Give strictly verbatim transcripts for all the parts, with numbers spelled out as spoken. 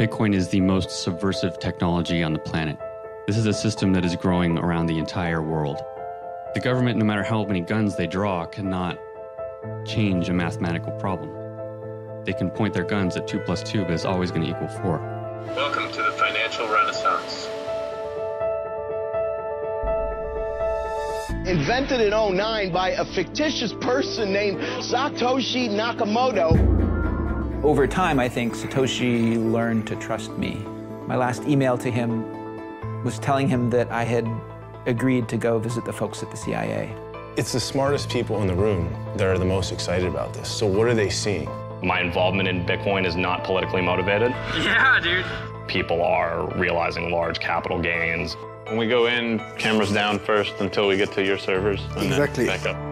Bitcoin is the most subversive technology on the planet. This is a system that is growing around the entire world. The government, no matter how many guns they draw, cannot change a mathematical problem. They can point their guns at two plus two, but it's always going to equal four. Welcome to the financial renaissance. Invented in oh nine by a fictitious person named Satoshi Nakamoto. Over time, I think Satoshi learned to trust me. My last email to him was telling him that I had agreed to go visit the folks at the C I A. It's the smartest people in the room that are the most excited about this. So what are they seeing? My involvement in Bitcoin is not politically motivated. Yeah, dude. People are realizing large capital gains. When we go in, cameras down first until we get to your servers. And exactly. Then back up.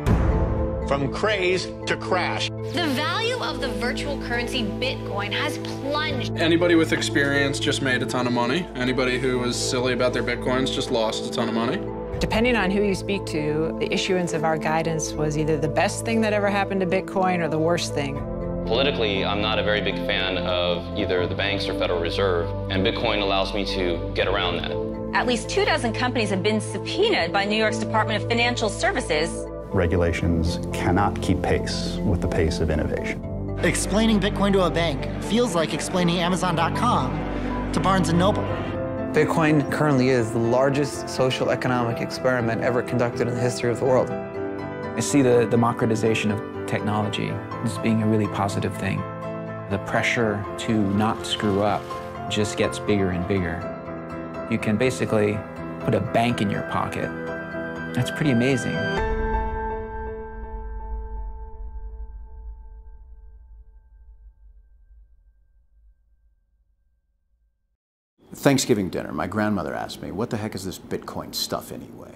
From craze to crash. The value of the virtual currency Bitcoin has plunged. Anybody with experience just made a ton of money. Anybody who was silly about their Bitcoins just lost a ton of money. Depending on who you speak to, the issuance of our guidance was either the best thing that ever happened to Bitcoin or the worst thing. Politically, I'm not a very big fan of either the banks or Federal Reserve, and Bitcoin allows me to get around that. At least two dozen companies have been subpoenaed by New York's Department of Financial Services. Regulations cannot keep pace with the pace of innovation. Explaining Bitcoin to a bank feels like explaining Amazon dot com to Barnes and Noble. Bitcoin currently is the largest social economic experiment ever conducted in the history of the world. I see the democratization of technology as being a really positive thing. The pressure to not screw up just gets bigger and bigger. You can basically put a bank in your pocket. That's pretty amazing. Thanksgiving dinner, my grandmother asked me, what the heck is this Bitcoin stuff anyway?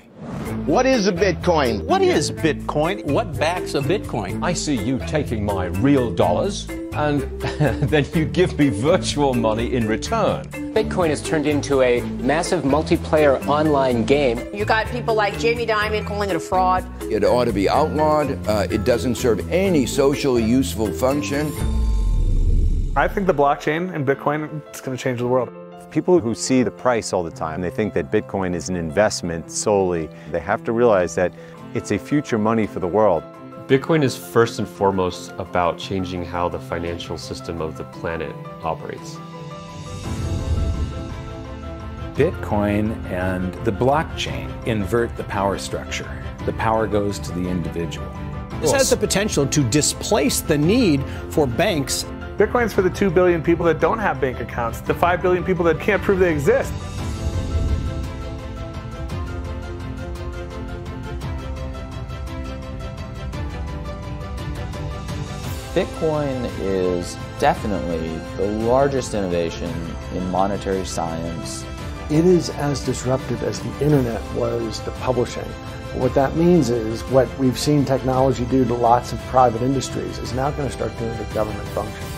What is a Bitcoin? What is Bitcoin? What backs a Bitcoin? I see you taking my real dollars, and then you give me virtual money in return. Bitcoin has turned into a massive multiplayer online game. You got people like Jamie Dimon calling it a fraud. It ought to be outlawed. Uh, it doesn't serve any socially useful function. I think the blockchain and Bitcoin is going to change the world. People who see the price all the time, they think that Bitcoin is an investment solely. They have to realize that it's a future money for the world. Bitcoin is first and foremost about changing how the financial system of the planet operates. Bitcoin and the blockchain invert the power structure. The power goes to the individual. This has the potential to displace the need for banks. Bitcoin's for the two billion people that don't have bank accounts, the five billion people that can't prove they exist. Bitcoin is definitely the largest innovation in monetary science. It is as disruptive as the internet was to publishing. What that means is what we've seen technology do to lots of private industries is now going to start doing to government functions.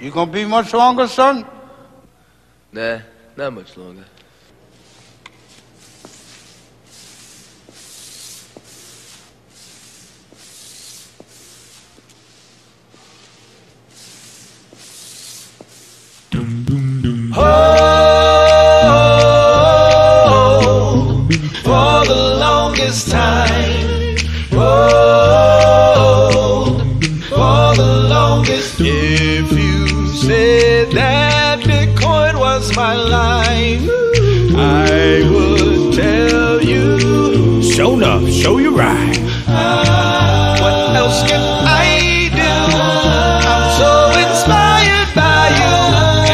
You gonna be much longer, son? Nah, not much longer. Oh, for the longest time. Oh, for the longest. If you said that Bitcoin was my life, I would tell you. Show enough, show you right. What else can I do? I'm so inspired by you,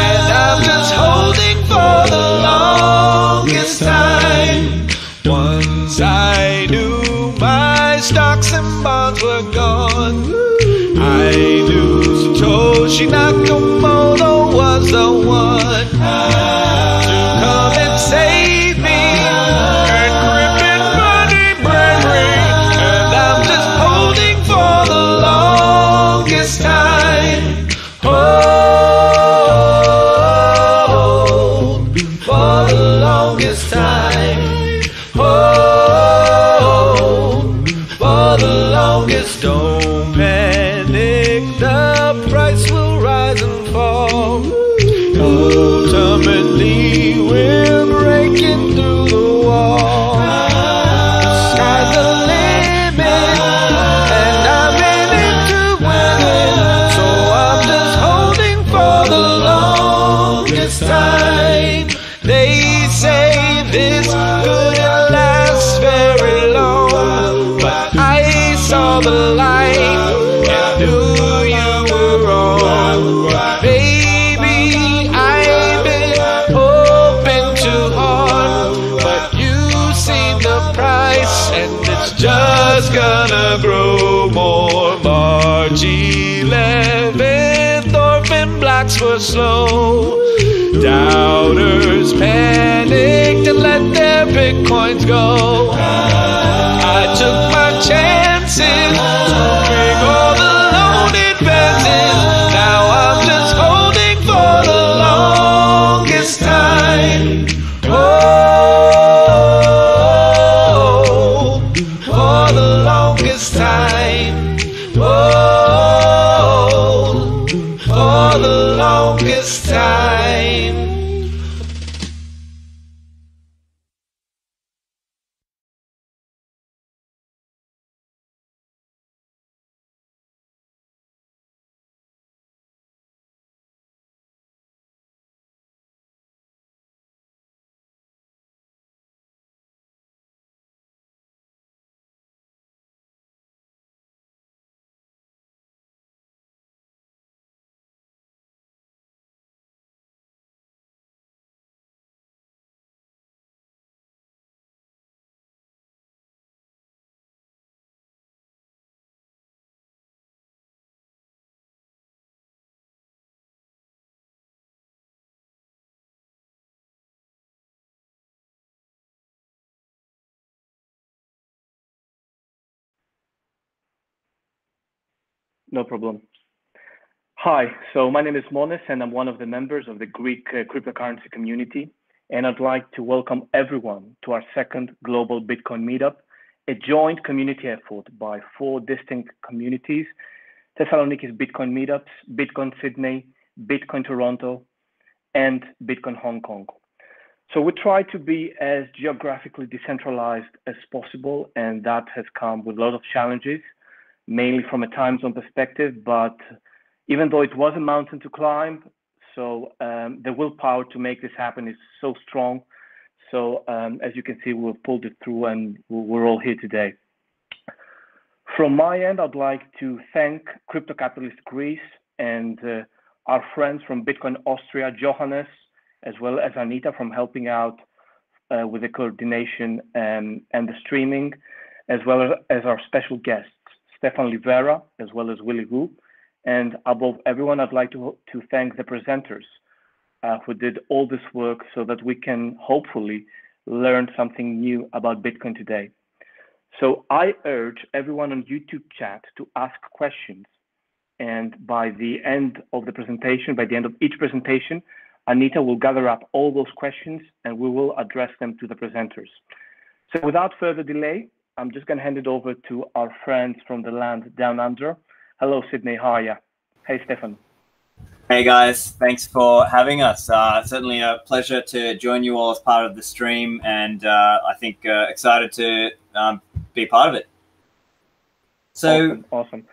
and I'm just holding for the longest time. Once I knew my stocks and bonds were gone, I knew Satoshi Nakamoto was the one to come and save me and grip and money, bravery, and I'm just holding for the longest time. Oh, for the longest time. Oh, for the longest. Don't panic, the price will rise and fall. Ultimately, we're breaking through the wall. The sky's the limit, and I'm in it to win it. So I'm just holding for the longest time. They say this couldn't last very long, but I saw the light and knew you were wrong. Baby, I've been open to harm, but you see the price and it's just gonna grow more. March eleventh, orphan blocks were slow. Doubters panicked and let their bitcoins go. I took my chances to bring all the loan advances. Now I'm just holding for the longest time. Oh, for the longest time. Oh, for the longest time. No problem. Hi, so my name is Monis, and I'm one of the members of the Greek uh, cryptocurrency community. And I'd like to welcome everyone to our second global Bitcoin meetup, a joint community effort by four distinct communities: Thessaloniki's Bitcoin meetups, Bitcoin Sydney, Bitcoin Toronto, and Bitcoin Hong Kong. So we try to be as geographically decentralized as possible, and that has come with a lot of challenges, mainly from a time zone perspective, but even though it was a mountain to climb, so um, the willpower to make this happen is so strong. So um, as you can see, we've pulled it through and we're all here today. From my end, I'd like to thank Crypto Capitalist Greece and uh, our friends from Bitcoin Austria, Johannes, as well as Anita, from helping out uh, with the coordination um, and the streaming, as well as our special guests, Stephan Livera, as well as Willy Wu. And above everyone, I'd like to, to thank the presenters uh, who did all this work so that we can hopefully learn something new about Bitcoin today. So I urge everyone on YouTube chat to ask questions. And by the end of the presentation, by the end of each presentation, Anita will gather up all those questions and we will address them to the presenters. So without further delay, I'm just going to hand it over to our friends from the land down under. Hello, Sydney. How are you? Hey, Stefan. Hey, guys. Thanks for having us. Uh, certainly a pleasure to join you all as part of the stream, and uh, I think uh, excited to um, be part of it. So awesome. awesome.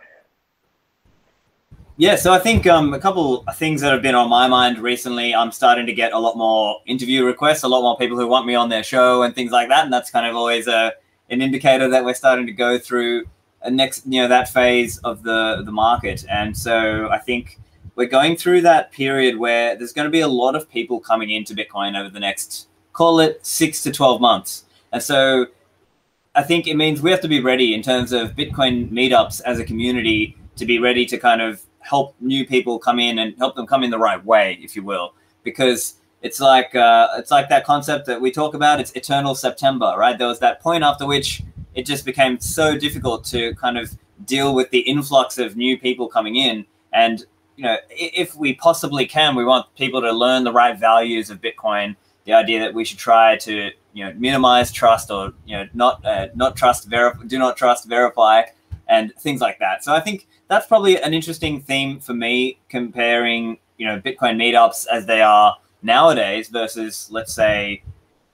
Yeah, so I think um, a couple of things that have been on my mind recently, I'm starting to get a lot more interview requests, a lot more people who want me on their show and things like that. And that's kind of always a, an indicator that we're starting to go through a next, you know, that phase of the, the market. And so I think we're going through that period where there's going to be a lot of people coming into Bitcoin over the next, call it six to twelve months. And so I think it means we have to be ready in terms of Bitcoin meetups as a community to be ready to kind of help new people come in and help them come in the right way, if you will, because it's like uh, it's like that concept that we talk about. It's eternal September, right? There was that point after which it just became so difficult to kind of deal with the influx of new people coming in. And, you know, if we possibly can, we want people to learn the right values of Bitcoin, the idea that we should try to, you know, minimize trust or, you know, not uh, not trust, verify, do not trust, verify, and things like that. So I think that's probably an interesting theme for me, comparing, you know, Bitcoin meetups as they are nowadays versus, let's say,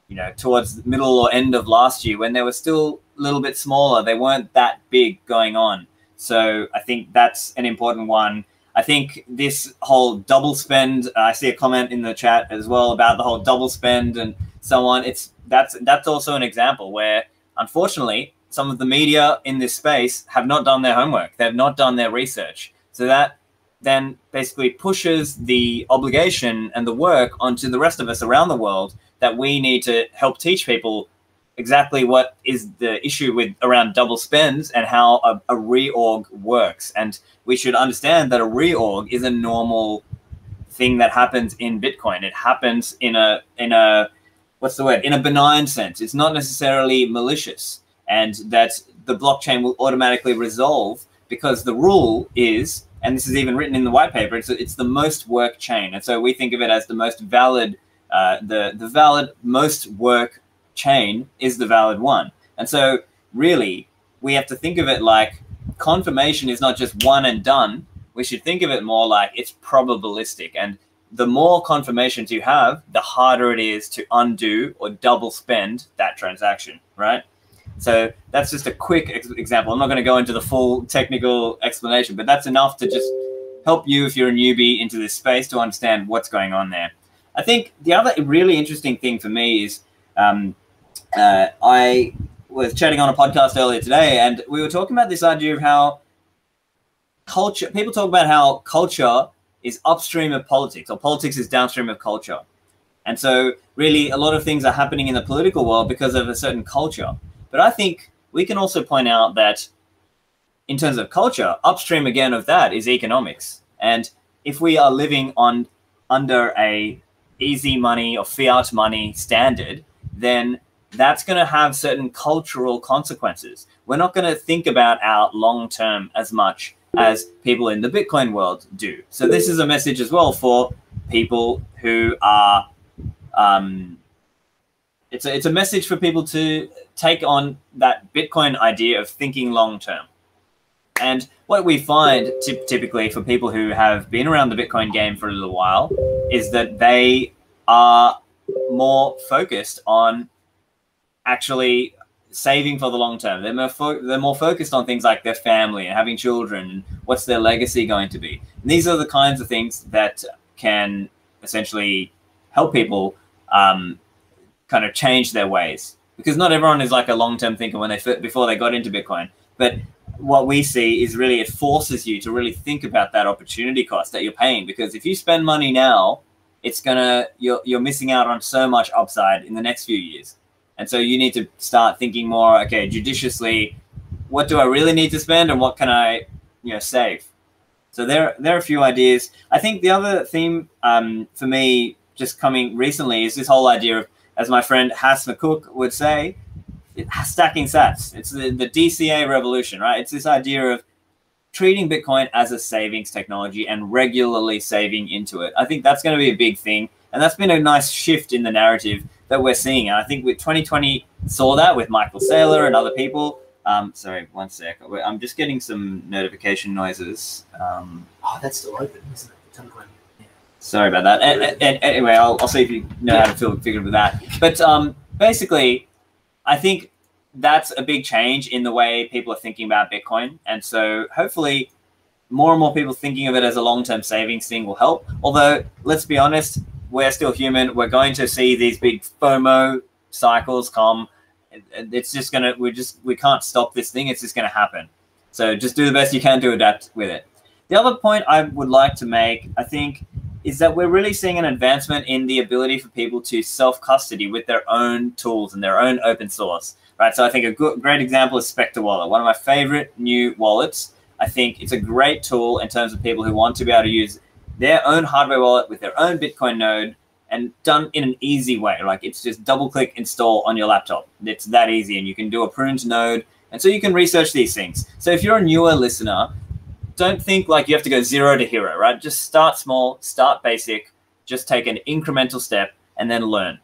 you know, towards the middle or end of last year when they were still a little bit smaller. They weren't that big going on. So I think that's an important one. I think this whole double spend, uh, I see a comment in the chat as well about the whole double spend and so on. It's that's that's also an example where, unfortunately, some of the media in this space have not done their homework. They've not done their research. So that then basically pushes the obligation and the work onto the rest of us around the world, that we need to help teach people exactly what is the issue with around double spends and how a, a reorg works. And we should understand that a reorg is a normal thing that happens in Bitcoin. It happens in a, in a what's the word, in a benign sense. It's not necessarily malicious. And that the blockchain will automatically resolve, because the rule is, and this is even written in the white paper, it's, it's the most work chain. And so we think of it as the most valid, uh, the, the valid most work chain is the valid one. And so really, we have to think of it like confirmation is not just one and done. We should think of it more like it's probabilistic. And the more confirmations you have, the harder it is to undo or double spend that transaction, right? So that's just a quick ex example. I'm not going to go into the full technical explanation, but that's enough to just help you, if you're a newbie into this space, to understand what's going on there. I think the other really interesting thing for me is um, uh, I was chatting on a podcast earlier today, and we were talking about this idea of how culture, people talk about how culture is upstream of politics, or politics is downstream of culture. And so really a lot of things are happening in the political world because of a certain culture. But I think we can also point out that in terms of culture, upstream again of that is economics. And if we are living on under a easy money or fiat money standard, then that's going to have certain cultural consequences. We're not going to think about our long term as much as people in the Bitcoin world do. So this is a message as well for people who are um, It's a, it's a message for people to take on that Bitcoin idea of thinking long-term. And what we find typically for people who have been around the Bitcoin game for a little while is that they are more focused on actually saving for the long-term. They're more, fo they're more focused on things like their family and having children, and what's their legacy going to be. And these are the kinds of things that can essentially help people um, kind of change their ways, because not everyone is like a long-term thinker when they before they got into Bitcoin. But what we see is really it forces you to really think about that opportunity cost that you're paying, because if you spend money now, it's gonna you're you're missing out on so much upside in the next few years. And so you need to start thinking more, okay, judiciously, what do I really need to spend and what can I, you know, save? So there there are a few ideas. I think the other theme um, for me just coming recently is this whole idea of, as my friend Hass McCook would say, stacking sats. It's the, the D C A revolution, right? It's this idea of treating Bitcoin as a savings technology and regularly saving into it. I think that's going to be a big thing. And that's been a nice shift in the narrative that we're seeing. And I think with twenty twenty saw that with Michael Saylor and other people. Um, sorry, one sec. I'm just getting some notification noises. Um, oh, that's still open, isn't it? Yeah. Sorry about that. And, and, and anyway, I'll, I'll see if you know how to feel figured with that. But um, basically, I think that's a big change in the way people are thinking about Bitcoin. And so hopefully more and more people thinking of it as a long-term savings thing will help. Although, let's be honest, we're still human. We're going to see these big FOMO cycles come. It's just going to, we just, we can't stop this thing. It's just going to happen. So just do the best you can to adapt with it. The other point I would like to make, I think, is that we're really seeing an advancement in the ability for people to self-custody with their own tools and their own open source. Right, so I think a good, great example is Specter Wallet, one of my favorite new wallets. I think it's a great tool in terms of people who want to be able to use their own hardware wallet with their own Bitcoin node and done in an easy way. Like, it's just double click install on your laptop. It's that easy, and you can do a pruned node. And so you can research these things. So if you're a newer listener, don't think like you have to go zero to hero, right? Just start small, start basic, just take an incremental step and then learn.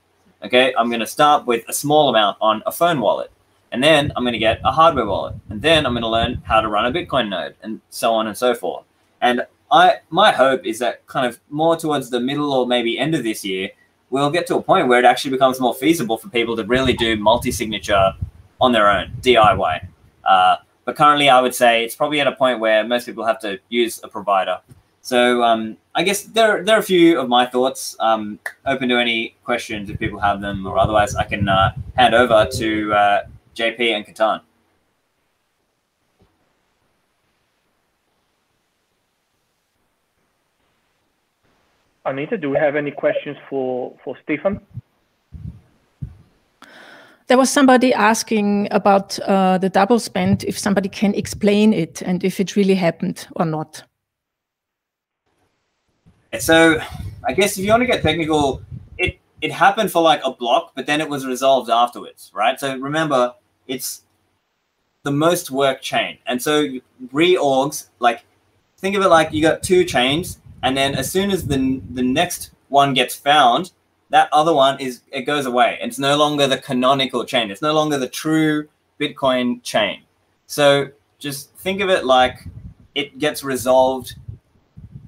Okay, I'm going to start with a small amount on a phone wallet, and then I'm going to get a hardware wallet, and then I'm going to learn how to run a Bitcoin node, and so on and so forth. And I, my hope is that kind of more towards the middle or maybe end of this year, we'll get to a point where it actually becomes more feasible for people to really do multi-signature on their own, D I Y. Uh, but currently, I would say it's probably at a point where most people have to use a provider. So um, I guess there, there are a few of my thoughts. Um, open to any questions if people have them, or otherwise I can uh, hand over to uh, J P and Katan. Anita, do we have any questions for, for Stephan? There was somebody asking about uh, the double spend, if somebody can explain it and if it really happened or not. So I guess if you want to get technical, it, it happened for like a block, but then it was resolved afterwards, right? So remember, it's the most work chain. And so reorgs, like, think of it like you got two chains, and then as soon as the, the next one gets found, that other one is, it goes away. It's no longer the canonical chain. It's no longer the true Bitcoin chain. So just think of it like it gets resolved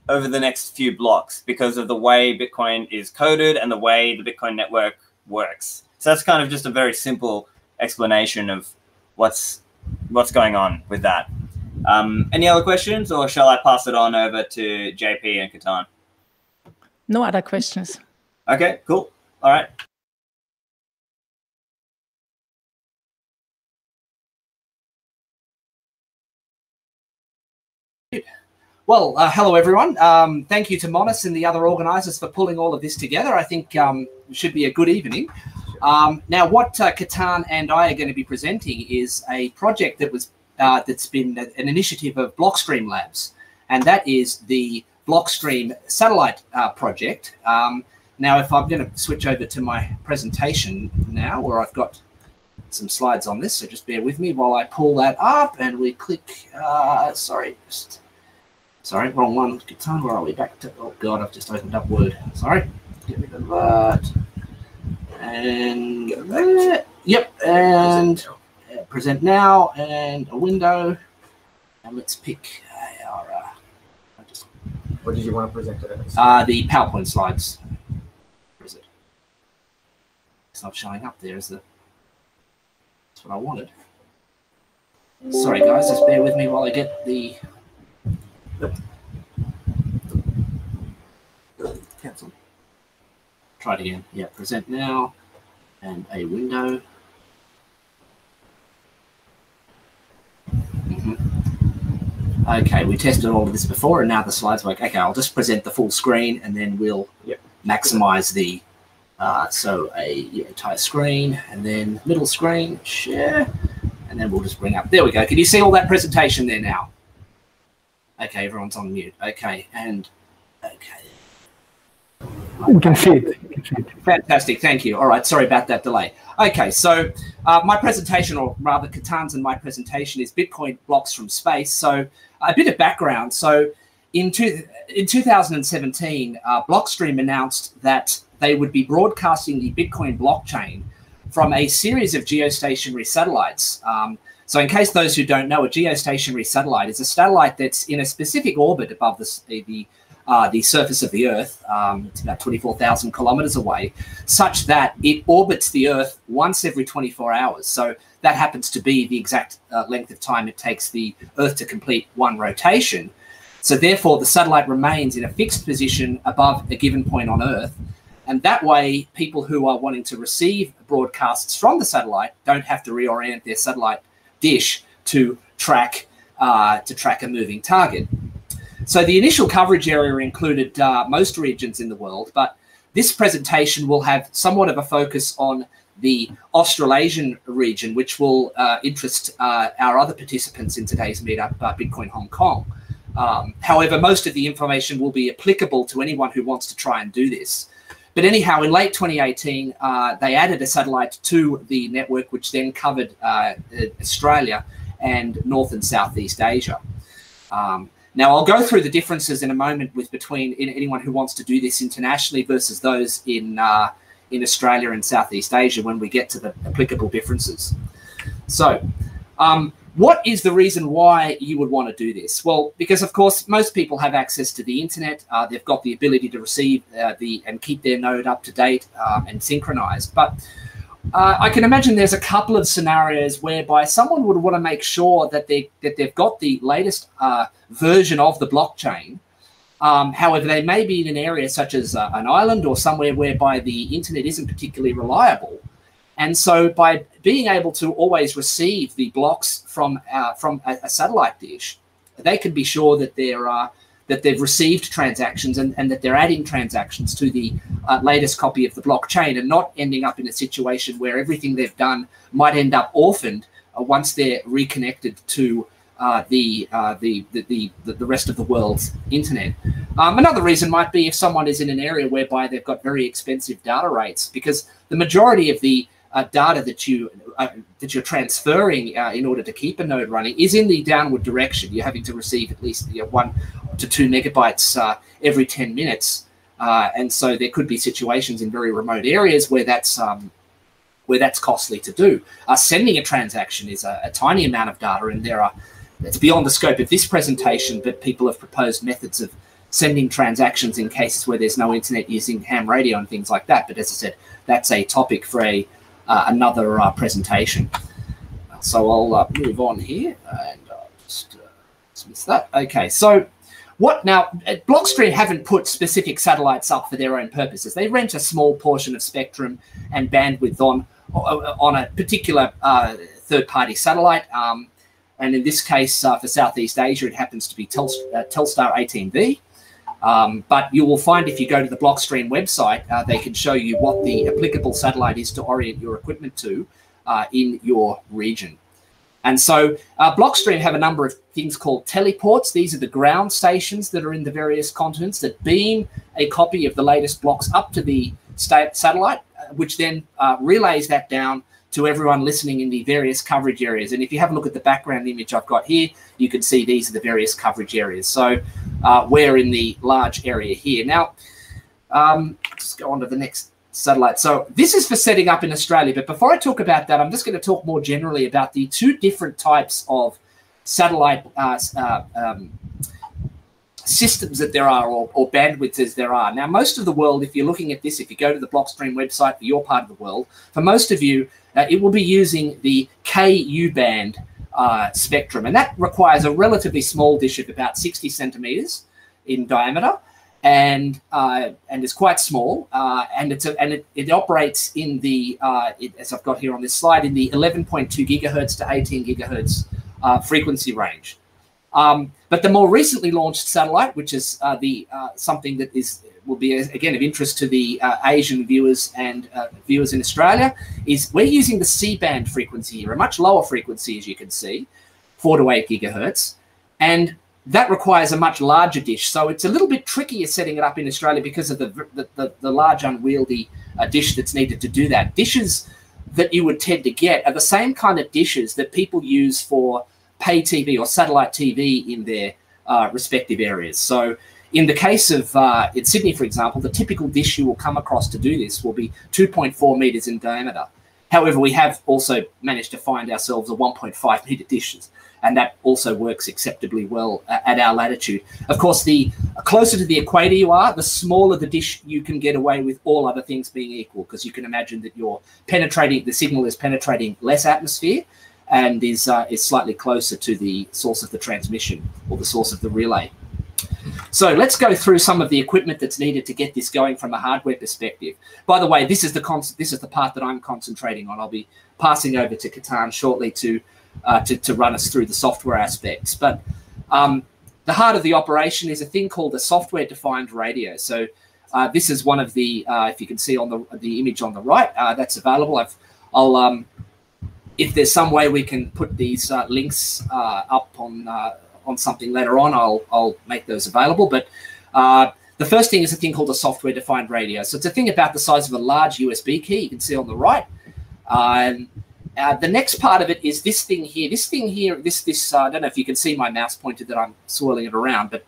over the next few blocks because of the way Bitcoin is coded and the way the Bitcoin network works. So that's kind of just a very simple explanation of what's what's going on with that. Um, any other questions, or shall I pass it on over to J P and Katan? No other questions. Okay, cool. All right. Well, uh, hello, everyone. Um, thank you to Monis and the other organisers for pulling all of this together. I think um, it should be a good evening. Um, now, what uh, Katan and I are going to be presenting is a project that was, uh, that's been an initiative of Blockstream Labs, and that is the Blockstream Satellite uh, project. Um, now, if I'm going to switch over to my presentation now, where I've got some slides on this, so just bear with me while I pull that up and we click, uh, sorry, just... Sorry, wrong one. Guitar, where are we? Back to, oh God, I've just opened up Word. Sorry. Get rid of that. And go back to, yep, and present now, and a window. And let's pick our, uh, I just, what did you want to present today? Uh, the PowerPoint slides. Where is it? It's not showing up there, is it? That's what I wanted. Sorry, guys, just bear with me while I get the... Nope. Cancel. Try it again. Yeah, present now and a window. Mm-hmm. Okay, we tested all of this before and now the slides work. Okay, I'll just present the full screen and then we'll yep. maximize the uh, so a yeah, entire screen and then middle screen, share, and then we'll just bring up. There we go. Can you see all that presentation there now? Okay, everyone's on mute. Okay, and okay. We can see it. Fantastic. Thank you. All right. Sorry about that delay. Okay. So uh, my presentation, or rather Katan's and my presentation, is Bitcoin Blocks from Space. So a bit of background. So in, two, in two thousand seventeen, uh, Blockstream announced that they would be broadcasting the Bitcoin blockchain from a series of geostationary satellites. Um, so in case those who don't know, a geostationary satellite is a satellite that's in a specific orbit above the, the Uh, the surface of the Earth. Um, it's about twenty-four thousand kilometers away, such that it orbits the Earth once every twenty-four hours. So that happens to be the exact uh, length of time it takes the Earth to complete one rotation. So therefore, the satellite remains in a fixed position above a given point on Earth. And that way, people who are wanting to receive broadcasts from the satellite don't have to reorient their satellite dish to track, uh, to track a moving target. So the initial coverage area included uh, most regions in the world, but this presentation will have somewhat of a focus on the Australasian region, which will uh, interest uh, our other participants in today's meetup, uh, Bitcoin Hong Kong. Um, however, most of the information will be applicable to anyone who wants to try and do this. But anyhow, in late twenty eighteen, uh, they added a satellite to the network, which then covered uh, Australia and North and Southeast Asia. Um, Now, I'll go through the differences in a moment with between in, anyone who wants to do this internationally versus those in, uh, in Australia and Southeast Asia when we get to the applicable differences. So um, what is the reason why you would want to do this? Well, because, of course, most people have access to the Internet. Uh, they've got the ability to receive uh, the and keep their node up to date uh, and synchronized. But uh, I can imagine there's a couple of scenarios whereby someone would want to make sure that, they, that they've got the latest uh, version of the blockchain. Um, however, they may be in an area such as uh, an island or somewhere whereby the Internet isn't particularly reliable. And so by being able to always receive the blocks from, uh, from a, a satellite dish, they can be sure that they're uh, that they've received transactions and, and that they're adding transactions to the uh, latest copy of the blockchain and not ending up in a situation where everything they've done might end up orphaned uh, once they're reconnected to uh, the, uh, the, the, the, the rest of the world's internet. Um, another reason might be if someone is in an area whereby they've got very expensive data rates, because the majority of the uh, data that, you, uh, that you're transferring uh, in order to keep a node running is in the downward direction. You're having to receive at least you know, one to two megabytes uh, every ten minutes. Uh, and so there could be situations in very remote areas where that's, um, where that's costly to do. Uh, sending a transaction is a, a tiny amount of data, and there are, it's beyond the scope of this presentation, but people have proposed methods of sending transactions in cases where there's no internet using ham radio and things like that. But as I said, that's a topic for a, uh, another uh, presentation. So I'll uh, move on here and I'll just uh, dismiss that. Okay, so What now, Blockstream haven't put specific satellites up for their own purposes. They rent a small portion of spectrum and bandwidth on, on a particular uh, third-party satellite. Um, and in this case, uh, for Southeast Asia, it happens to be Telst uh, Telstar eighteen V. Um, but you will find if you go to the Blockstream website, uh, they can show you what the applicable satellite is to orient your equipment to uh, in your region. And so uh, Blockstream have a number of things called teleports. These are the ground stations that are in the various continents that beam a copy of the latest blocks up to the satellite, which then uh, relays that down to everyone listening in the various coverage areas. And if you have a look at the background image I've got here, you can see these are the various coverage areas. So uh, we're in the large area here. Now, um, let's go on to the next satellite. So this is for setting up in Australia. But before I talk about that, I'm just going to talk more generally about the two different types of satellite uh, uh, um, systems that there are, or, or bandwidths as there are. Now, most of the world, if you're looking at this, if you go to the Blockstream website for your part of the world, for most of you, uh, it will be using the Ku band uh, spectrum. And that requires a relatively small dish of about sixty centimeters in diameter. And uh, and it's quite small, uh, and it's a, and it, it operates in the uh, it, as I've got here on this slide, in the eleven point two gigahertz to eighteen gigahertz uh, frequency range. Um, but the more recently launched satellite, which is uh, the uh, something that is will be again of interest to the uh, Asian viewers and uh, viewers in Australia, is we're using the C band frequency here, a much lower frequency as you can see, four to eight gigahertz, and that requires a much larger dish. So it's a little bit trickier setting it up in Australia because of the the, the, the large unwieldy uh, dish that's needed to do that. Dishes that you would tend to get are the same kind of dishes that people use for pay T V or satellite T V in their uh, respective areas. So in the case of uh, in Sydney, for example, the typical dish you will come across to do this will be two point four metres in diameter. However, we have also managed to find ourselves a one point five metre dishes, and that also works acceptably well at our latitude. Of course, the closer to the equator you are, the smaller the dish you can get away with, all other things being equal, because you can imagine that you're penetrating, the signal is penetrating less atmosphere and is, uh, is slightly closer to the source of the transmission or the source of the relay. So let's go through some of the equipment that's needed to get this going from a hardware perspective. By the way, this is the con this is the part that I'm concentrating on. I'll be passing over to Katan shortly to, uh, to, to run us through the software aspects. But um, the heart of the operation is a thing called a software-defined radio. So uh, this is one of the, uh, if you can see on the, the image on the right, uh, that's available. I've, I'll... Um, If there's some way we can put these uh, links uh, up on uh, on something later on, I'll, I'll make those available. But uh, the first thing is a thing called a software-defined radio. So it's a thing about the size of a large U S B key, you can see on the right. Um, uh, the next part of it is this thing here. This thing here, this, this uh, I don't know if you can see my mouse pointer that I'm swirling it around, but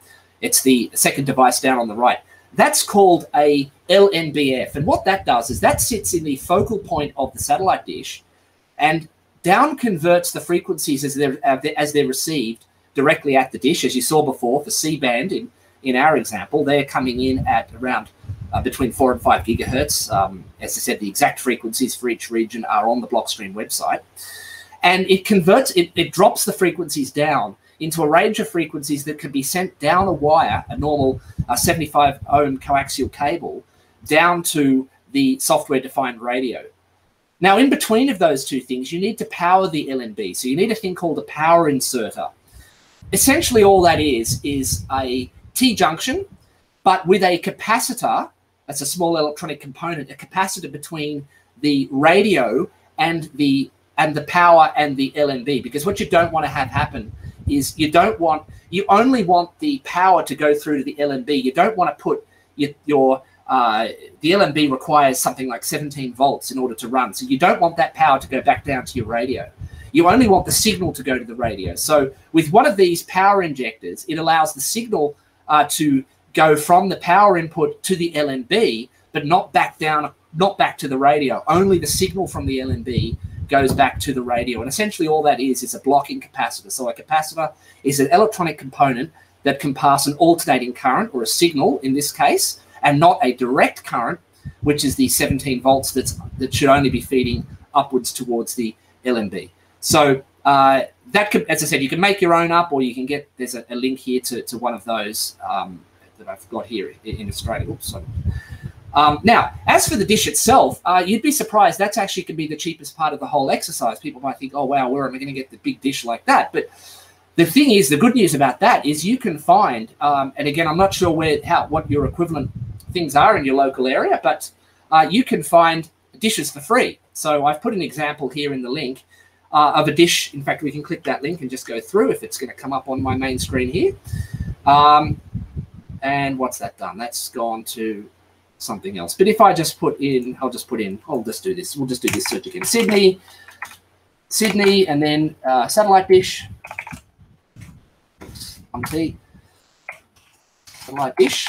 it's the second device down on the right. That's called a L N B F. And what that does is that sits in the focal point of the satellite dish and down converts the frequencies as they're, as they're received directly at the dish. As you saw before, for C band, in, in our example, they're coming in at around uh, between four and five gigahertz. Um, as I said, the exact frequencies for each region are on the Blockstream website. And it converts, it, it drops the frequencies down into a range of frequencies that can be sent down a wire, a normal uh, seventy-five ohm coaxial cable, down to the software-defined radio. Now, in between of those two things, you need to power the L N B. So you need a thing called a power inserter. Essentially, all that is is a T junction, but with a capacitor. That's a small electronic component, a capacitor between the radio and the and the power and the L N B. Because what you don't want to have happen is you don't want you only want the power to go through to the L N B. You don't want to put your, your Uh, the L N B requires something like seventeen volts in order to run. So you don't want that power to go back down to your radio. You only want the signal to go to the radio. So with one of these power injectors, it allows the signal uh, to go from the power input to the L N B, but not back down, not back to the radio. Only the signal from the L N B goes back to the radio. And essentially all that is is a blocking capacitor. So a capacitor is an electronic component that can pass an alternating current, or a signal in this case, and not a direct current, which is the seventeen volts that's, that should only be feeding upwards towards the L N B. So uh, that could, as I said, you can make your own up, or you can get, there's a, a link here to, to one of those um, that I've got here in Australia. Oops, sorry. Um, now, as for the dish itself, uh, you'd be surprised that's actually could be the cheapest part of the whole exercise. People might think, oh, wow, where am I going to get the big dish like that? But the thing is, the good news about that is you can find, um, and again, I'm not sure where, how, what your equivalent things are in your local area, but uh, you can find dishes for free. So I've put an example here in the link uh, of a dish. In fact, we can click that link and just go through if it's going to come up on my main screen here. Um, and what's that done? That's gone to something else. But if I just put in, I'll just put in, I'll just do this. We'll just do this search again. Sydney, Sydney, and then uh, satellite dish. Um, satellite dish.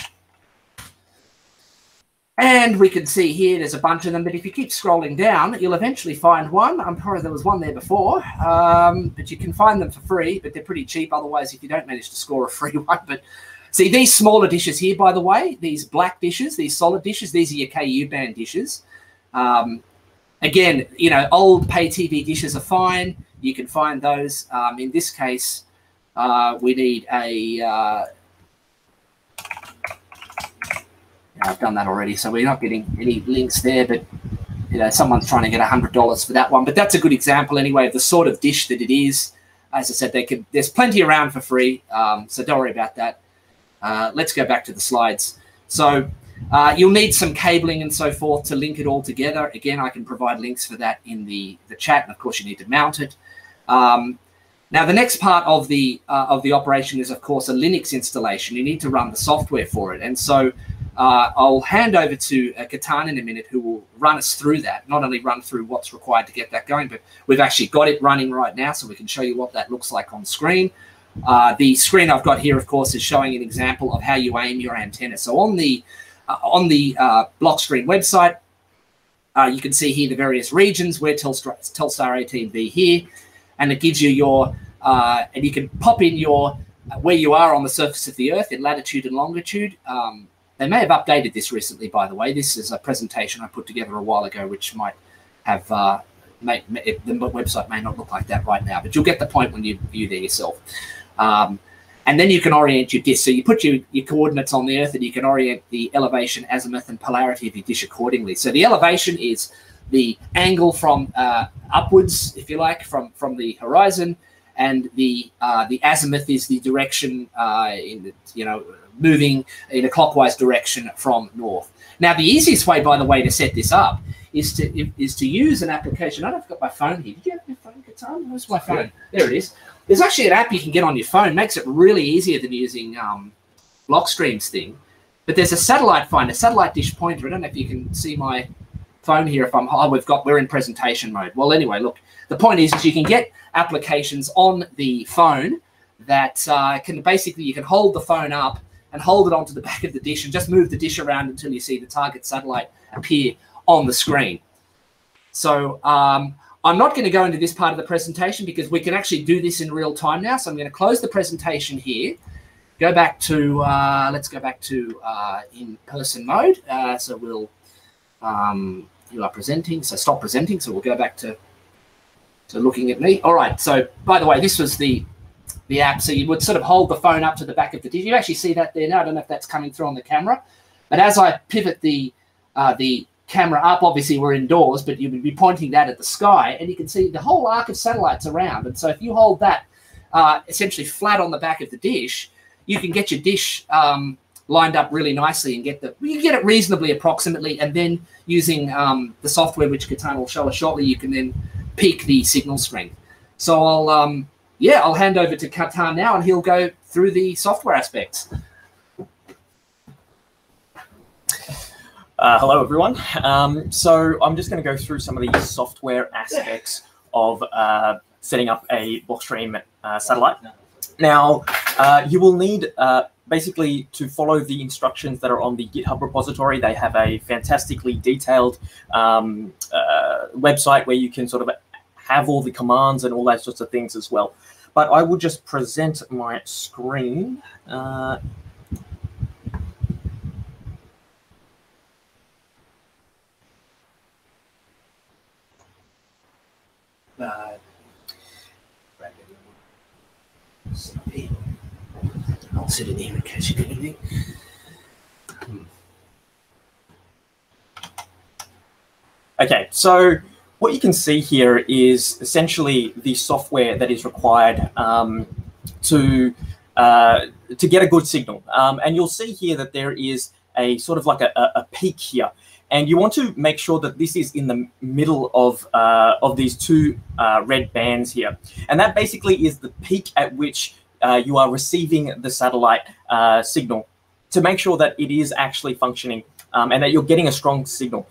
And we can see here there's a bunch of them, but if you keep scrolling down, you'll eventually find one. I'm sorry, there was one there before, um, but you can find them for free, but they're pretty cheap otherwise if you don't manage to score a free one. But see, these smaller dishes here, by the way, these black dishes, these solid dishes, these are your Ku band dishes. Um, again, you know, old pay T V dishes are fine. You can find those. Um, in this case, uh, we need a... Uh, I've done that already, so we're not getting any links there, but you know, someone's trying to get one hundred dollars for that one. But that's a good example anyway of the sort of dish that it is. As I said, they could, there's plenty around for free, um, so don't worry about that. Uh, let's go back to the slides. So uh, you'll need some cabling and so forth to link it all together. Again, I can provide links for that in the, the chat, and of course you need to mount it. Um, Now, the next part of the uh, of the operation is, of course, a Linux installation. You need to run the software for it. And so uh, I'll hand over to uh, Katan in a minute, who will run us through that, not only run through what's required to get that going, but we've actually got it running right now, so we can show you what that looks like on screen. Uh, the screen I've got here, of course, is showing an example of how you aim your antenna. So on the, uh, on the uh, Blockstream website, uh, you can see here the various regions. We're Telstar, Telstar eighteen V here. And it gives you your, uh, and you can pop in your, uh, where you are on the surface of the Earth in latitude and longitude. Um, they may have updated this recently, by the way. This is a presentation I put together a while ago, which might have, uh, may, may, the website may not look like that right now, but you'll get the point when you view there yourself. Um, and then you can orient your dish. So you put your, your coordinates on the Earth, and you can orient the elevation, azimuth, and polarity of your dish accordingly. So the elevation is the angle from uh, upwards, if you like, from from the horizon, and the uh, the azimuth is the direction uh, in the, you know, moving in a clockwise direction from north. Now, the easiest way, by the way, to set this up is to is to use an application. I don't know if I've got my phone here. Did you have your phone, Katan? Where's my phone? Yeah. There it is. There's actually an app you can get on your phone. It makes it really easier than using um, Blockstream's thing. But there's a satellite finder, satellite dish pointer. I don't know if you can see my phone here. If I'm oh, we've got we're in presentation mode. Well, anyway, look, the point is that you can get applications on the phone that uh, can basically, you can hold the phone up and hold it onto the back of the dish and just move the dish around until you see the target satellite appear on the screen. So um, I'm not going to go into this part of the presentation because we can actually do this in real time now. So I'm going to close the presentation here. Go back to uh, let's go back to uh, in-person mode. Uh, so we'll. Um, you are presenting, so stop presenting. So we'll go back to to looking at me. All right. So by the way, this was the the app. So you would sort of hold the phone up to the back of the dish. You actually see that there now. I don't know if that's coming through on the camera, but as I pivot the uh, the camera up, obviously we're indoors, but you would be pointing that at the sky, and you can see the whole arc of satellites around. And so if you hold that uh, essentially flat on the back of the dish, you can get your dish Um, lined up really nicely and get the you get it reasonably approximately, and then using um, the software which Katan will show us shortly, you can then peak the signal strength. So I'll um, yeah I'll hand over to Katan now, and he'll go through the software aspects. Uh, hello everyone. Um, so I'm just going to go through some of the software aspects of uh, setting up a Blockstream uh, satellite. Now uh, you will need uh, basically to follow the instructions that are on the GitHub repository. They have a fantastically detailed um, uh, website where you can sort of have all the commands and all those sorts of things as well. But I will just present my screen. Uh, uh, I'll sit in here in case you need anything. Hmm. Okay, so what you can see here is essentially the software that is required um, to uh, to get a good signal. Um, and you'll see here that there is a sort of like a, a peak here. And you want to make sure that this is in the middle of, uh, of these two uh, red bands here. And that basically is the peak at which Uh, you are receiving the satellite uh, signal, to make sure that it is actually functioning um, and that you're getting a strong signal.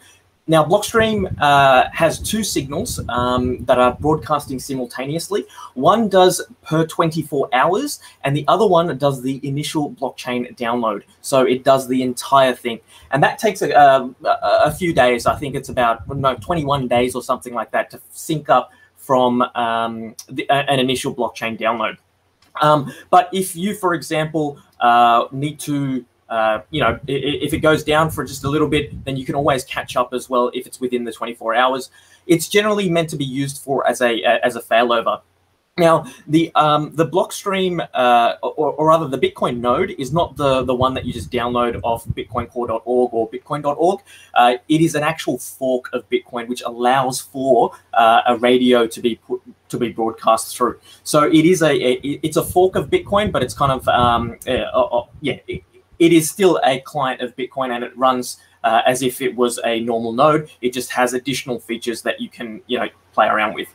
Now, Blockstream uh, has two signals um, that are broadcasting simultaneously. One does per twenty-four hours, and the other one does the initial blockchain download. So it does the entire thing. And that takes a, a, a few days. I think it's about no, twenty-one days or something like that to sync up from um, the, an initial blockchain download. Um, but if you, for example, uh, need to, uh, you know, if it goes down for just a little bit, then you can always catch up as well if it's within the twenty-four hours. It's generally meant to be used for as a as a failover. Now, the um, the Blockstream, uh, or, or rather the Bitcoin node, is not the, the one that you just download off bitcoin core dot org or bitcoin dot org. Uh, it is an actual fork of Bitcoin, which allows for uh, a radio to be put, to be broadcast through. So it is a, a it's a fork of Bitcoin, but it's kind of, um, uh, uh, yeah, it, it is still a client of Bitcoin, and it runs uh, as if it was a normal node. It just has additional features that you can, you know, play around with.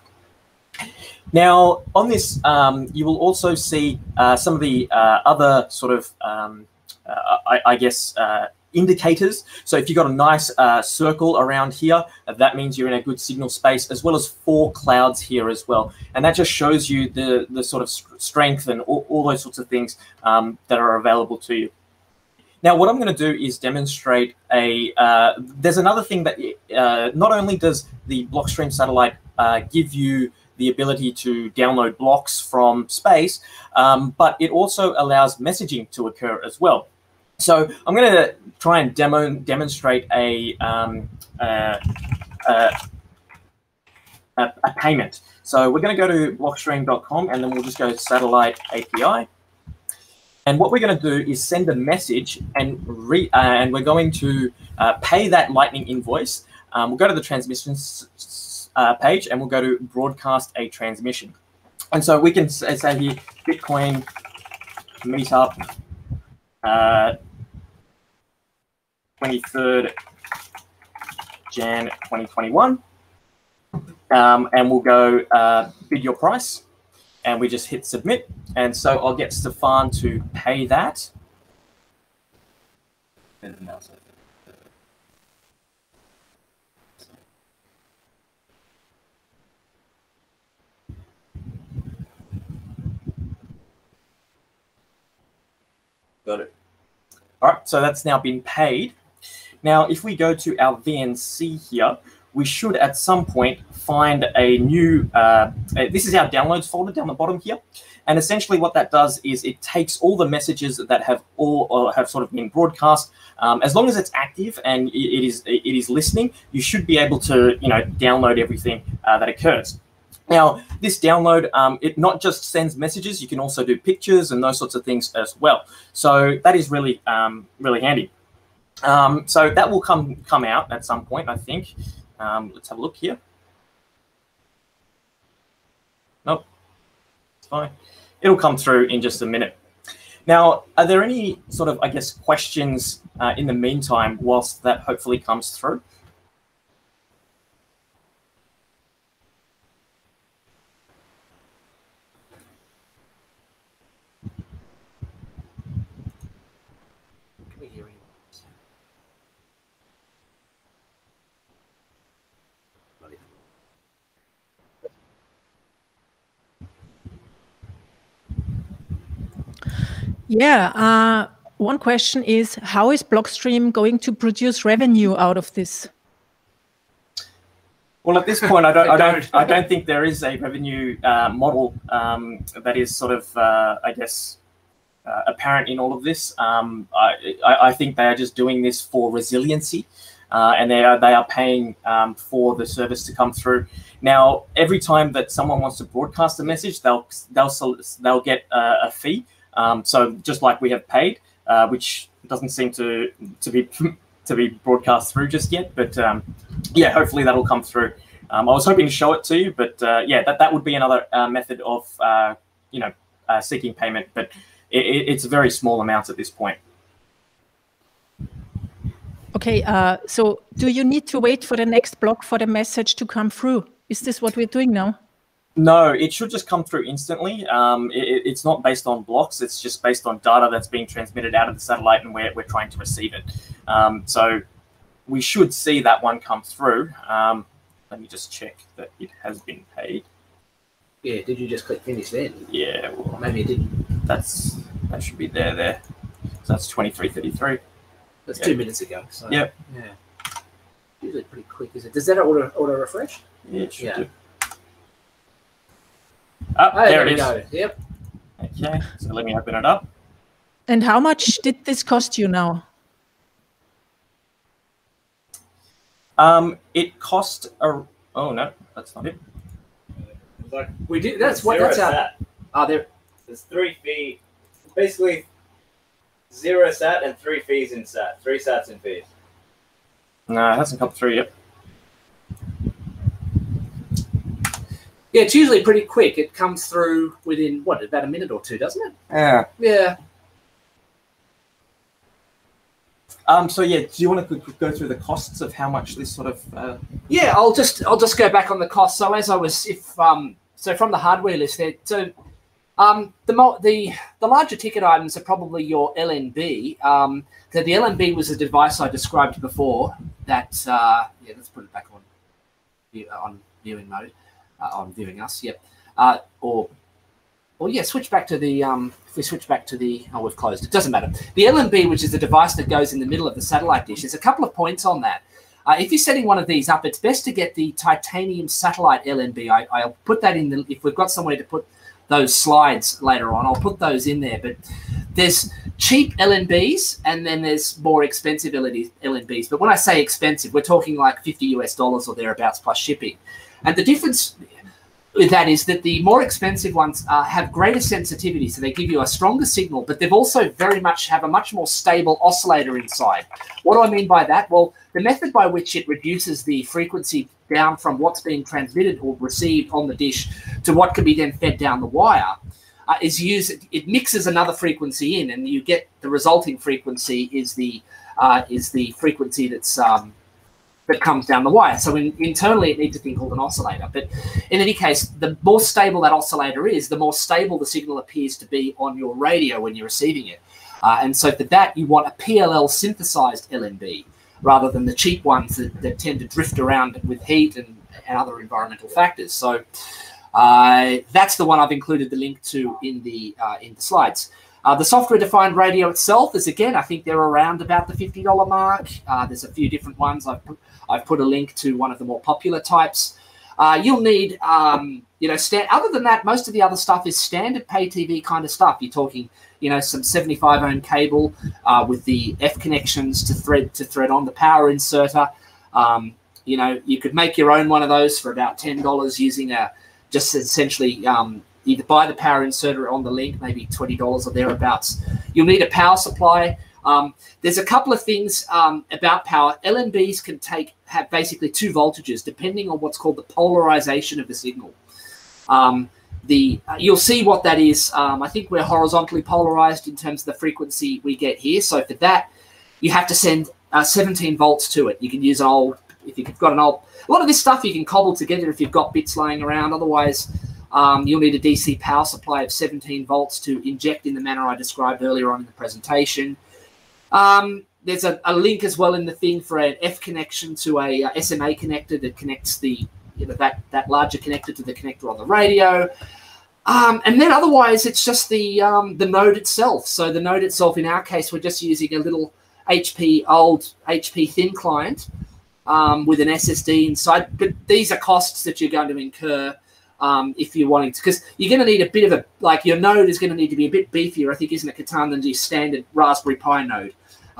Now, on this, um, you will also see uh, some of the uh, other sort of, um, uh, I, I guess, uh, indicators. So if you've got a nice uh, circle around here, that means you're in a good signal space, as well as four clouds here as well. And that just shows you the, the sort of strength and all, all those sorts of things um, that are available to you. Now, what I'm going to do is demonstrate a, uh, there's another thing that uh, not only does the Blockstream Satellite uh, give you the ability to download blocks from space, um, but it also allows messaging to occur as well. So I'm going to try and demo demonstrate a, um, uh, uh, a, a payment. So we're going to go to blockstream dot com, and then we'll just go to Satellite A P I. And what we're going to do is send a message, and, re uh, and we're going to uh, pay that Lightning invoice. Um, we'll go to the transmissions uh, page, and we'll go to broadcast a transmission. And so we can say here, Bitcoin meetup. Uh, twenty-third Jan twenty twenty-one, um, and we'll go uh, bid your price, and we just hit submit. And so I'll get Stefan to pay that. Got it. All right, so that's now been paid. Now, if we go to our V N C here, we should at some point find a new, uh, this is our downloads folder down the bottom here. And essentially what that does is it takes all the messages that have all or have sort of been broadcast. Um, as long as it's active and it is, it is listening, you should be able to, you know, download everything uh, that occurs. Now, this download, um, it not just sends messages, you can also do pictures and those sorts of things as well. So that is really, um, really handy. Um, so that will come come out at some point, I think. Um, let's have a look here. Nope, it's fine. It'll come through in just a minute. Now, are there any sort of, I guess, questions uh, in the meantime whilst that hopefully comes through? Yeah, uh, one question is, how is Blockstream going to produce revenue out of this? Well, at this point, I don't, I don't, I don't think there is a revenue uh, model um, that is sort of, uh, I guess, uh, apparent in all of this. Um, I, I think they are just doing this for resiliency, uh, and they are they are paying um, for the service to come through. Now, every time that someone wants to broadcast a message, they'll they'll they'll get uh, a fee. Um, so just like we have paid, uh, which doesn't seem to to be to be broadcast through just yet, but um, yeah, hopefully that'll come through. Um, I was hoping to show it to you, but uh, yeah, that that would be another uh, method of uh, you know uh, seeking payment, but it, it's a very small amount at this point. Okay, uh, so do you need to wait for the next block for the message to come through? Is this what we're doing now? No, it should just come through instantly. Um, it, it's not based on blocks. It's just based on data that's being transmitted out of the satellite, and we're, we're trying to receive it. Um, so we should see that one come through. Um, let me just check that it has been paid. Yeah, did you just click finish then? Yeah. Well, maybe it didn't. That's, that should be there, there. So that's twenty-three thirty-three. That's yep. two minutes ago. So yep. Yeah. Usually pretty quick, is it? Does that auto, auto refresh? Yeah, it should yeah. do. Oh, oh, there, there it go. is. Yep. Okay, so let me open it up. And how much did this cost you now? Um, it cost a. Oh no, that's not it. Like, we did. That's what. That's our. Sat. Oh, there. There's three fees. Basically, zero sat and three fees in sat. Three sats in fees. No, it hasn't come through yet. Yeah, it's usually pretty quick. It comes through within, what, about a minute or two, doesn't it? Yeah. Yeah. Um, so, yeah, do you want to go through the costs of how much this sort of... Uh... Yeah, I'll just I'll just go back on the cost. So as I was, if um, So from the hardware list there, so um, the, the the larger ticket items are probably your L N B. Um, so the L N B was a device I described before that, uh, yeah, let's put it back on, on viewing mode, uh, on viewing us, yep. Uh, or, or yeah, switch back to the, um, if we switch back to the, oh, we've closed, it doesn't matter. The L N B, which is the device that goes in the middle of the satellite dish, there's a couple of points on that. Uh, if you're setting one of these up, it's best to get the titanium satellite L N B. I, I'll put that in the, if we've got somewhere to put those slides later on, I'll put those in there. But there's cheap L N Bs and then there's more expensive L N Bs. But when I say expensive, we're talking like fifty US dollars or thereabouts plus shipping. And the difference with that is that the more expensive ones uh, have greater sensitivity. So they give you a stronger signal, but they've also very much have a much more stable oscillator inside. What do I mean by that? Well, the method by which it reduces the frequency down from what's being transmitted or received on the dish to what can be then fed down the wire uh, is used, it mixes another frequency in and you get the resulting frequency is the, uh, is the frequency that's, um, that comes down the wire. So in, internally it needs a thing called an oscillator. But in any case, the more stable that oscillator is, the more stable the signal appears to be on your radio when you're receiving it. Uh, and so for that, you want a P L L synthesized L N B rather than the cheap ones that, that tend to drift around with heat and, and other environmental factors. So uh, that's the one I've included the link to in the, uh, in the slides. Uh, the software-defined radio itself is, again, I think they're around about the fifty dollar mark. Uh, there's a few different ones. I've put, I've put a link to one of the more popular types. Uh, you'll need, um, you know, stand, other than that, most of the other stuff is standard pay T V kind of stuff. You're talking, you know, some seventy-five ohm cable uh, with the F connections to thread to thread on the power inserter. Um, you know, you could make your own one of those for about ten dollars using a just essentially. Um, Either buy the power inserter on the link, maybe twenty dollars or thereabouts. You'll need a power supply. Um, there's a couple of things um, about power. L N Bs can take have basically two voltages, depending on what's called the polarization of the signal. Um, the uh, you'll see what that is. Um, I think we're horizontally polarized in terms of the frequency we get here. So for that, you have to send uh, seventeen volts to it. You can use an old, if you've got an old, a lot of this stuff you can cobble together if you've got bits laying around. Otherwise, Um, you'll need a D C power supply of seventeen volts to inject in the manner I described earlier on in the presentation. Um, there's a, a link as well in the thing for an F connection to a, a S M A connector that connects the, you know, that, that larger connector to the connector on the radio. Um, and then otherwise, it's just the, um, the node itself. So the node itself, in our case, we're just using a little H P old H P thin client um, with an S S D inside. But these are costs that you're going to incur Um, if you're wanting to, because you're going to need a bit of a, like your node is going to need to be a bit beefier, I think, isn't it, Catan, than your standard Raspberry Pi node,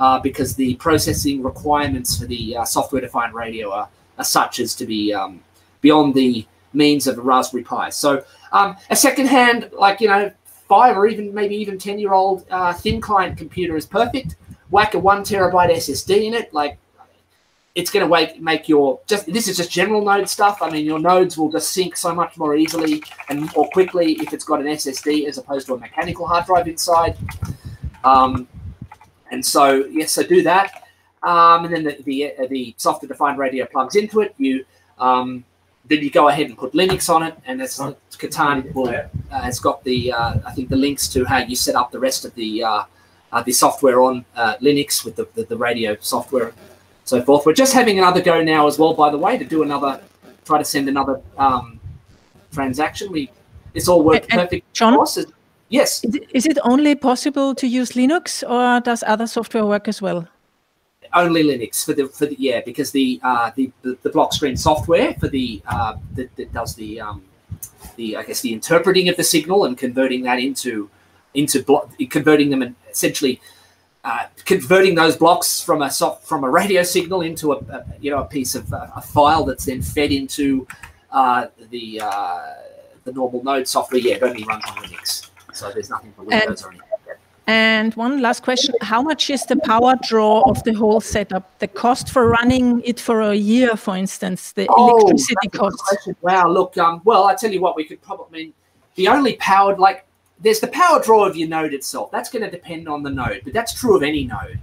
uh, because the processing requirements for the uh, software-defined radio are, are such as to be um, beyond the means of a Raspberry Pi. So um, a second-hand, like, you know, five or even maybe even ten-year-old uh, thin client computer is perfect. Whack a one terabyte S S D in it, like, it's going to make your, just this is just general node stuff. I mean, your nodes will just sync so much more easily and or quickly if it's got an S S D as opposed to a mechanical hard drive inside. Um, and so, yes, so do that. Um, and then the, the, the software-defined radio plugs into it. You um, Then you go ahead and put Linux on it. And as Catan will, uh, has got the, uh, I think, the links to how you set up the rest of the, uh, uh, the software on uh, Linux with the, the, the radio software so forth. We're just having another go now as well, by the way, to do another, try to send another um, transaction. We, it's all worked and, perfect. John, yes. Is it, is it only possible to use Linux, or does other software work as well? Only Linux for the, for the yeah, because the uh, the, the the Blockstream software for the uh, that, that does the um, the I guess the interpreting of the signal and converting that into into block, converting them and essentially. Uh, converting those blocks from a soft, from a radio signal into a, a you know a piece of uh, a file that's then fed into uh, the uh, the normal node software. Yeah, it only runs on Linux, so there's nothing for Windows and, or anything. Like that. And one last question: how much is the power draw of the whole setup? The cost for running it for a year, for instance, the oh, electricity cost. Wow, look, um, well, I tell you what, we could probably I mean the only powered like. There's the power draw of your node itself. That's going to depend on the node, but that's true of any node.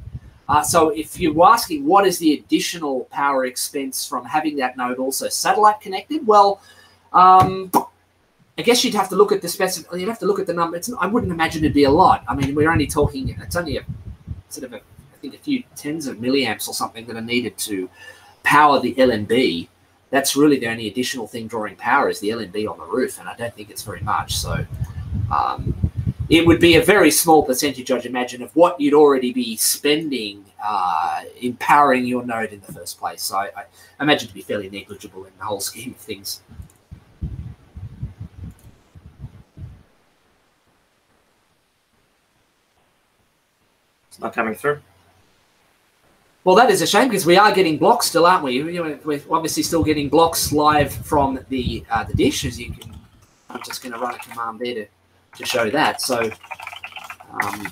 Uh, so if you're asking what is the additional power expense from having that node also satellite connected, well, um, I guess you'd have to look at the specific. You'd have to look at the number. It's, I wouldn't imagine it'd be a lot. I mean, we're only talking. It's only a sort of a, I think a few tens of milliamps or something that are needed to power the L N B. That's really the only additional thing drawing power is the L N B on the roof, and I don't think it's very much. So um, it would be a very small percentage, I'd imagine, of what you'd already be spending uh, in powering your node in the first place. So I, I imagine it'd be fairly negligible in the whole scheme of things. It's not coming through. Well, that is a shame because we are getting blocks still, aren't we? We're obviously still getting blocks live from the uh, the dish. As you can, I'm just going to run a command there to to show that. So, um,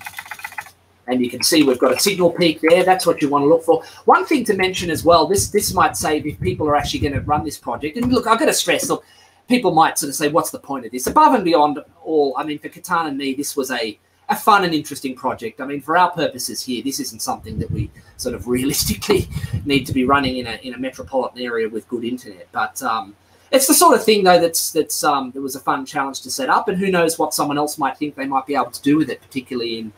and you can see we've got a signal peak there. That's what you want to look for. One thing to mention as well. This this might save if people are actually going to run this project. And look, I've got to stress. Look, people might sort of say, "What's the point of this?" Above and beyond all, I mean, for Catan and me, this was a A fun and interesting project. I mean, for our purposes here, this isn't something that we sort of realistically need to be running in a in a metropolitan area with good internet. But um, it's the sort of thing, though, that's that's um, it was a fun challenge to set up. And who knows what someone else might think they might be able to do with it, particularly in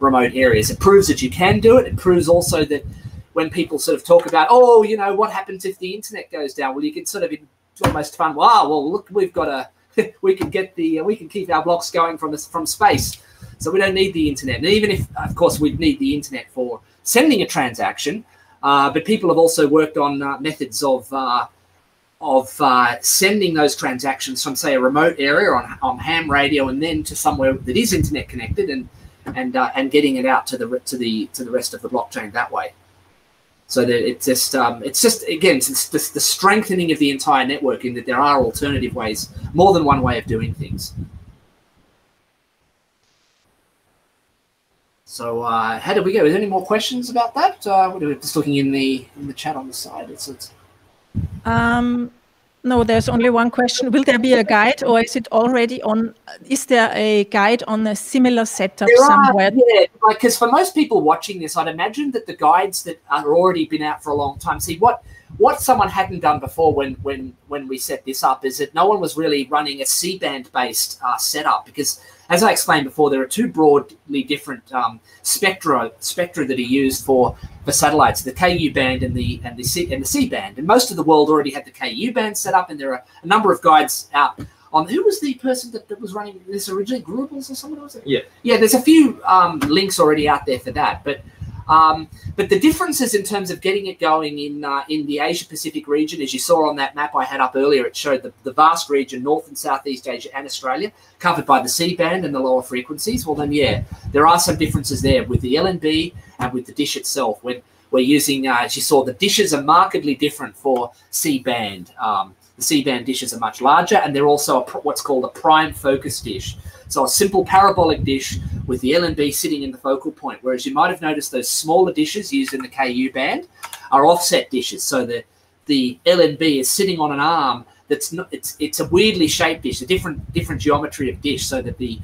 remote areas. It proves that you can do it. It proves also that when people sort of talk about, oh, you know, what happens if the internet goes down? Well, you can sort of almost fun. Wow, well, look, we've got a we can get the we can keep our blocks going from from space. So we don't need the internet. And even if, of course, we'd need the internet for sending a transaction, uh, but people have also worked on uh, methods of uh, of uh, sending those transactions from, say, a remote area on, on ham radio, and then to somewhere that is internet connected, and and uh, and getting it out to the to the to the rest of the blockchain that way. So that it just um, it's just again it's the, the strengthening of the entire network in that there are alternative ways, more than one way of doing things. So uh, how did we go? Is there any more questions about that? Uh, what are we just looking in the in the chat on the side? It's, it's... Um, no, there's only one question. Will there be a guide, or is it already on? Is there a guide on a similar setup there somewhere? Are, yeah, because like, for most people watching this, I'd imagine that the guides that are already been out for a long time. See what what someone hadn't done before when when when we set this up is that no one was really running a C-band based uh, setup because. As I explained before, there are two broadly different um, spectra spectra that are used for for satellites: the Ku band and the and the C, and the C band. And most of the world already had the Ku band set up, and there are a number of guides out. On who was the person that, that was running this originally? Grubles or someone else? Yeah, yeah. There's a few um, links already out there for that, but um, but the differences in terms of getting it going in uh, in the Asia Pacific region, as you saw on that map I had up earlier, it showed the, the vast region, North and Southeast Asia and Australia, covered by the C-band and the lower frequencies. Well, then, yeah, there are some differences there with the L N B and with the dish itself. When we're using, uh, as you saw, the dishes are markedly different for C-band. Um, the C-band dishes are much larger, and they're also a pr what's called a prime focus dish. So a simple parabolic dish with the L N B sitting in the focal point, whereas you might have noticed those smaller dishes used in the Ku band are offset dishes. So the the L N B is sitting on an arm that's not, it's it's a weirdly shaped dish, a different different geometry of dish, so that the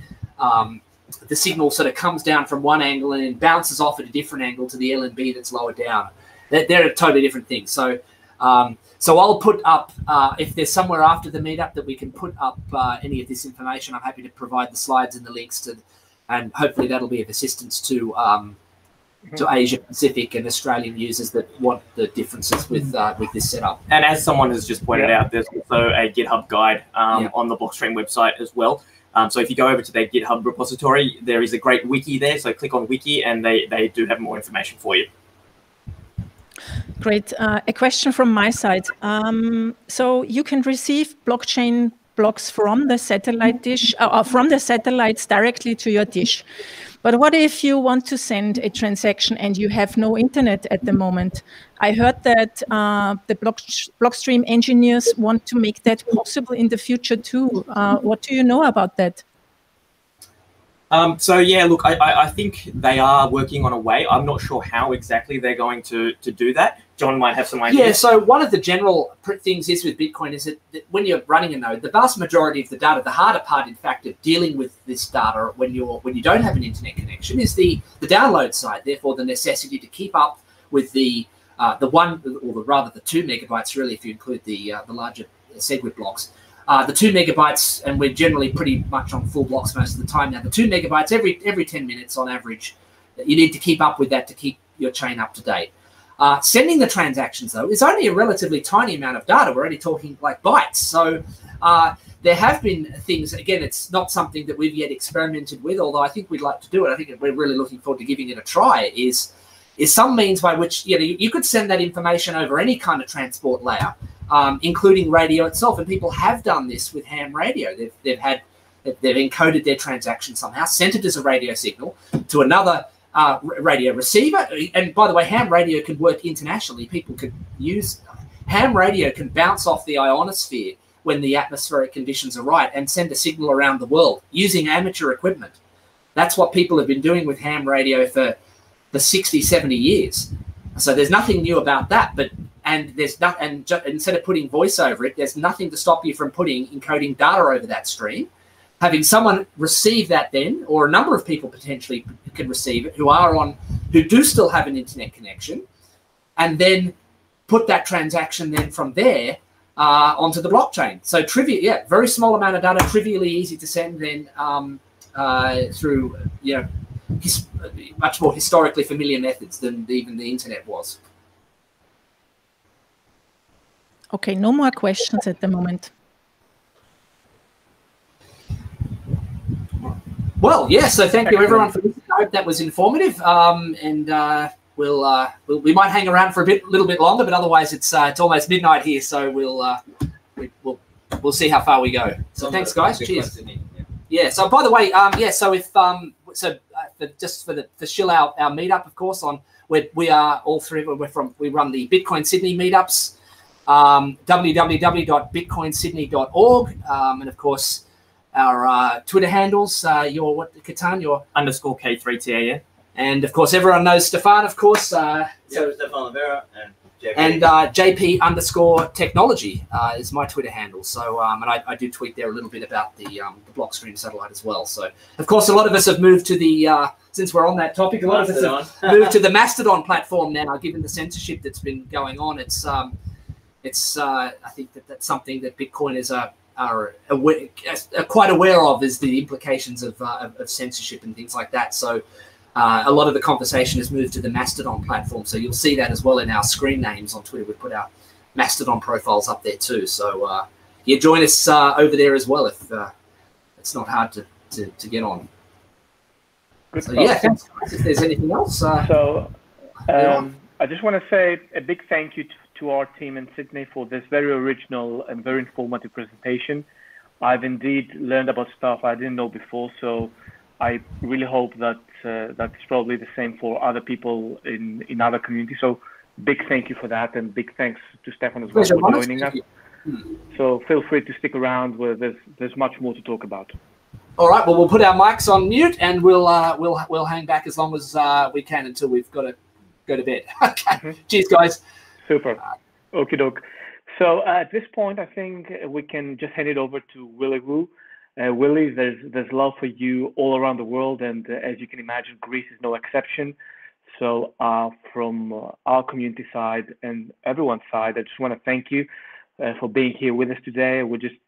um, the signal sort of comes down from one angle and then bounces off at a different angle to the L N B that's lower down. They're, they're totally different things. So. Um, So I'll put up, uh, if there's somewhere after the meetup that we can put up uh, any of this information, I'm happy to provide the slides and the links to, and hopefully that'll be of assistance to um, to Asia Pacific and Australian users that want the differences with uh, with this setup. And as someone has just pointed yeah. out, there's also a GitHub guide um, yeah. on the Blockstream website as well. Um, so if you go over to their GitHub repository, there is a great wiki there. So click on wiki and they, they do have more information for you. Great. Uh, a question from my side. Um, so you can receive blockchain blocks from the satellite dish, uh, from the satellites directly to your dish. But what if you want to send a transaction and you have no internet at the moment? I heard that uh, the block Blockstream engineers want to make that possible in the future too. Uh, what do you know about that? Um, so, yeah, look, I, I think they are working on a way. I'm not sure how exactly they're going to, to do that. John might have some ideas. Yeah, so one of the general things is with Bitcoin is that, that when you're running a node, the vast majority of the data, the harder part, in fact, of dealing with this data when, you're, when you don't have an internet connection is the, the download side, therefore the necessity to keep up with the, uh, the one, or the, rather the two megabytes, really, if you include the, uh, the larger SegWit blocks. Uh, the two megabytes, and we're generally pretty much on full blocks most of the time now. The two megabytes every every ten minutes on average. You need to keep up with that to keep your chain up to date. Uh, sending the transactions, though, is only a relatively tiny amount of data. We're only talking like bytes. So uh, there have been things, again, it's not something that we've yet experimented with, although I think we'd like to do it. I think we're really looking forward to giving it a try, is, is some means by which, you know, you could send that information over any kind of transport layer, um, including radio itself. And people have done this with ham radio. They've, they've, had, they've encoded their transaction somehow, sent it as a radio signal to another Uh, radio receiver. And by the way, ham radio can work internationally. People could use ham radio, can bounce off the ionosphere when the atmospheric conditions are right and send a signal around the world using amateur equipment. That's what people have been doing with ham radio for the sixty, seventy years. So there's nothing new about that. But and there's not, and ju- instead of putting voice over it, there's nothing to stop you from putting encoding data over that stream. Having someone receive that then, or a number of people potentially can receive it who are on, who do still have an internet connection, and then put that transaction then from there uh, onto the blockchain. So trivial, yeah, very small amount of data, trivially easy to send then um, uh, through, you know, his, much more historically familiar methods than even the internet was. Okay, no more questions at the moment. Well, yeah, so thank you, everyone, for listening. I hope that was informative. Um, and uh, we'll, uh, we'll, we might hang around for a bit, little bit longer, but otherwise it's uh, it's almost midnight here, so we'll, uh, we, we'll we'll see how far we go. So thanks, guys. Cheers. Yeah, so by the way, um, yeah, so if um, so uh, the, just for the for shill out our meetup, of course, on we we are all three. We're from we run the Bitcoin Sydney meetups, um, w w w dot bitcoin sydney dot org, um, and of course. Our uh, Twitter handles, uh, your what, Katan, your underscore K three T A N. Yeah? And of course, everyone knows Stefan, of course. Uh, yeah, so Stephan Livera and J P. And uh, J P underscore technology uh, is my Twitter handle. So, um, and I, I do tweet there a little bit about the, um, the Blockstream satellite as well. So, of course, a lot of us have moved to the, uh, since we're on that topic, a lot Mastodon. of us have moved to the Mastodon platform now, given the censorship that's been going on. It's, um, it's uh, I think that that's something that Bitcoiners are. Are, aware, are quite aware of is the implications of, uh, of, of censorship and things like that. So uh, a lot of the conversation has moved to the Mastodon platform. So you'll see that as well in our screen names on Twitter. We put our Mastodon profiles up there too. So uh, yeah, join us uh, over there as well if uh, it's not hard to, to, to get on. Good so, yeah, thanks guys. If there's anything else. Uh, so um, I just want to say a big thank you to to our team in Sydney for this very original and very informative presentation. I've indeed learned about stuff I didn't know before, so I really hope that uh, that's probably the same for other people in, in other communities. So big thank you for that, and big thanks to Stefan as well Pleasure. for joining us. So feel free to stick around, where there's, there's much more to talk about. All right, well, we'll put our mics on mute, and we'll, uh, we'll, we'll hang back as long as uh, we can until we've got to go to bed. Okay, mm-hmm. Cheers, guys. Super. Okie doke. So uh, at this point, I think we can just hand it over to Willy Wu. Uh, Willy, there's there's love for you all around the world, and uh, as you can imagine, Greece is no exception. So uh, from uh, our community side and everyone's side, I just want to thank you uh, for being here with us today. We just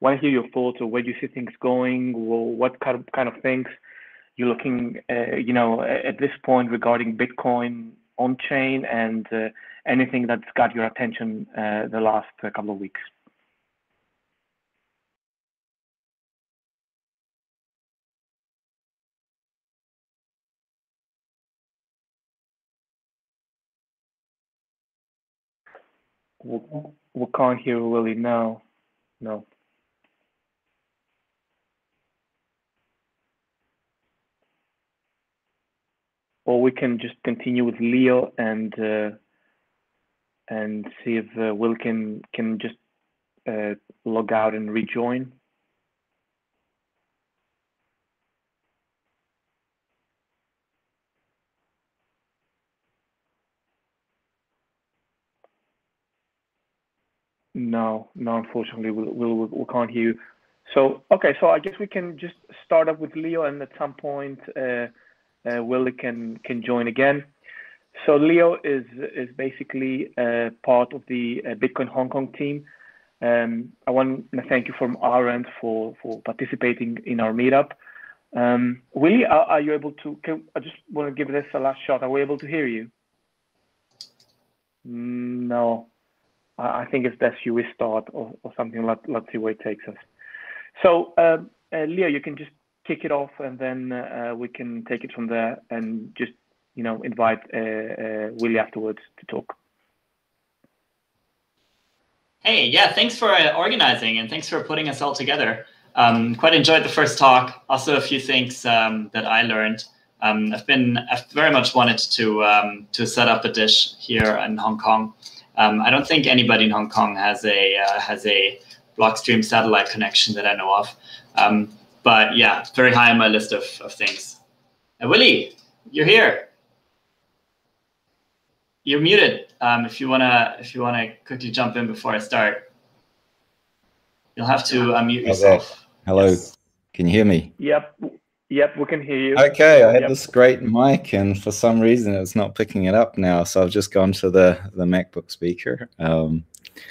want to hear your thoughts on where you see things going, or what kind of kind of things you're looking, uh, you know, at this point regarding Bitcoin on chain and uh, anything that's got your attention uh, the last uh, couple of weeks. We, we can't hear Willy. No, no. Or we can just continue with Leo and uh, and see if uh, Will can can just uh, log out and rejoin. No, no, unfortunately, we we'll, we'll, we can't hear you. So okay, so I guess we can just start up with Leo, and at some point. Uh, Uh, Willy can can join again. So Leo is is basically uh, part of the uh, Bitcoin Hong Kong team, Um, I want to thank you from our end for, for participating in our meetup. Um, Willy, are, are you able to, can, I just want to give this a last shot. Are we able to hear you? No, I, I think it's best you restart or, or something. Let, let's see where it takes us. So um, uh, Leo, you can just kick it off and then uh, we can take it from there and just, you know, invite uh, uh, Willy afterwards to talk. Hey, yeah, thanks for uh, organizing and thanks for putting us all together. Um, quite enjoyed the first talk. Also, a few things um, that I learned. Um, I've been, I've very much wanted to um, to set up a dish here in Hong Kong. Um, I don't think anybody in Hong Kong has a uh, has a Blockstream satellite connection that I know of. Um, but yeah, very high on my list of of things. And Willy, you're here. You're muted. Um, if you wanna, if you wanna quickly jump in before I start, you'll have to unmute yourself. Hello. Yes. Can you hear me? Yep. Yep. We can hear you. Okay. I had yep. this great mic, and for some reason it's not picking it up now. So I've just gone to the the MacBook speaker. Um,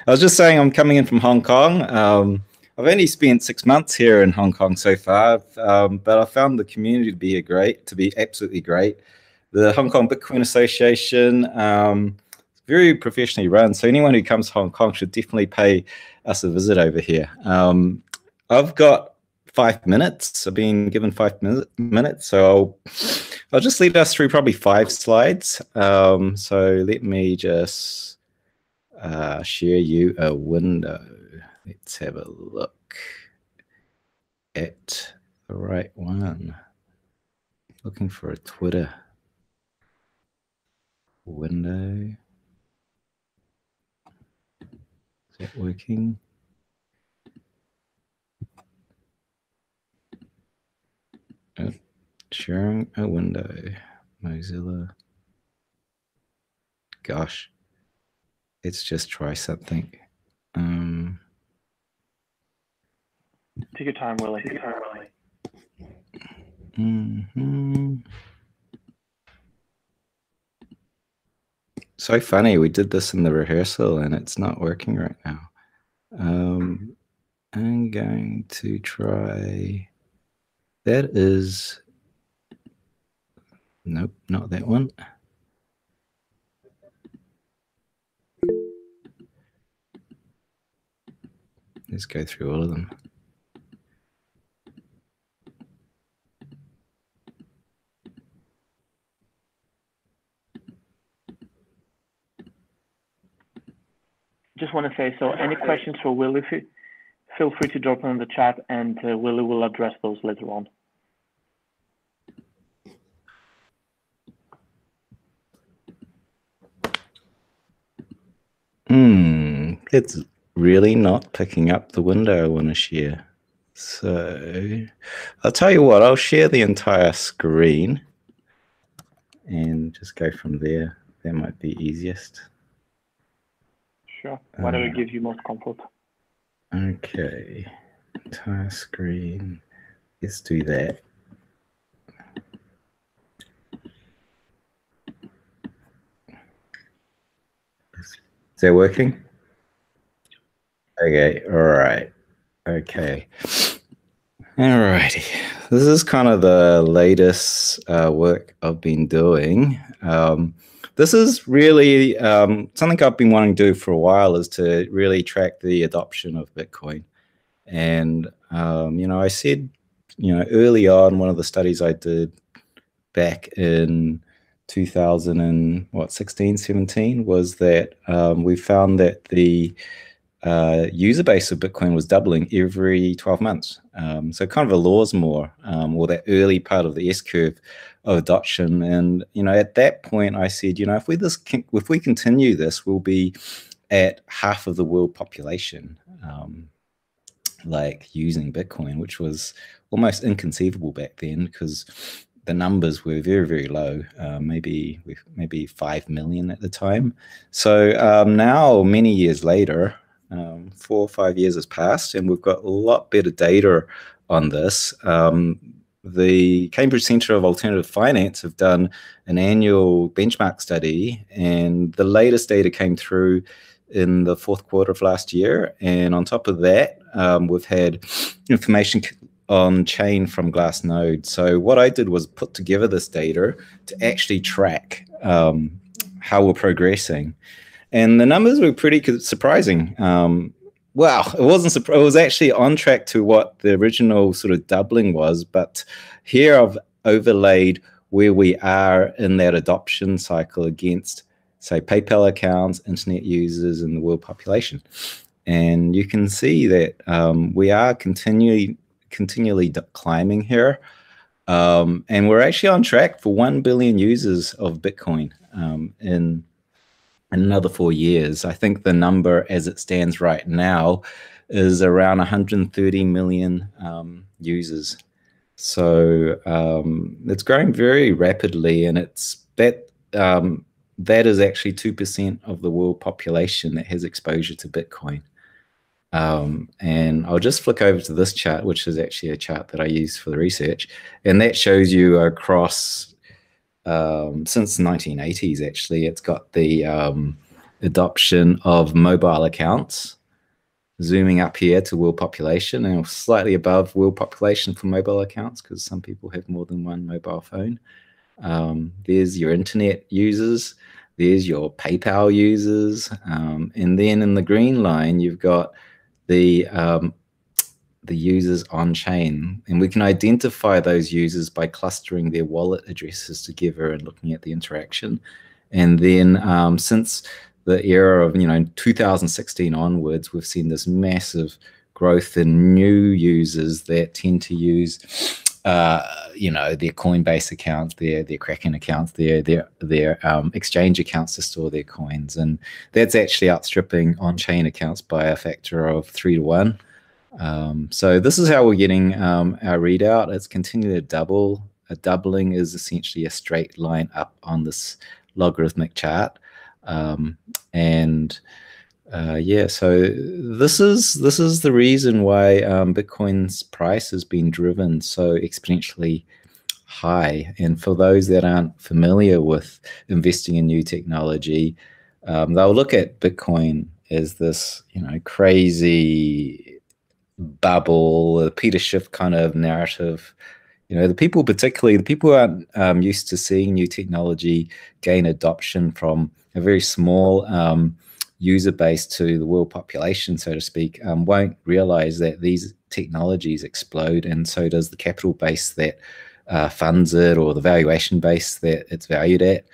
I was just saying I'm coming in from Hong Kong. Um, I've only spent six months here in Hong Kong so far, um, but I found the community to be a great, to be absolutely great. The Hong Kong Bitcoin Association, um, very professionally run. So anyone who comes to Hong Kong should definitely pay us a visit over here. Um, I've got five minutes. I've been given five minute, minutes. So I'll, I'll just lead us through probably five slides. Um, so let me just uh, share you a window. Let's have a look at the right one. Looking for a Twitter window. Is that working? Oh, sharing a window. Mozilla. Gosh, let's just try something. Um, Take your time, Willy. Take your time, Willy. Mm-hmm. So funny, we did this in the rehearsal and it's not working right now. Um, I'm going to try, that is, nope, not that one. Let's go through all of them. Just want to say, so any questions for Willy, feel free to drop them in the chat and uh, Willy will address those later on. Hmm, it's really not picking up the window I want to share. So I'll tell you what, I'll share the entire screen and just go from there. That might be easiest. Sure. Whatever uh, gives you most comfort. Okay. Entire screen. Let's do that. Is that working? Okay. All right. Okay. All righty. This is kind of the latest uh, work I've been doing. Um, This is really um, something I've been wanting to do for a while, is to really track the adoption of Bitcoin. And, um, you know, I said, you know, early on, one of the studies I did back in two thousand and what, sixteen, seventeen, was that um, we found that the uh, user base of Bitcoin was doubling every twelve months. Um, so kind of a Law's more, um, or that early part of the S-curve of adoption. And, you know, at that point I said, you know, if we this can, if we continue this, we'll be at half of the world population um, like using Bitcoin, which was almost inconceivable back then because the numbers were very, very low, uh, maybe maybe five million at the time. So um, now, many years later, um, four or five years has passed and we've got a lot better data on this. Um, The Cambridge Centre of Alternative Finance have done an annual benchmark study, and the latest data came through in the fourth quarter of last year. And on top of that, um, we've had information on chain from Glassnode. So what I did was put together this data to actually track um, how we're progressing. And the numbers were pretty surprising. Um, wow, it wasn't surpri- it was actually on track to what the original sort of doubling was, but here I've overlaid where we are in that adoption cycle against, say, PayPal accounts, internet users, and the world population. And you can see that um, we are continually continually climbing here. Um, and we're actually on track for one billion users of Bitcoin um, in another four years. I think the number as it stands right now is around one hundred thirty million um, users. So um, it's growing very rapidly, and it's that um, that is actually two percent of the world population that has exposure to Bitcoin. Um, and I'll just flick over to this chart, which is actually a chart that I used for the research, and that shows you across um, since the nineteen eighties. Actually, it's got the um, adoption of mobile accounts. Zooming up here to world population, and slightly above world population for mobile accounts because some people have more than one mobile phone. Um, there's your internet users, there's your PayPal users, um, and then in the green line you've got the um, the users on chain, and we can identify those users by clustering their wallet addresses together and looking at the interaction. And then um, since the era of, you know, two thousand sixteen onwards, we've seen this massive growth in new users that tend to use, uh, you know, their Coinbase accounts, their their Kraken accounts, their their their um, exchange accounts to store their coins, and that's actually outstripping on-chain accounts by a factor of three to one. Um, so this is how we're getting um, our readout. It's continuing to double. A doubling is essentially a straight line up on this logarithmic chart. Um, and uh, yeah, so this is this is the reason why um, Bitcoin's price has been driven so exponentially high. And for those that aren't familiar with investing in new technology, um, they'll look at Bitcoin as this, you know, crazy bubble, the Peter Schiff kind of narrative. You know, the people, particularly the people who aren't um, used to seeing new technology gain adoption from a very small um, user base to the world population, so to speak, um, won't realize that these technologies explode, and so does the capital base that uh, funds it, or the valuation base that it's valued at.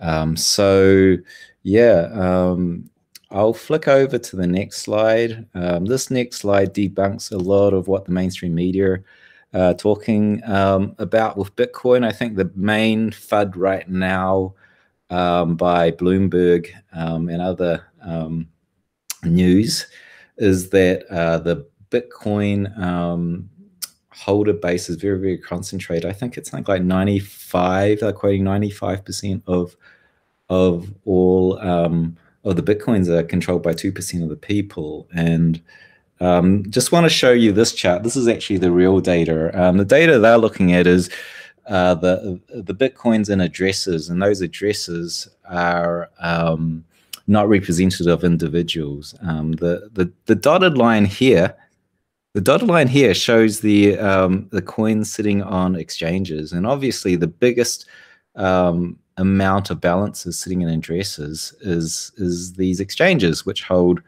Um, so, yeah, um, I'll flick over to the next slide. Um, this next slide debunks a lot of what the mainstream media Uh, talking um, about with Bitcoin. I think the main FUD right now um, by Bloomberg um, and other um, news is that uh, the Bitcoin um, holder base is very, very concentrated. I think it's something like ninety-five, they're quoting ninety-five percent of, of all um, of the Bitcoins are controlled by two percent of the people. And Um, just want to show you this chart. This is actually the real data. Um, the data they're looking at is uh, the the Bitcoins and addresses, and those addresses are um, not representative of individuals. Um, the, the the dotted line here, the dotted line here shows the um, the coins sitting on exchanges, and obviously the biggest um, amount of balances sitting in addresses is is these exchanges, which hold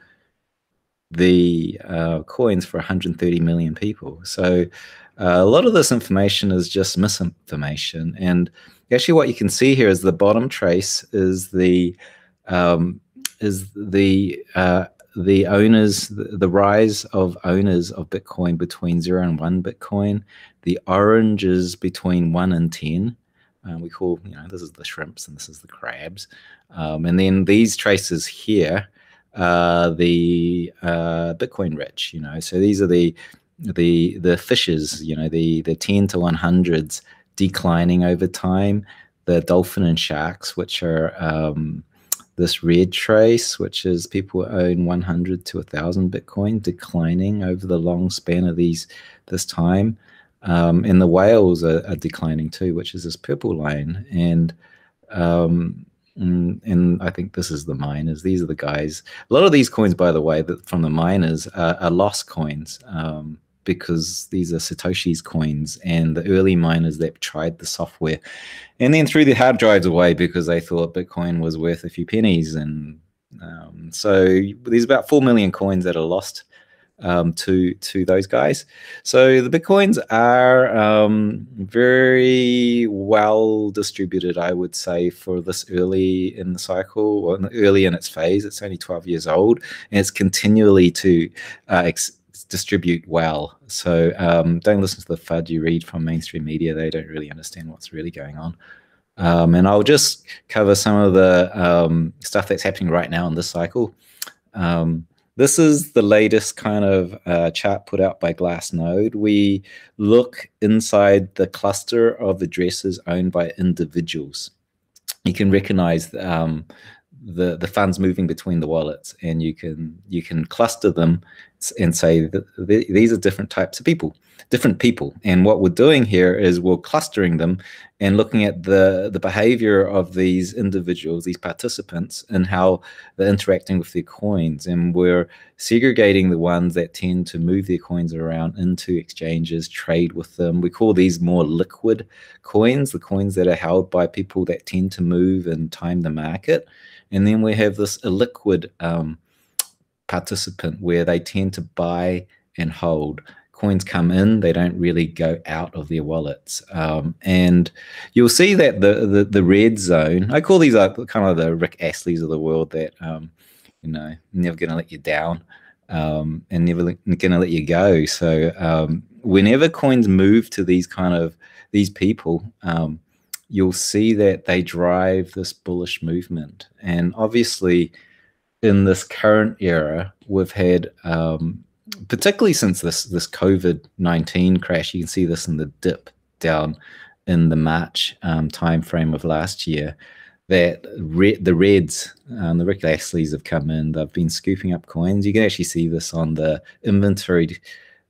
the uh, coins for one hundred thirty million people. So uh, a lot of this information is just misinformation. And actually what you can see here is the bottom trace is the um, is the uh, the owners, the rise of owners of Bitcoin between zero and one Bitcoin. The orange is between one and ten. Uh, we call, you know, this is the shrimps and this is the crabs. Um, and then these traces here, Uh, the uh, Bitcoin rich, you know, so these are the the the fishes, you know, the the ten to one hundreds declining over time. The dolphin and sharks, which are um, this red trace, which is people who own one hundred to one thousand Bitcoin, declining over the long span of these this time, um, and the whales are, are declining too, which is this purple line. And um, And, and I think this is the miners. These are the guys. A lot of these coins, by the way, that from the miners are, are lost coins um, because these are Satoshi's coins and the early miners that tried the software and then threw their hard drives away because they thought Bitcoin was worth a few pennies. And um, so there's about four million coins that are lost um, to, to those guys. So the Bitcoins are um, very well distributed, I would say, for this early in the cycle, or early in its phase. It's only twelve years old, and it's continually to uh, ex distribute well. So um, don't listen to the FUD you read from mainstream media. They don't really understand what's really going on. Um, and I'll just cover some of the um, stuff that's happening right now in this cycle. Um, This is the latest kind of uh, chart put out by Glassnode. We look inside the cluster of addresses owned by individuals. You can recognize um, the the funds moving between the wallets, and you can you can cluster them and say that th these are different types of people, different people. And what we're doing here is we're clustering them and looking at the the behavior of these individuals, these participants, and how they're interacting with their coins. And we're segregating the ones that tend to move their coins around into exchanges, trade with them. We call these more liquid coins, the coins that are held by people that tend to move and time the market. And then we have this illiquid um, participant where they tend to buy and hold. Coins come in, they don't really go out of their wallets. Um, and you'll see that the, the the red zone, I call these like kind of the Rick Astley's of the world that, um, you know, never going to let you down um, and never going to let you go. So um, whenever coins move to these kind of, these people, um, you'll see that they drive this bullish movement. And obviously, in this current era, we've had, um, particularly since this this COVID nineteen crash, you can see this in the dip down in the March um, timeframe of last year, that re the Reds, um, the Rick Astley's have come in, they've been scooping up coins. You can actually see this on the inventory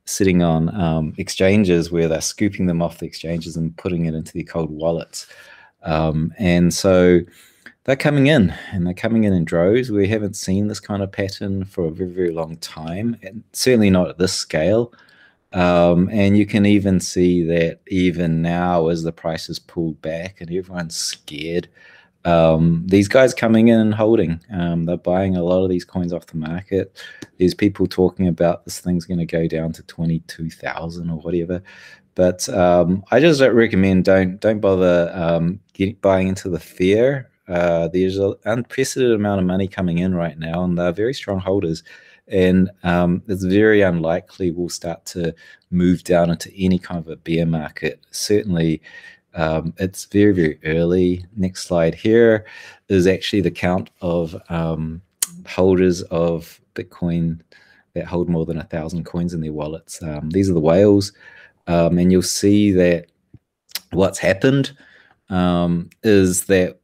sitting on um, exchanges where they're scooping them off the exchanges and putting it into their cold wallets. Um, and so they're coming in, and they're coming in in droves. We haven't seen this kind of pattern for a very, very long time, and certainly not at this scale. Um, and you can even see that even now, as the price is pulled back and everyone's scared, um, these guys coming in and holding. Um, they're buying a lot of these coins off the market. There's people talking about this thing's going to go down to twenty-two thousand or whatever. But um, I just don't recommend, don't, don't bother um, get, buying into the fear. Uh, there's an unprecedented amount of money coming in right now, and they're very strong holders. And um, it's very unlikely we'll start to move down into any kind of a bear market. Certainly, um, it's very, very early. Next slide here is actually the count of um, holders of Bitcoin that hold more than one thousand coins in their wallets. Um, these are the whales, um, and you'll see that what's happened um, is that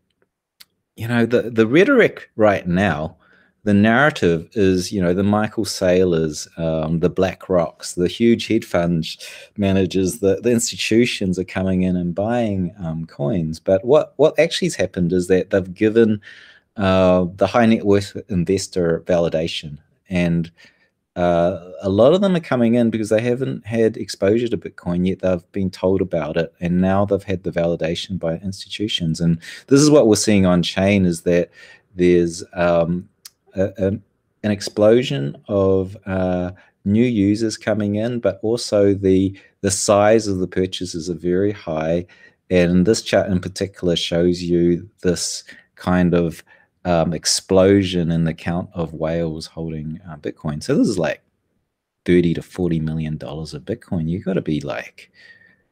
You know, the, the rhetoric right now, the narrative is, you know, the Michael Saylors, um, the Black Rocks, the huge hedge fund managers, the, the institutions are coming in and buying um, coins. But what, what actually has happened is that they've given uh, the high net worth investor validation. And uh, a lot of them are coming in because they haven't had exposure to Bitcoin yet. They've been told about it, and now they've had the validation by institutions. And this is what we're seeing on chain, is that there's um, a, a, an explosion of uh, new users coming in, but also the the size of the purchases are very high. And this chart in particular shows you this kind of Um, explosion in the count of whales holding uh, Bitcoin. So this is like thirty to forty million dollars of Bitcoin. You've got to be like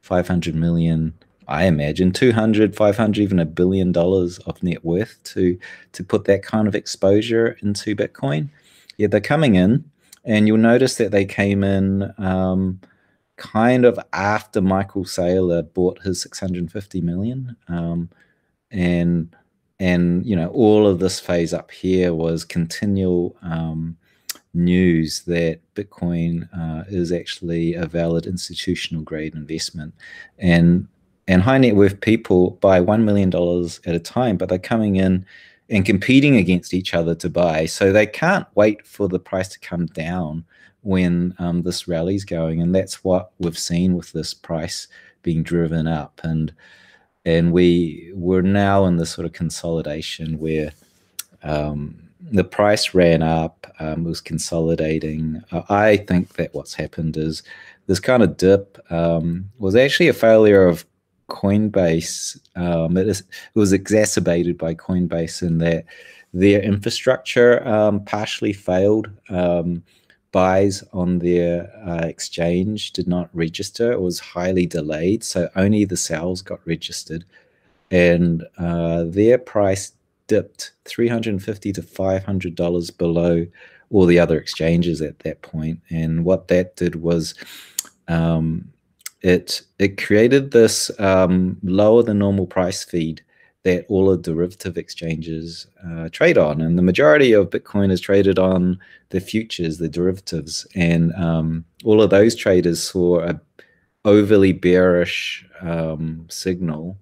five hundred million, I imagine, two hundred, five hundred, even a billion dollars of net worth to to put that kind of exposure into Bitcoin. Yeah, they're coming in, and you'll notice that they came in um, kind of after Michael Saylor bought his six hundred fifty million, um, and And, you know, all of this phase up here was continual um, news that Bitcoin uh, is actually a valid institutional grade investment. And and high net worth people buy one million dollars at a time, but they're coming in and competing against each other to buy. So they can't wait for the price to come down when um, this rally's going. And that's what we've seen with this price being driven up. And and we, we're now in this sort of consolidation where um, the price ran up, um, was consolidating. Uh, I think that what's happened is this kind of dip um, was actually a failure of Coinbase. Um, it, is, it was exacerbated by Coinbase in that their infrastructure um, partially failed. Um, buys on their uh, exchange did not register. It was highly delayed, so only the sales got registered. And uh, their price dipped three hundred fifty dollars to five hundred dollars below all the other exchanges at that point. And what that did was um, it, it created this um, lower than normal price feed that all the derivative exchanges uh, trade on. And the majority of Bitcoin is traded on the futures, the derivatives. And um, all of those traders saw an overly bearish um, signal.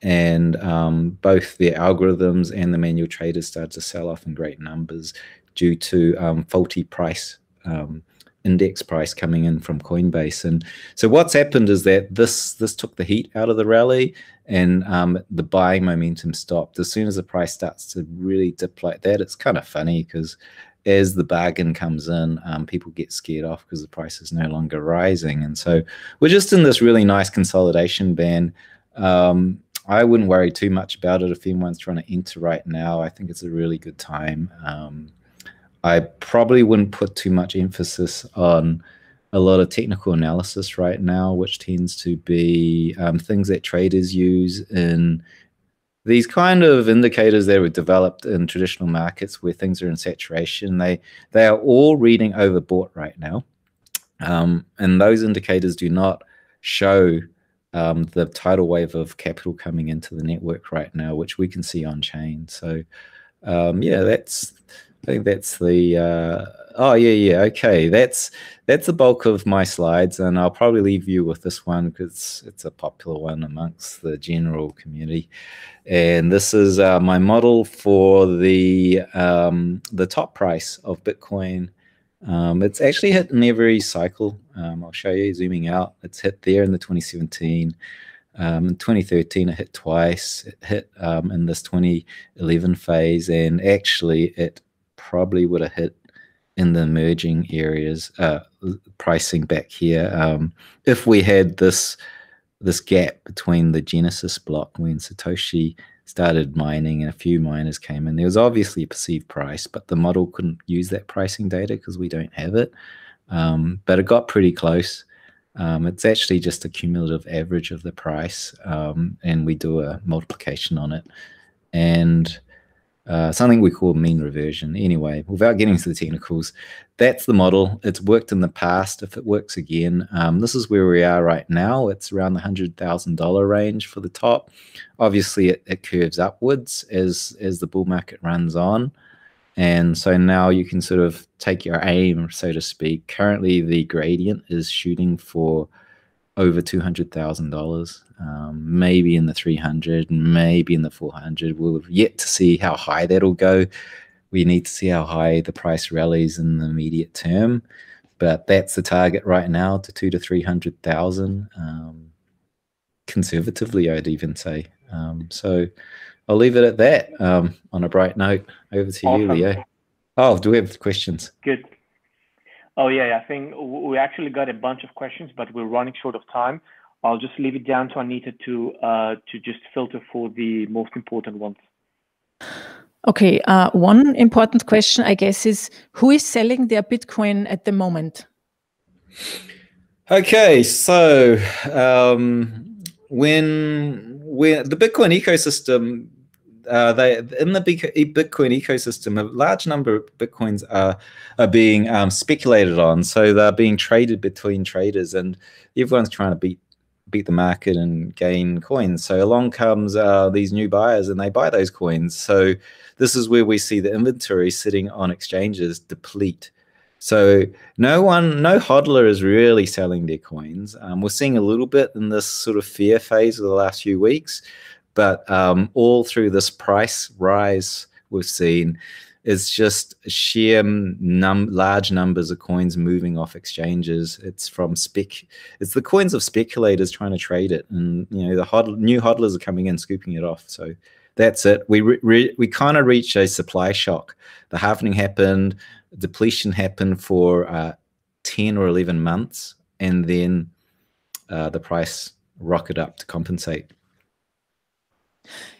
And um, both the algorithms and the manual traders started to sell off in great numbers due to um, faulty price, um, index price coming in from Coinbase. And so what's happened is that this this took the heat out of the rally, and um, the buying momentum stopped. As soon as the price starts to really dip like that, it's kind of funny because as the bargain comes in, um, people get scared off because the price is no longer rising. And so we're just in this really nice consolidation band. Um, I wouldn't worry too much about it if anyone's trying to enter right now. I think it's a really good time. Um, I probably wouldn't put too much emphasis on a lot of technical analysis right now, which tends to be um, things that traders use in these kind of indicators that were developed in traditional markets where things are in saturation. They, they are all reading overbought right now. Um, and those indicators do not show Um, the tidal wave of capital coming into the network right now, which we can see on chain. So, um, yeah, that's, I think that's the, uh, oh yeah, yeah, okay. That's, that's the bulk of my slides, and I'll probably leave you with this one because it's a popular one amongst the general community. And this is uh, my model for the, um, the top price of Bitcoin. Um, it's actually hit in every cycle. Um, I'll show you zooming out. It's hit there in the twenty seventeen. Um, in twenty thirteen, it hit twice. It hit um, in this twenty eleven phase, and actually it probably would have hit in the emerging areas uh, pricing back here um, if we had this this gap between the Genesis block when Satoshi started mining and a few miners came in. There was obviously a perceived price, but the model couldn't use that pricing data because we don't have it. Um, but it got pretty close. Um, it's actually just a cumulative average of the price, um, and we do a multiplication on it. And uh, something we call mean reversion. Anyway, without getting into the technicals, that's the model. It's worked in the past. If it works again, um, this is where we are right now. It's around the one hundred thousand dollar range for the top. Obviously, it, it curves upwards as, as the bull market runs on. And so now you can sort of take your aim, so to speak. Currently, the gradient is shooting for over two hundred thousand dollars, um, maybe in the three hundred, maybe in the four hundred. We've yet to see how high that'll go. We need to see how high the price rallies in the immediate term, but that's the target right now, to two to three hundred thousand. Um, conservatively, I'd even say. Um, so I'll leave it at that. Um, on a bright note, over to awesome. you, Leo. Oh, do we have questions? Good. Oh, yeah, I think we actually got a bunch of questions, but we're running short of time. I'll just leave it down to Anita to uh, to just filter for the most important ones. Okay, uh, one important question, I guess, is who is selling their Bitcoin at the moment? Okay, so um, when, when the Bitcoin ecosystem, Uh, they, in the Bitcoin ecosystem, a large number of Bitcoins are, are being um, speculated on. So they're being traded between traders, and everyone's trying to beat, beat the market and gain coins. So along comes uh, these new buyers, and they buy those coins. So this is where we see the inventory sitting on exchanges deplete. So no one, no hodler is really selling their coins. Um, we're seeing a little bit in this sort of fear phase of the last few weeks, but um, all through this price rise we've seen is just sheer num large numbers of coins moving off exchanges. It's from spec, it's the coins of speculators trying to trade it, and you know the hodl new hodlers are coming in scooping it off. So that's it. We re re we kind of reached a supply shock. The halvening happened, depletion happened for uh, ten or eleven months, and then uh, the price rocketed up to compensate.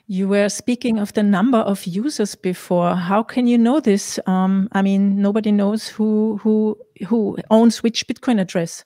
You were speaking of the number of users before. How can you know this? Um, I mean, nobody knows who who who owns which Bitcoin address.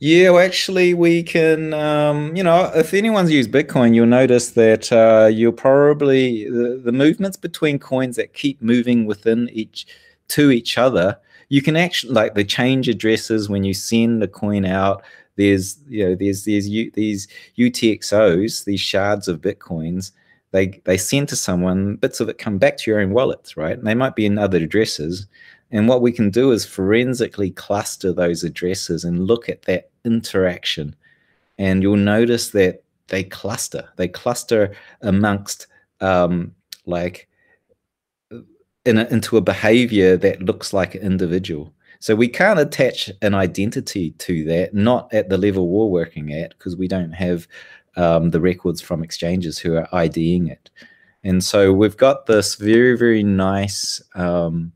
Yeah, well, actually, we can. Um, you know, if anyone's used Bitcoin, you'll notice that uh, you'll probably the, the movements between coins that keep moving within each to each other. You can actually like the change addresses when you send the coin out. There's, you know, there's, there's U, these U T X Os, these shards of Bitcoins, they, they send to someone, bits of it come back to your own wallets, right? And they might be in other addresses. And what we can do is forensically cluster those addresses and look at that interaction. And you'll notice that they cluster. They cluster amongst, um, like, in a, into a behavior that looks like an individual. So we can't attach an identity to that, not at the level we're working at, because we don't have um, the records from exchanges who are IDing it. And so we've got this very, very nice, um,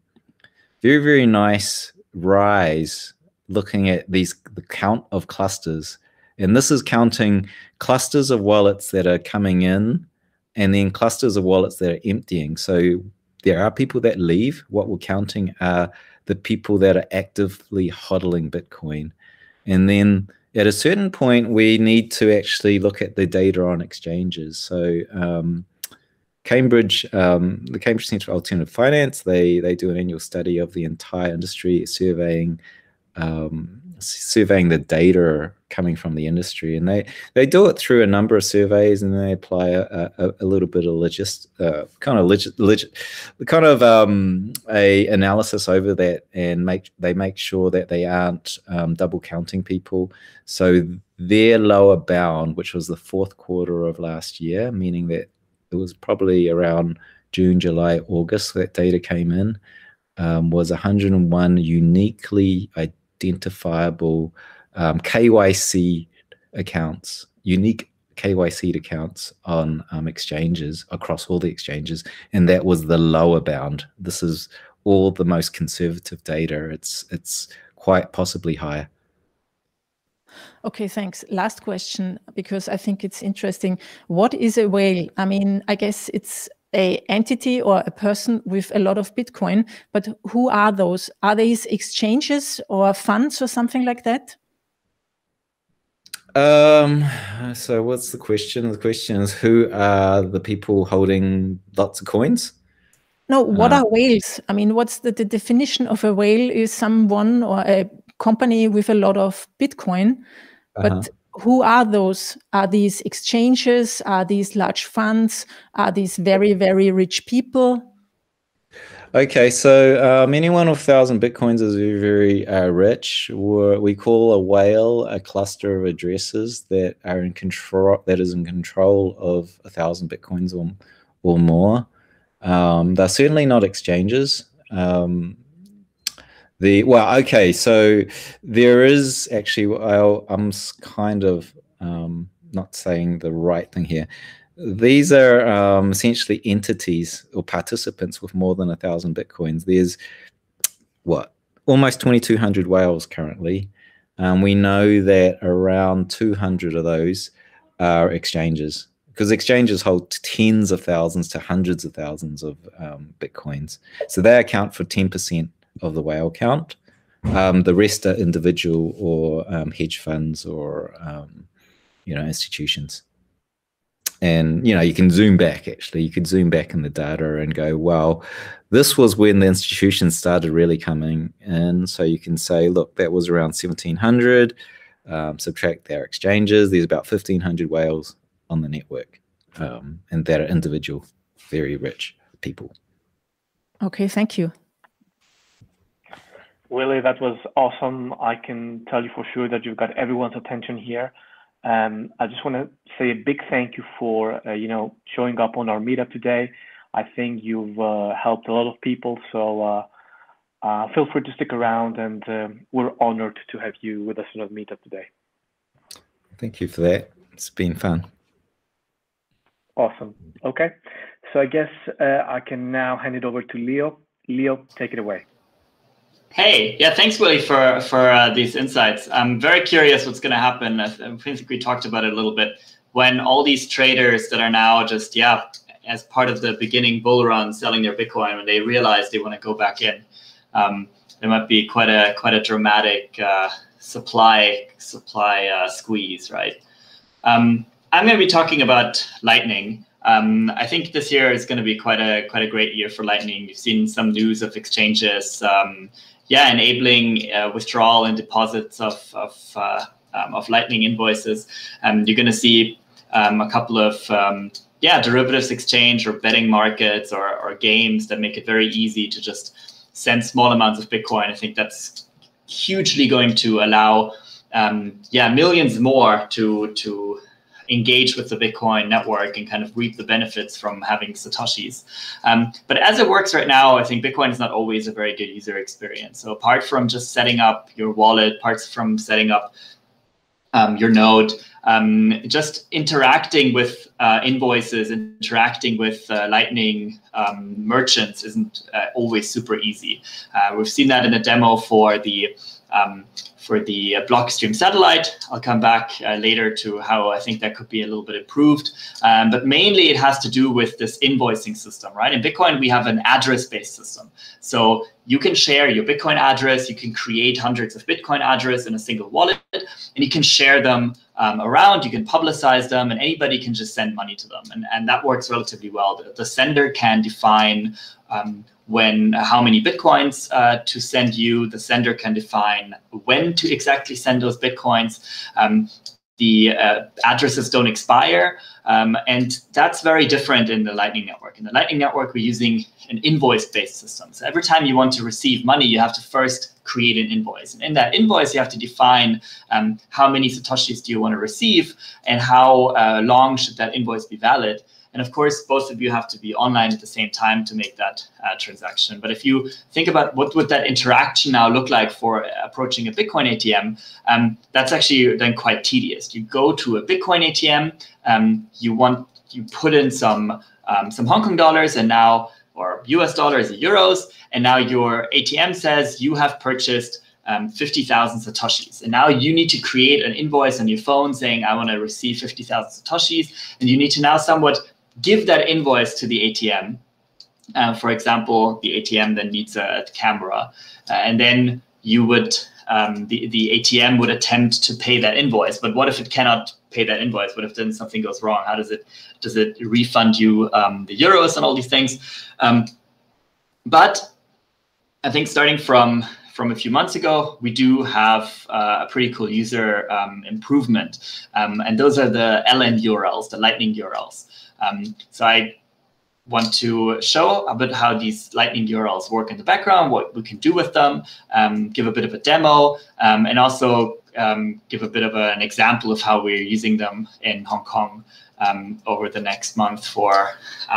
very, very nice rise looking at these the count of clusters. And this is counting clusters of wallets that are coming in and then clusters of wallets that are emptying. So there are people that leave. What we're counting are the people that are actively hodling Bitcoin. And then at a certain point, we need to actually look at the data on exchanges. So um, Cambridge, um, the Cambridge Centre for Alternative Finance, they, they do an annual study of the entire industry, surveying um, surveying the data coming from the industry. And they, they do it through a number of surveys, and they apply a, a, a little bit of logist, uh, kind of legit, legit, kind of um, a analysis over that, and make they make sure that they aren't um, double counting people. So their lower bound, which was the fourth quarter of last year, meaning that it was probably around June, July, August that data came in, um, was one hundred and one uniquely identifiable Um, K Y C accounts, unique K Y C accounts on um, exchanges across all the exchanges, and that was the lower bound. This is all the most conservative data. It's it's quite possibly higher. Okay, thanks. Last question, because I think it's interesting. What is a whale? I mean, I guess it's an entity or a person with a lot of Bitcoin, but who are those? Are these exchanges or funds or something like that? Um, so what's the question? The question is, who are the people holding lots of coins? No, what uh, are whales? I mean, what's the, the definition of a whale is someone or a company with a lot of Bitcoin, but uh-huh. who are those? Are these exchanges? Are these large funds? Are these very, very rich people? Okay, so um, anyone with one thousand Bitcoins is very, very uh, rich. We're, we call a whale a cluster of addresses that are in control, that is in control of one thousand Bitcoins or, or more. Um, they're certainly not exchanges. Um, the well, okay, so there is actually, I'll, I'm kind of um, not saying the right thing here. These are um, essentially entities or participants with more than a thousand Bitcoins. There's what almost twenty-two hundred whales currently. Um, we know that around two hundred of those are exchanges, because exchanges hold tens of thousands to hundreds of thousands of um, Bitcoins. So they account for ten percent of the whale count. Um, the rest are individual or um, hedge funds or um, you know institutions. And, you know, you can zoom back, actually. You could zoom back in the data and go, well, this was when the institutions started really coming in. So you can say, look, that was around seventeen hundred. Um, subtract their exchanges. There's about fifteen hundred whales on the network. Um, and that are individual, very rich people. Okay, thank you. Willy, that was awesome. I can tell you for sure that you've got everyone's attention here. Um, I just want to say a big thank you for, uh, you know, showing up on our meetup today. I think you've uh, helped a lot of people, so uh, uh, feel free to stick around, and um, we're honored to have you with us on our meetup today. Thank you for that. It's been fun. Awesome. Okay. So I guess uh, I can now hand it over to Leo. Leo, take it away. Hey, yeah, thanks, Willy, for, for uh, these insights. I'm very curious what's going to happen. I think we talked about it a little bit. When all these traders that are now just, yeah, as part of the beginning bull run selling their Bitcoin, when they realize they want to go back in, um, there might be quite a quite a dramatic uh, supply supply uh, squeeze, right? Um, I'm going to be talking about Lightning. Um, I think this year is going to be quite a quite a great year for Lightning. You've seen some news of exchanges, um, yeah, enabling uh, withdrawal and deposits of of, uh, um, of Lightning invoices. Um, you're going to see um, a couple of um, yeah derivatives exchange or betting markets or or games that make it very easy to just send small amounts of Bitcoin. I think that's hugely going to allow um, yeah millions more to to. engage with the Bitcoin network and kind of reap the benefits from having Satoshis. Um, but as it works right now, I think Bitcoin is not always a very good user experience. So apart from just setting up your wallet, apart from setting up um, your node, um, just interacting with uh, invoices, interacting with uh, Lightning um, merchants isn't uh, always super easy. Uh, we've seen that in a demo for the Um, for the uh, Blockstream Satellite. I'll come back uh, later to how I think that could be a little bit improved. Um, but mainly it has to do with this invoicing system, right? In Bitcoin, we have an address-based system. So you can share your Bitcoin address, you can create hundreds of Bitcoin addresses in a single wallet, and you can share them um, around, you can publicize them, and anybody can just send money to them. And, and that works relatively well. The, the sender can define um, when uh, how many Bitcoins uh, to send you. The sender can define when to exactly send those Bitcoins. Um, the uh, addresses don't expire. Um, and that's very different in the Lightning Network. In the Lightning Network, we're using an invoice-based system. So every time you want to receive money, you have to first create an invoice. And in that invoice, you have to define um, how many Satoshis do you want to receive and how uh, long should that invoice be valid. And of course, both of you have to be online at the same time to make that uh, transaction. But if you think about what would that interaction now look like for approaching a Bitcoin A T M, um, that's actually then quite tedious. You go to a Bitcoin A T M, um, you want you put in some um, some Hong Kong dollars and now or U S dollars or euros, and now your A T M says you have purchased Um, fifty thousand Satoshis. And now you need to create an invoice on your phone saying, I want to receive fifty thousand Satoshis. And you need to now somewhat give that invoice to the A T M. Uh, for example, the A T M then needs a camera. Uh, and then you would, um, the, the A T M would attempt to pay that invoice. But what if it cannot pay that invoice? What if then something goes wrong? How does it, does it refund you um, the euros and all these things? Um, but I think starting from From a few months ago, we do have uh, a pretty cool user um, improvement, um, and those are the L N U R Ls, the Lightning U R Ls. Um, so I want to show a bit how these Lightning U R Ls work in the background, what we can do with them, um, give a bit of a demo, um, and also um, give a bit of a, an example of how we're using them in Hong Kong um, over the next month for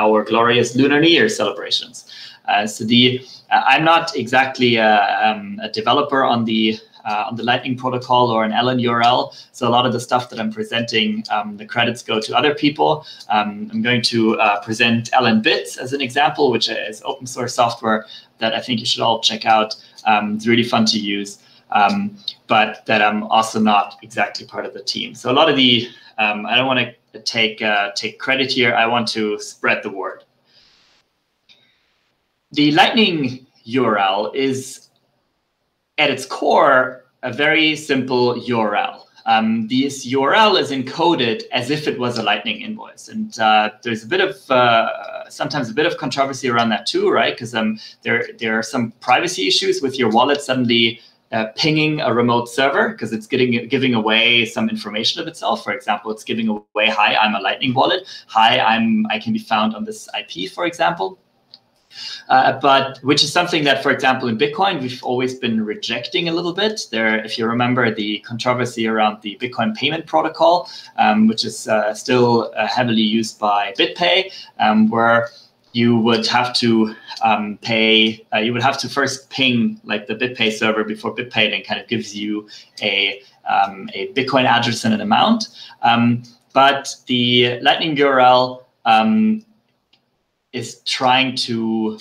our glorious Lunar New Year celebrations. Uh, so the uh, I'm not exactly a, um, a developer on the uh, on the Lightning protocol or an L N U R L. So a lot of the stuff that I'm presenting, um, the credits go to other people. Um, I'm going to uh, present LNbits as an example, which is open source software that I think you should all check out. Um, it's really fun to use, um, but that I'm also not exactly part of the team. So a lot of the um, I don't want to take uh, take credit here. I want to spread the word. The Lightning U R L is, at its core, a very simple U R L. Um, this U R L is encoded as if it was a Lightning invoice, and uh, there's a bit of uh, sometimes a bit of controversy around that too, right? Because um, there there are some privacy issues with your wallet suddenly uh, pinging a remote server because it's getting giving away some information of itself. For example, it's giving away, "Hi, I'm a Lightning wallet. Hi, I'm I can be found on this I P," for example. Uh, but which is something that, for example, in Bitcoin, we've always been rejecting a little bit. There, if you remember the controversy around the Bitcoin payment protocol, um, which is uh, still uh, heavily used by BitPay, um, where you would have to um, pay, uh, you would have to first ping like the BitPay server before BitPay then kind of gives you a, um, a Bitcoin address and an amount. Um, but the Lightning U R L um, is trying to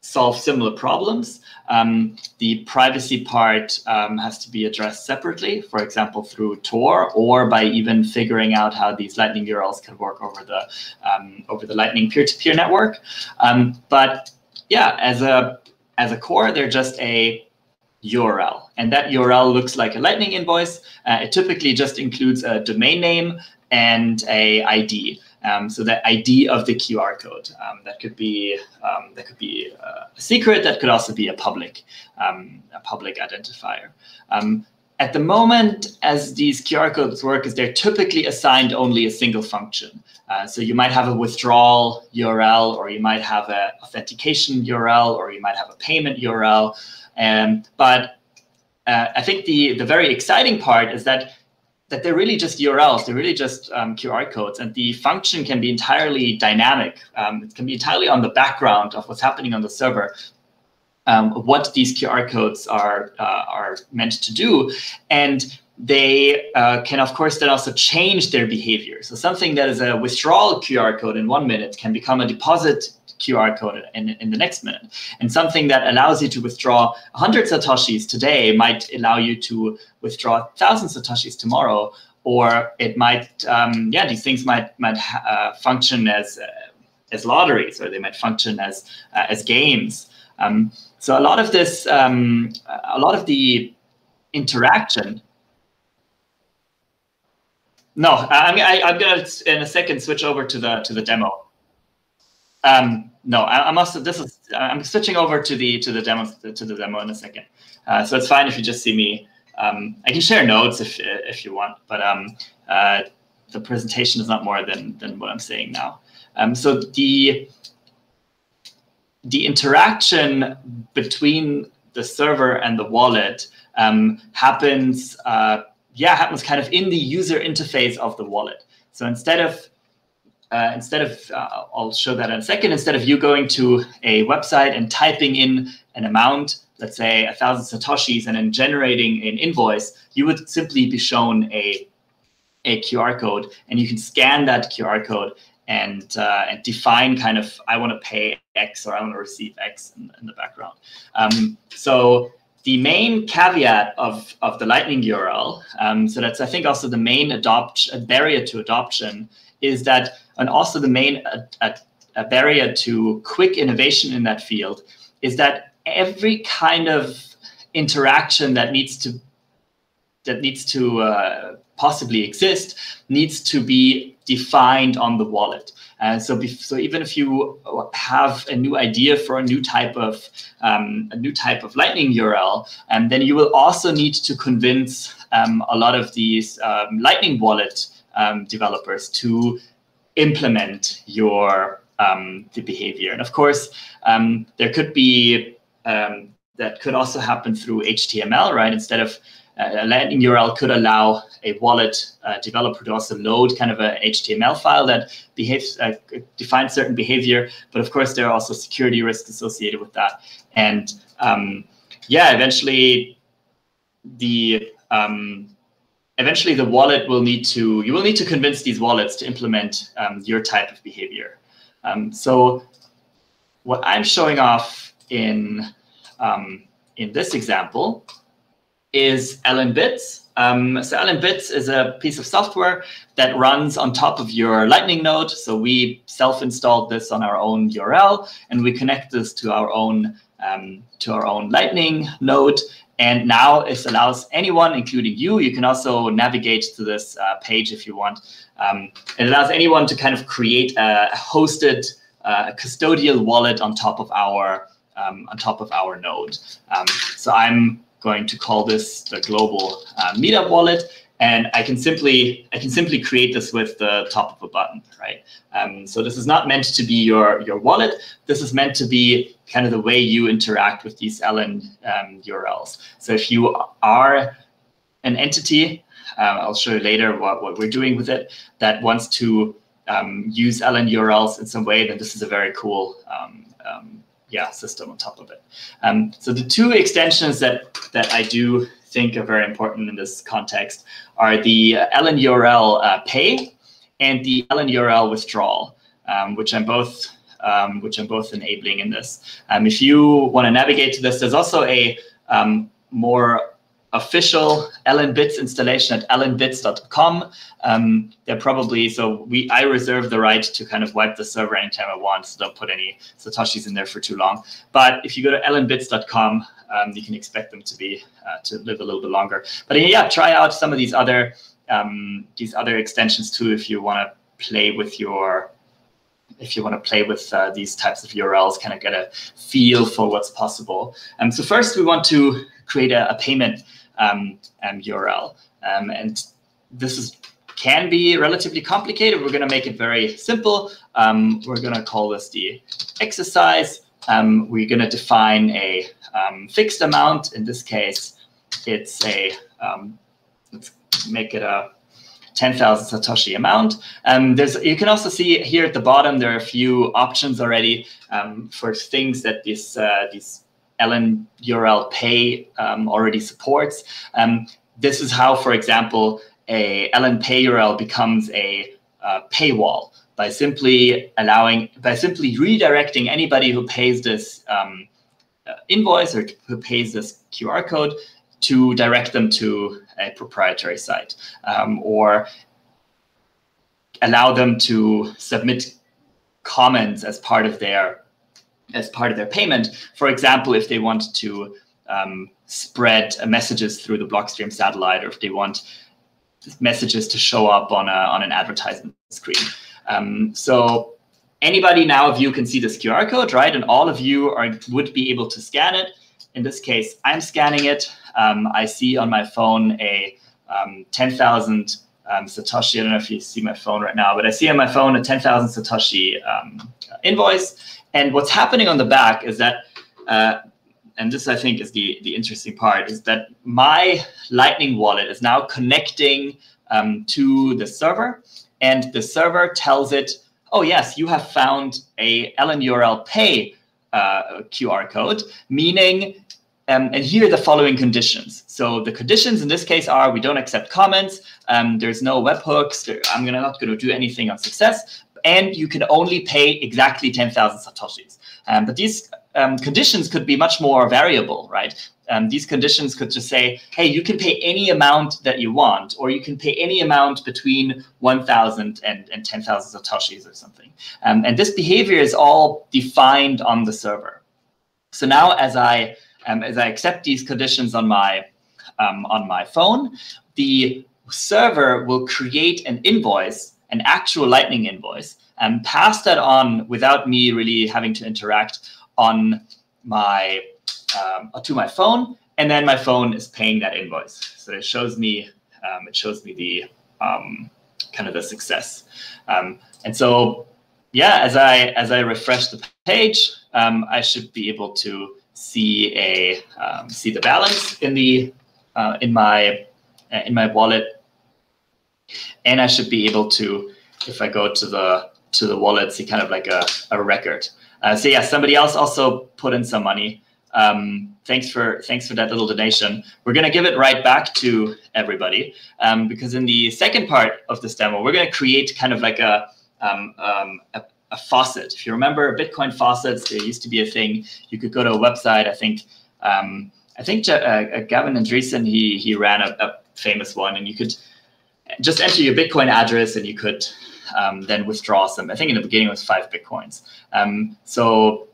solve similar problems. Um, the privacy part um, has to be addressed separately, for example, through Tor, or by even figuring out how these Lightning U R Ls can work over the um, over the Lightning peer-to-peer network. Um, but yeah, as a as a core, they're just a U R L, and that U R L looks like a Lightning invoice. Uh, it typically just includes a domain name and a I D. Um, so that I D of the Q R code, um, that could be um, that could be uh, a secret. That could also be a public um, a public identifier. Um, at the moment, as these Q R codes work, is they're typically assigned only a single function. Uh, so you might have a withdrawal U R L, or you might have an authentication U R L, or you might have a payment U R L. Um, but uh, I think the the very exciting part is that. that they're really just U R Ls, they're really just um, Q R codes, and the function can be entirely dynamic. Um, it can be entirely on the background of what's happening on the server, um, what these Q R codes are, uh, are meant to do. And they uh, can, of course, then also change their behavior. So something that is a withdrawal Q R code in one minute can become a deposit Q R code in, in the next minute. And something that allows you to withdraw one hundred Satoshis today might allow you to withdraw one thousand Satoshis tomorrow, or it might, um, yeah, these things might might uh, function as uh, as lotteries, or they might function as uh, as games. Um, so a lot of this, um, a lot of the interaction. No, I mean, I, I'm gonna in a second switch over to the to the demo. Um, no, I, I'm also this is I'm switching over to the to the demo to the demo in a second. Uh, so it's fine if you just see me. Um, I can share notes if if you want, but um, uh, the presentation is not more than than what I'm saying now. Um, so the the interaction between the server and the wallet um, happens uh, yeah happens kind of in the user interface of the wallet. So instead of Uh, instead of, uh, I'll show that in a second, instead of you going to a website and typing in an amount, let's say one thousand Satoshis, and then generating an invoice, you would simply be shown a, a Q R code, and you can scan that Q R code and, uh, and define kind of, I want to pay X or I want to receive X in, in the background. Um, so the main caveat of, of the Lightning U R L, um, so that's, I think, also the main adoption, barrier to adoption, is that, and also the main uh, uh, uh, barrier to quick innovation in that field, is that every kind of interaction that needs to that needs to uh, possibly exist needs to be defined on the wallet. And uh, so, so even if you have a new idea for a new type of um, a new type of Lightning U R L, and um, then you will also need to convince um, a lot of these um, Lightning wallet Um, developers to implement your um, the behavior. And of course, um, there could be, um, that could also happen through H T M L, right? Instead of uh, a Lightning U R L could allow a wallet uh, developer to also load kind of an H T M L file that behaves, uh, defines certain behavior. But of course, there are also security risks associated with that. And um, yeah, eventually the, um, Eventually, the wallet will need to, you will need to convince these wallets to implement um, your type of behavior. Um, so what I'm showing off in, um, in this example is LNbits. Um, so LNbits is a piece of software that runs on top of your Lightning node. So we self-installed this on our own U R L, and we connect this to our own, um, to our own Lightning node. And now it allows anyone, including you, you can also navigate to this uh, page if you want. Um, it allows anyone to kind of create a hosted uh, custodial wallet on top of our um, on top of our node. Um, so I'm going to call this the global uh, meetup wallet. And I can simply I can simply create this with the top of a button, right? Um, so this is not meant to be your your wallet. This is meant to be kind of the way you interact with these L N um, U R Ls. So if you are an entity, uh, I'll show you later what what we're doing with it, that wants to um, use L N U R Ls in some way, then this is a very cool um, um, yeah system on top of it. Um, so the two extensions that that I do think are very important in this context are the L N U R L uh, pay and the L N U R L withdrawal, um, which I'm both um, which I'm both enabling in this. Um, if you want to navigate to this, there's also a um, more official LNbits installation at L N bits dot com. Um, they're probably so we I reserve the right to kind of wipe the server anytime I want, so don't put any Satoshis in there for too long. But if you go to L N bits dot com. Um, you can expect them to be uh, to live a little bit longer. But uh, yeah, try out some of these other um, these other extensions too if you want to play with your if you want to play with uh, these types of U R Ls, kind of get a feel for what's possible. Um, so first, we want to create a, a payment um, um, U R L, um, and this is can be relatively complicated. We're going to make it very simple. Um, we're going to call this the exercise. Um, we're going to define a Um, fixed amount. In this case, it's a um, let's make it a ten thousand Satoshi amount. Um, there's you can also see here at the bottom there are a few options already um, for things that this uh, these L N U R L pay um, already supports. Um, this is how, for example, a L N pay U R L becomes a uh, paywall by simply allowing by simply redirecting anybody who pays this. Um, Uh, invoice or who pays this Q R code to direct them to a proprietary site um, or allow them to submit comments as part of their as part of their payment. For example, if they want to um, spread uh, messages through the Blockstream Satellite, or if they want messages to show up on a on an advertisement screen. Um, so. Anybody now of you can see this Q R code, right? And all of you are would be able to scan it. In this case, I'm scanning it. Um, I see on my phone a um, ten thousand um, Satoshi. I don't know if you see my phone right now, but I see on my phone a ten thousand Satoshi um, invoice. And what's happening on the back is that, uh, and this I think is the, the interesting part, is that my Lightning wallet is now connecting um, to the server, and the server tells it, oh yes, you have found a L N U R L pay uh, Q R code, meaning, um, and here are the following conditions. So the conditions in this case are, we don't accept comments, um, there's no webhooks, there, I'm gonna, not gonna do anything on success, and you can only pay exactly ten thousand Satoshis. Um, but these um, conditions could be much more variable, right? Um, these conditions could just say, hey, you can pay any amount that you want, or you can pay any amount between one thousand and, and ten thousand Satoshis or something. Um, and this behavior is all defined on the server. So now as I, um, as I accept these conditions on my, um, on my phone, the server will create an invoice, an actual Lightning invoice, and pass that on without me really having to interact on my Um, to my phone, and then my phone is paying that invoice. So it shows me, um, it shows me the um, kind of the success. Um, and so, yeah, as I as I refresh the page, um, I should be able to see a um, see the balance in the uh, in my uh, in my wallet, and I should be able to, if I go to the to the wallet, see kind of like a a record. Uh, so yeah, somebody else also put in some money. Um, thanks for thanks for that little donation. We're going to give it right back to everybody um, because in the second part of this demo, we're going to create kind of like a, um, um, a, a faucet. If you remember Bitcoin faucets, there used to be a thing. You could go to a website. I think um, I think uh, uh, Gavin Andreessen, he he ran a, a famous one, and you could just enter your Bitcoin address and you could um, then withdraw some. I think in the beginning it was five Bitcoins. Um, so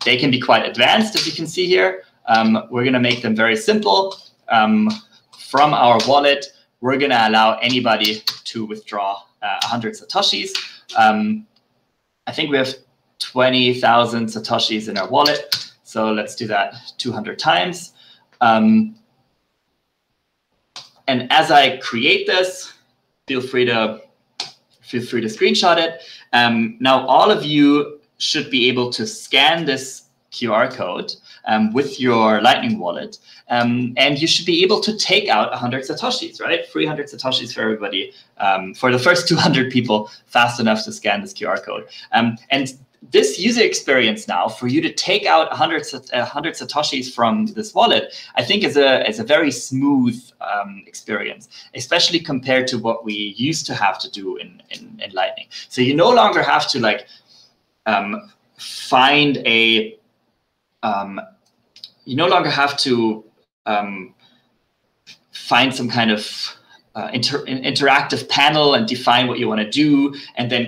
they can be quite advanced, as you can see here. Um, we're going to make them very simple. Um, from our wallet, we're going to allow anybody to withdraw uh, one hundred Satoshis. Um, I think we have twenty thousand Satoshis in our wallet. So let's do that two hundred times. Um, and as I create this, feel free to feel free to screenshot it. Um, now, all of you should be able to scan this Q R code um, with your Lightning wallet, um, and you should be able to take out one hundred Satoshis, right? three hundred Satoshis for everybody, um, for the first two hundred people fast enough to scan this Q R code. Um, and this user experience now for you to take out one hundred, one hundred Satoshis from this wallet, I think is a, is a very smooth um, experience, especially compared to what we used to have to do in, in, in Lightning. So you no longer have to like um, find a Um, you no longer have to um, find some kind of uh, inter interactive panel and define what you want to do, and then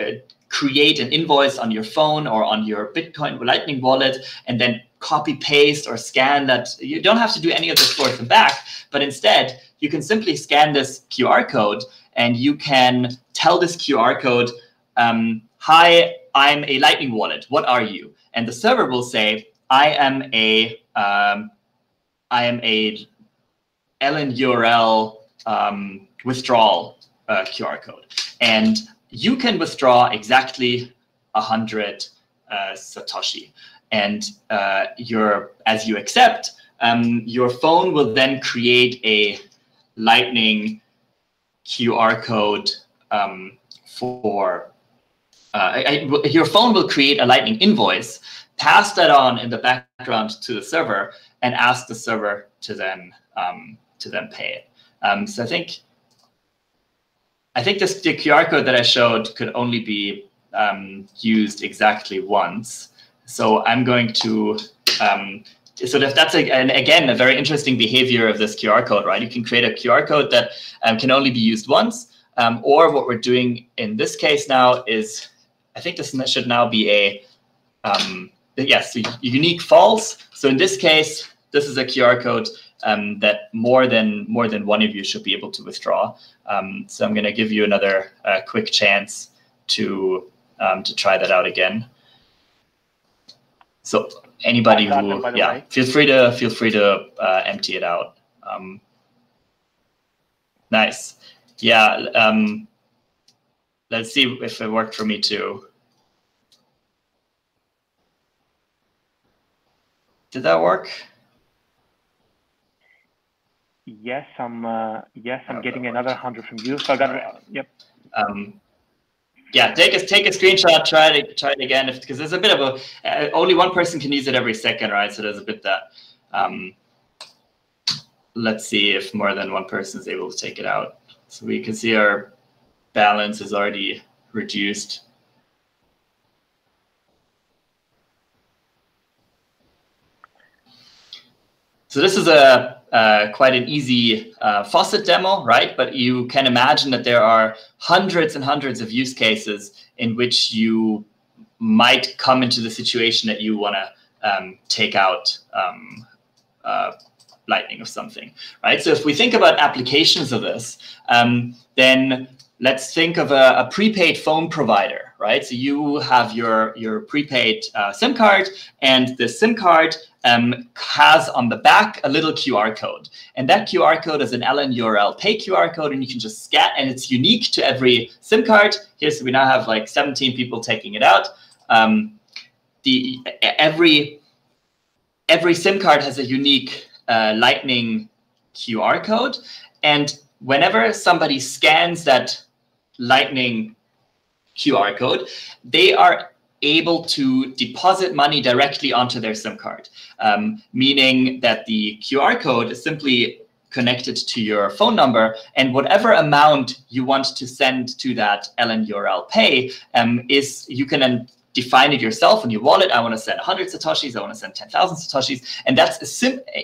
uh, create an invoice on your phone or on your Bitcoin Lightning wallet, and then copy paste or scan that. You don't have to do any of this forth and back, but instead you can simply scan this Q R code, and you can tell this Q R code, um, "Hi, I'm a Lightning wallet. What are you?" And the server will say, I am a, um, I am a L N U R L um, withdrawal uh, Q R code. And you can withdraw exactly one hundred uh, Satoshi. And uh, your, as you accept, um, your phone will then create a Lightning Q R code um, for Uh, I, I, your phone will create a Lightning invoice, pass that on in the background to the server, and ask the server to then um, to then pay it. Um, so I think I think this the Q R code that I showed could only be um, used exactly once. So I'm going to um, so that, that's a, and again a very interesting behavior of this Q R code, right? You can create a Q R code that um, can only be used once, um, or what we're doing in this case now is. I think this should now be a, um, yes, a unique false. So in this case, this is a Q R code um, that more than more than one of you should be able to withdraw. Um, so I'm going to give you another uh, quick chance to um, to try that out again. So anybody who, yeah, feel free to feel free to uh, empty it out. Um, nice, yeah. Um, Let's see if it worked for me too. Did that work? Yes, I'm. Uh, yes, I'm getting another hundred from you. So I got it. Right. Yep. Um, yeah, take a take a screenshot. Try it. Try it again, because there's a bit of a. Uh, only one person can use it every second, right? So there's a bit that. Um, let's see if more than one person is able to take it out. So we can see our balance is already reduced. So this is a uh, quite an easy uh, faucet demo, right? But you can imagine that there are hundreds and hundreds of use cases in which you might come into the situation that you want to um, take out um, uh, Lightning of something, right? So if we think about applications of this, um, then let's think of a, a prepaid phone provider, right? So you have your, your prepaid uh, SIM card, and the SIM card um, has on the back a little Q R code. And that Q R code is an L N U R L pay Q R code, and you can just scan, and it's unique to every SIM card. Here, so we now have like seventeen people taking it out. Um, the, every, every SIM card has a unique uh, Lightning Q R code, and whenever somebody scans that Lightning Q R code, they are able to deposit money directly onto their SIM card, um, meaning that the Q R code is simply connected to your phone number, and whatever amount you want to send to that L N U R L pay um, is, you can then define it yourself in your wallet. I want to send one hundred Satoshis, I want to send ten thousand Satoshis, and that's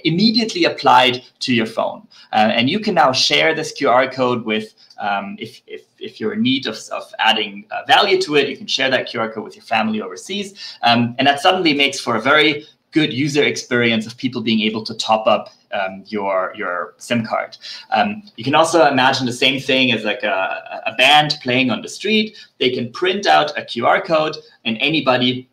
immediately applied to your phone. Uh, and you can now share this Q R code with, um, if, if, if you're in need of, of adding uh, value to it, you can share that Q R code with your family overseas. Um, and that suddenly makes for a very good user experience of people being able to top up um, your, your SIM card. Um, you can also imagine the same thing as like a, a band playing on the street. They can print out a Q R code, and anybody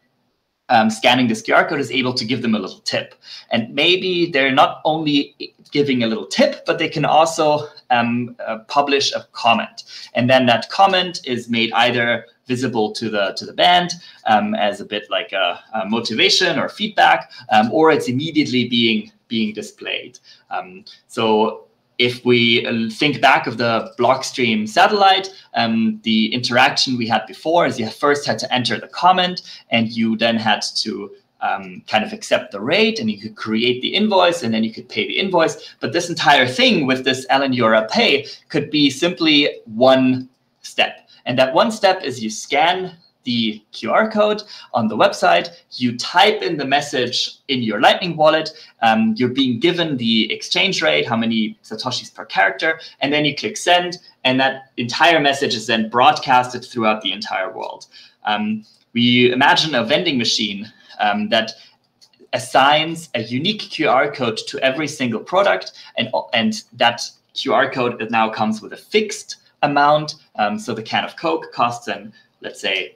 um, scanning this Q R code is able to give them a little tip. And maybe they're not only giving a little tip, but they can also um, uh, publish a comment. And then that comment is made either visible to the to the band um, as a bit like a, a motivation or feedback, um, or it's immediately being being displayed. Um, so if we think back of the Blockstream Satellite, um, the interaction we had before is you first had to enter the comment, and you then had to um, kind of accept the rate, and you could create the invoice, and then you could pay the invoice. But this entire thing with this L N U R L Pay could be simply one step. And that one step is you scan the Q R code on the website, you type in the message in your Lightning wallet, um, you're being given the exchange rate, how many Satoshis per character, and then you click send, and that entire message is then broadcasted throughout the entire world. Um, we imagine a vending machine um, that assigns a unique Q R code to every single product, and, and that Q R code that now comes with a fixed amount. Um, so the can of Coke costs an, let's say,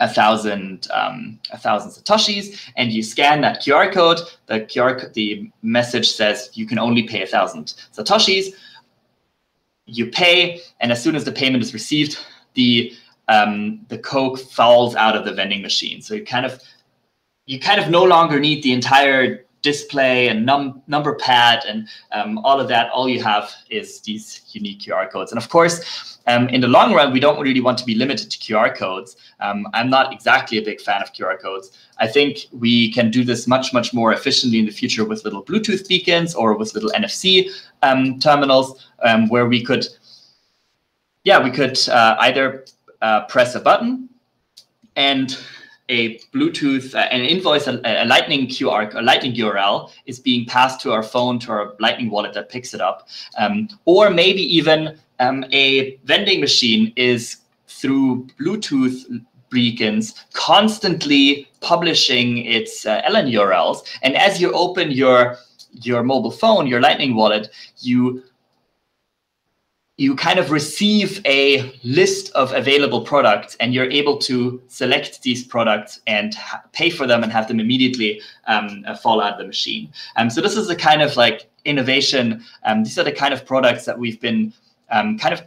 a thousand um a thousand satoshis, and you scan that Q R code, the Q R the message says you can only pay a thousand satoshis. You pay, and as soon as the payment is received, the um the Coke falls out of the vending machine. So you kind of you kind of no longer need the entire display and num number pad and um, all of that. All you have is these unique Q R codes. And of course, um, in the long run, we don't really want to be limited to Q R codes. Um, I'm not exactly a big fan of Q R codes. I think we can do this much, much more efficiently in the future with little Bluetooth beacons or with little N F C um, terminals um, where we could, yeah, we could uh, either uh, press a button and a Bluetooth, uh, an invoice, a, a Lightning Q R, a Lightning U R L is being passed to our phone, to our Lightning wallet that picks it up. Um, or maybe even um, a vending machine is through Bluetooth beacons constantly publishing its uh, L N U R Ls. And as you open your, your mobile phone, your Lightning wallet, you you kind of receive a list of available products, and you're able to select these products and pay for them and have them immediately um, fall out of the machine. Um, so this is a kind of like innovation. Um, these are the kind of products that we've been um, kind of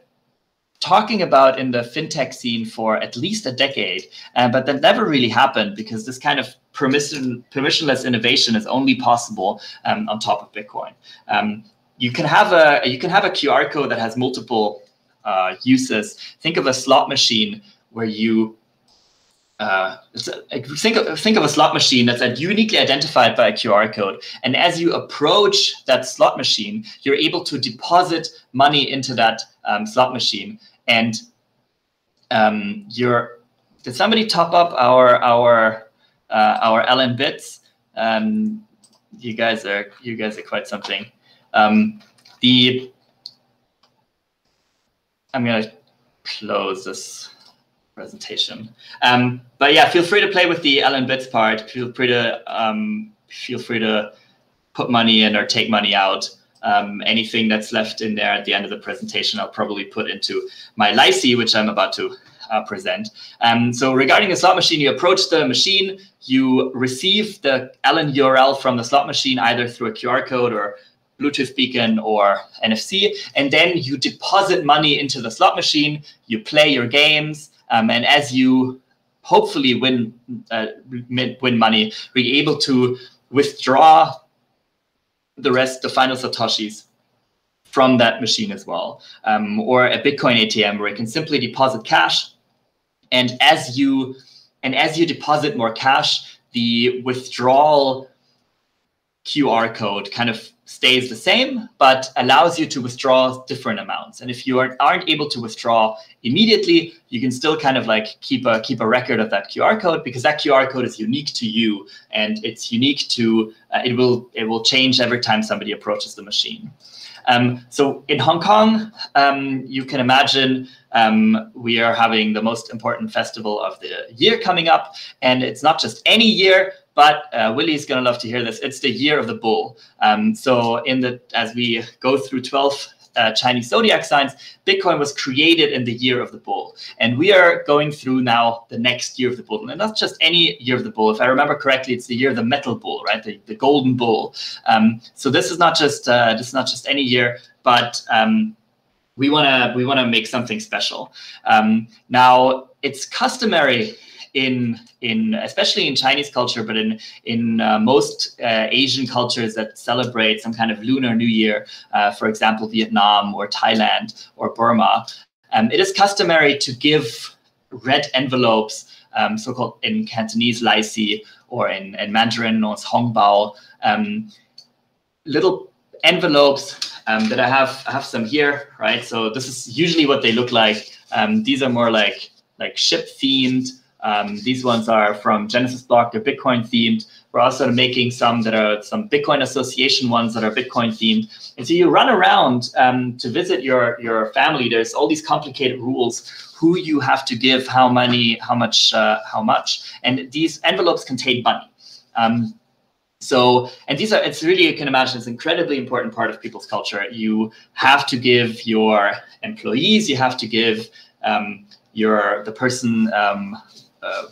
talking about in the fintech scene for at least a decade, uh, but that never really happened because this kind of permission, permissionless innovation is only possible um, on top of Bitcoin. Um, You can have a you can have a Q R code that has multiple uh, uses. Think of a slot machine where you uh, it's a, think of, think of a slot machine that's uniquely identified by a Q R code. And as you approach that slot machine, you're able to deposit money into that um, slot machine. And um, you're did somebody top up our our uh, our LNbits? Um, you guys are you guys are quite something. Um, the, I'm going to close this presentation, um, but yeah, feel free to play with the LNbits part. Feel free to, um, feel free to put money in or take money out. Um, anything that's left in there at the end of the presentation, I'll probably put into my L I C I, which I'm about to uh, present. Um, so regarding the slot machine, you approach the machine, you receive the L N U R L from the slot machine, either through a Q R code or Bluetooth beacon or N F C, and then you deposit money into the slot machine, you play your games, um, and as you hopefully win uh, win money, you're able to withdraw the rest, the final Satoshis from that machine as well. Um, or a Bitcoin A T M where you can simply deposit cash, and as you, and as you deposit more cash, the withdrawal Q R code kind of stays the same, but allows you to withdraw different amounts. And if you aren't, aren't able to withdraw immediately, you can still kind of like keep a, keep a record of that Q R code, because that Q R code is unique to you, and it's unique to, uh, it will, it will change every time somebody approaches the machine. Um, so in Hong Kong, um, you can imagine um, we are having the most important festival of the year coming up, and it's not just any year, but uh, Willy is going to love to hear this. It's the year of the bull. Um, so in the as we go through twelve uh, Chinese zodiac signs, Bitcoin was created in the year of the bull. And we are going through now the next year of the bull. And not just any year of the bull. If I remember correctly, it's the year of the metal bull, right? The, the golden bull. Um, so this is not just uh, this is not just any year, but um, we want to we want to make something special. Um, now, it's customary in in especially in Chinese culture, but in in uh, most uh, Asian cultures that celebrate some kind of Lunar New Year, uh, for example, Vietnam or Thailand or Burma, um, it is customary to give red envelopes, um, so-called in Cantonese Lai Si, or in, in Mandarin known as Hong Bao, um, little envelopes um, that I have. I have some here, right? So this is usually what they look like. Um, these are more like like ship themed. Um, these ones are from Genesis Block. They're Bitcoin themed. We're also making some that are some Bitcoin Association ones that are Bitcoin themed. And so you run around um, to visit your your family. There's all these complicated rules: who you have to give, how many, how much, uh, how much. And these envelopes contain money. Um, So, and these are, it's really, you can imagine, it's an incredibly important part of people's culture. You have to give your employees, you have to give um, your, the person um, uh,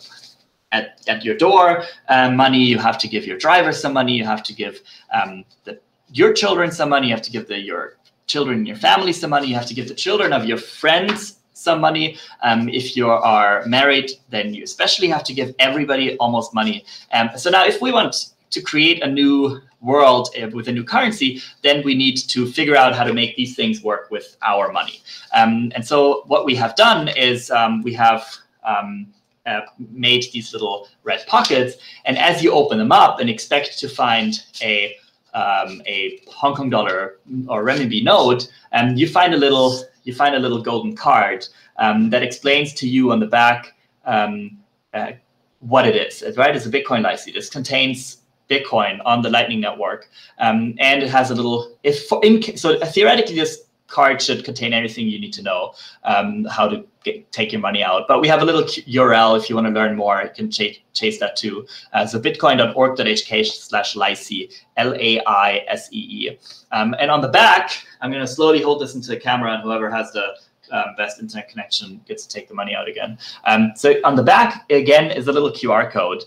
at, at your door uh, money, you have to give your driver some money, you have to give um, the, your children some money, you have to give the, your children in your family some money, you have to give the children of your friends some money. Um, if you are married, then you especially have to give everybody almost money. Um, so now if we want to create a new world with a new currency, then we need to figure out how to make these things work with our money. Um, and so what we have done is um, we have um, uh, made these little red pockets. And as you open them up and expect to find a, um, a Hong Kong dollar or renminbi note, um, you find a little you find a little golden card um, that explains to you on the back um, uh, what it is. Right, it's a Bitcoin L I C. This contains Bitcoin on the Lightning Network, um, and it has a little. If for, in, so, theoretically, this card should contain everything you need to know um, how to get, take your money out. But we have a little U R L if you want to learn more. You can ch chase that too. Uh, so bitcoin dot org dot h k slash L A I S E E, L A I S E E. Um, and on the back, I'm going to slowly hold this into the camera, and whoever has the Um, best internet connection gets to take the money out again. Um, so on the back, again, is a little Q R code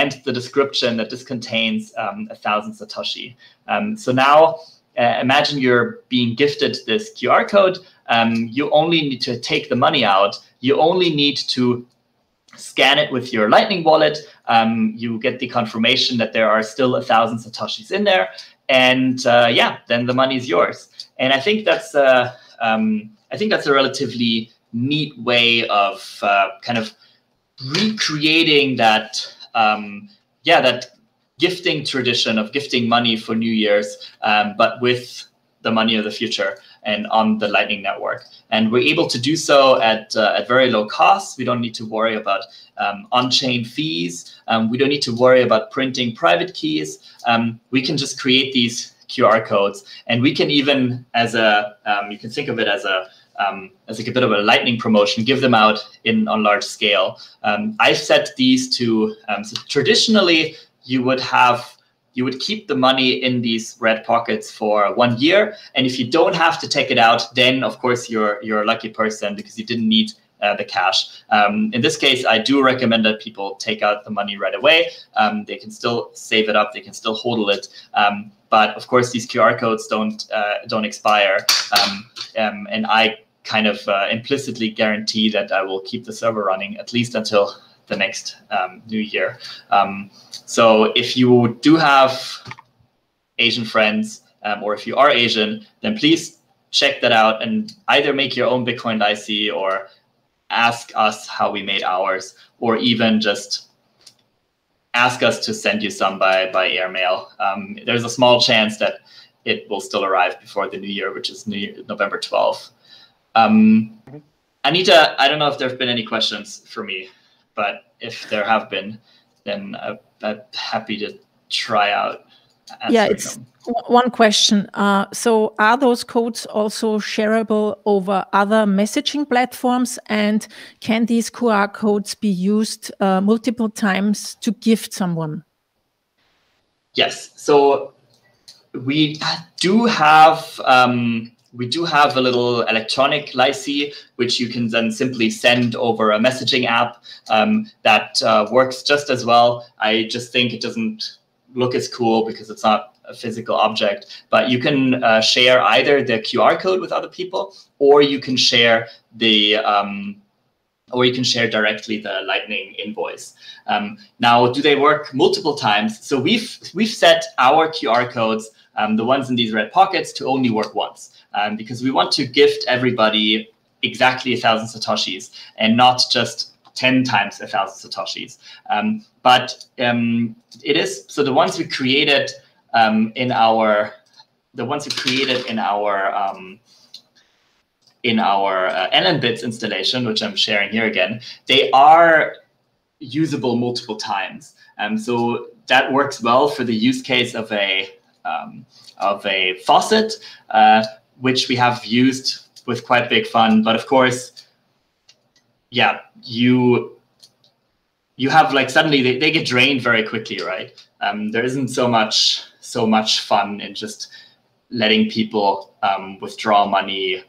and the description that this contains um, a thousand Satoshi. Um, so now uh, imagine you're being gifted this Q R code. Um, you only need to take the money out. You only need to scan it with your Lightning wallet. Um, you get the confirmation that there are still a thousand Satoshis in there. And uh, yeah, then the money is yours. And I think that's... Uh, um, I think that's a relatively neat way of uh, kind of recreating that, um, yeah, that gifting tradition of gifting money for New Year's, um, but with the money of the future and on the Lightning Network. And we're able to do so at, uh, at very low costs. We don't need to worry about um, on-chain fees. Um, we don't need to worry about printing private keys. Um, we can just create these Q R codes, and we can even, as a, um, you can think of it as a, um, as like a bit of a Lightning promotion, give them out in on large scale. Um, I've set these to, um, so traditionally you would have, you would keep the money in these red pockets for one year, and if you don't have to take it out, then of course you're you're a lucky person because you didn't need Uh, the cash. Um, in this case, I do recommend that people take out the money right away. Um, they can still save it up. They can still hodl it. Um, but of course, these Q R codes don't uh, don't expire. Um, um, and I kind of uh, implicitly guarantee that I will keep the server running at least until the next um, new year. Um, so if you do have Asian friends, um, or if you are Asian, then please check that out and either make your own Bitcoin L I C or ask us how we made ours, or even just ask us to send you some by, by airmail. Um, there's a small chance that it will still arrive before the new year, which is new year, November twelfth. Um, Anita, I don't know if there have been any questions for me, but if there have been, then I, I'm happy to try out answering yeah, it's them. One question. Uh, so are those codes also shareable over other messaging platforms? And can these Q R codes be used uh, multiple times to gift someone? Yes. So we do have um, we do have a little electronic L I C I, which you can then simply send over a messaging app um, that uh, works just as well. I just think it doesn't look as cool because it's not a physical object, but you can uh, share either the Q R code with other people, or you can share the um, or you can share directly the Lightning invoice. Um, now, do they work multiple times? So we've we've set our Q R codes, um, the ones in these red pockets, to only work once, um, because we want to gift everybody exactly a thousand satoshis and not just ten times a thousand satoshis. Um, but um, it is so the ones we created um, in our the ones we created in our um, in our uh, LNbits installation, which I'm sharing here again, they are usable multiple times. Um, so that works well for the use case of a, um, of a faucet, uh, which we have used with quite big fun. But of course, yeah, you, you have like suddenly they, they get drained very quickly, right? Um, there isn't so much, so much fun in just letting people um, withdraw money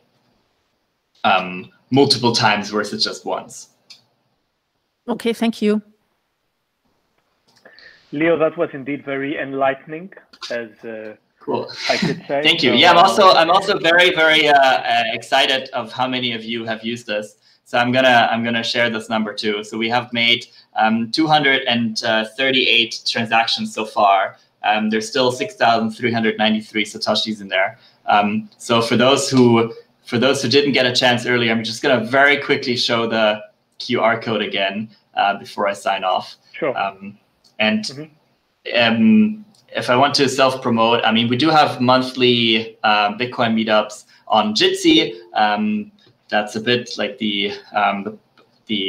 Um, multiple times versus just once. Okay, thank you. Leo, that was indeed very enlightening, as uh, cool. I could say. Thank you. So, yeah, I'm also I'm also very very uh, uh, excited of how many of you have used this. So I'm gonna I'm gonna share this number too. So we have made um, two hundred thirty-eight transactions so far. Um, there's still six thousand three hundred ninety-three satoshis in there. Um, so for those who For those who didn't get a chance earlier, I'm just going to very quickly show the Q R code again uh, before I sign off. Sure. Um, and mm-hmm. um, if I want to self-promote, I mean, we do have monthly uh, Bitcoin meetups on Jitsi. Um, that's a bit like the um, the, the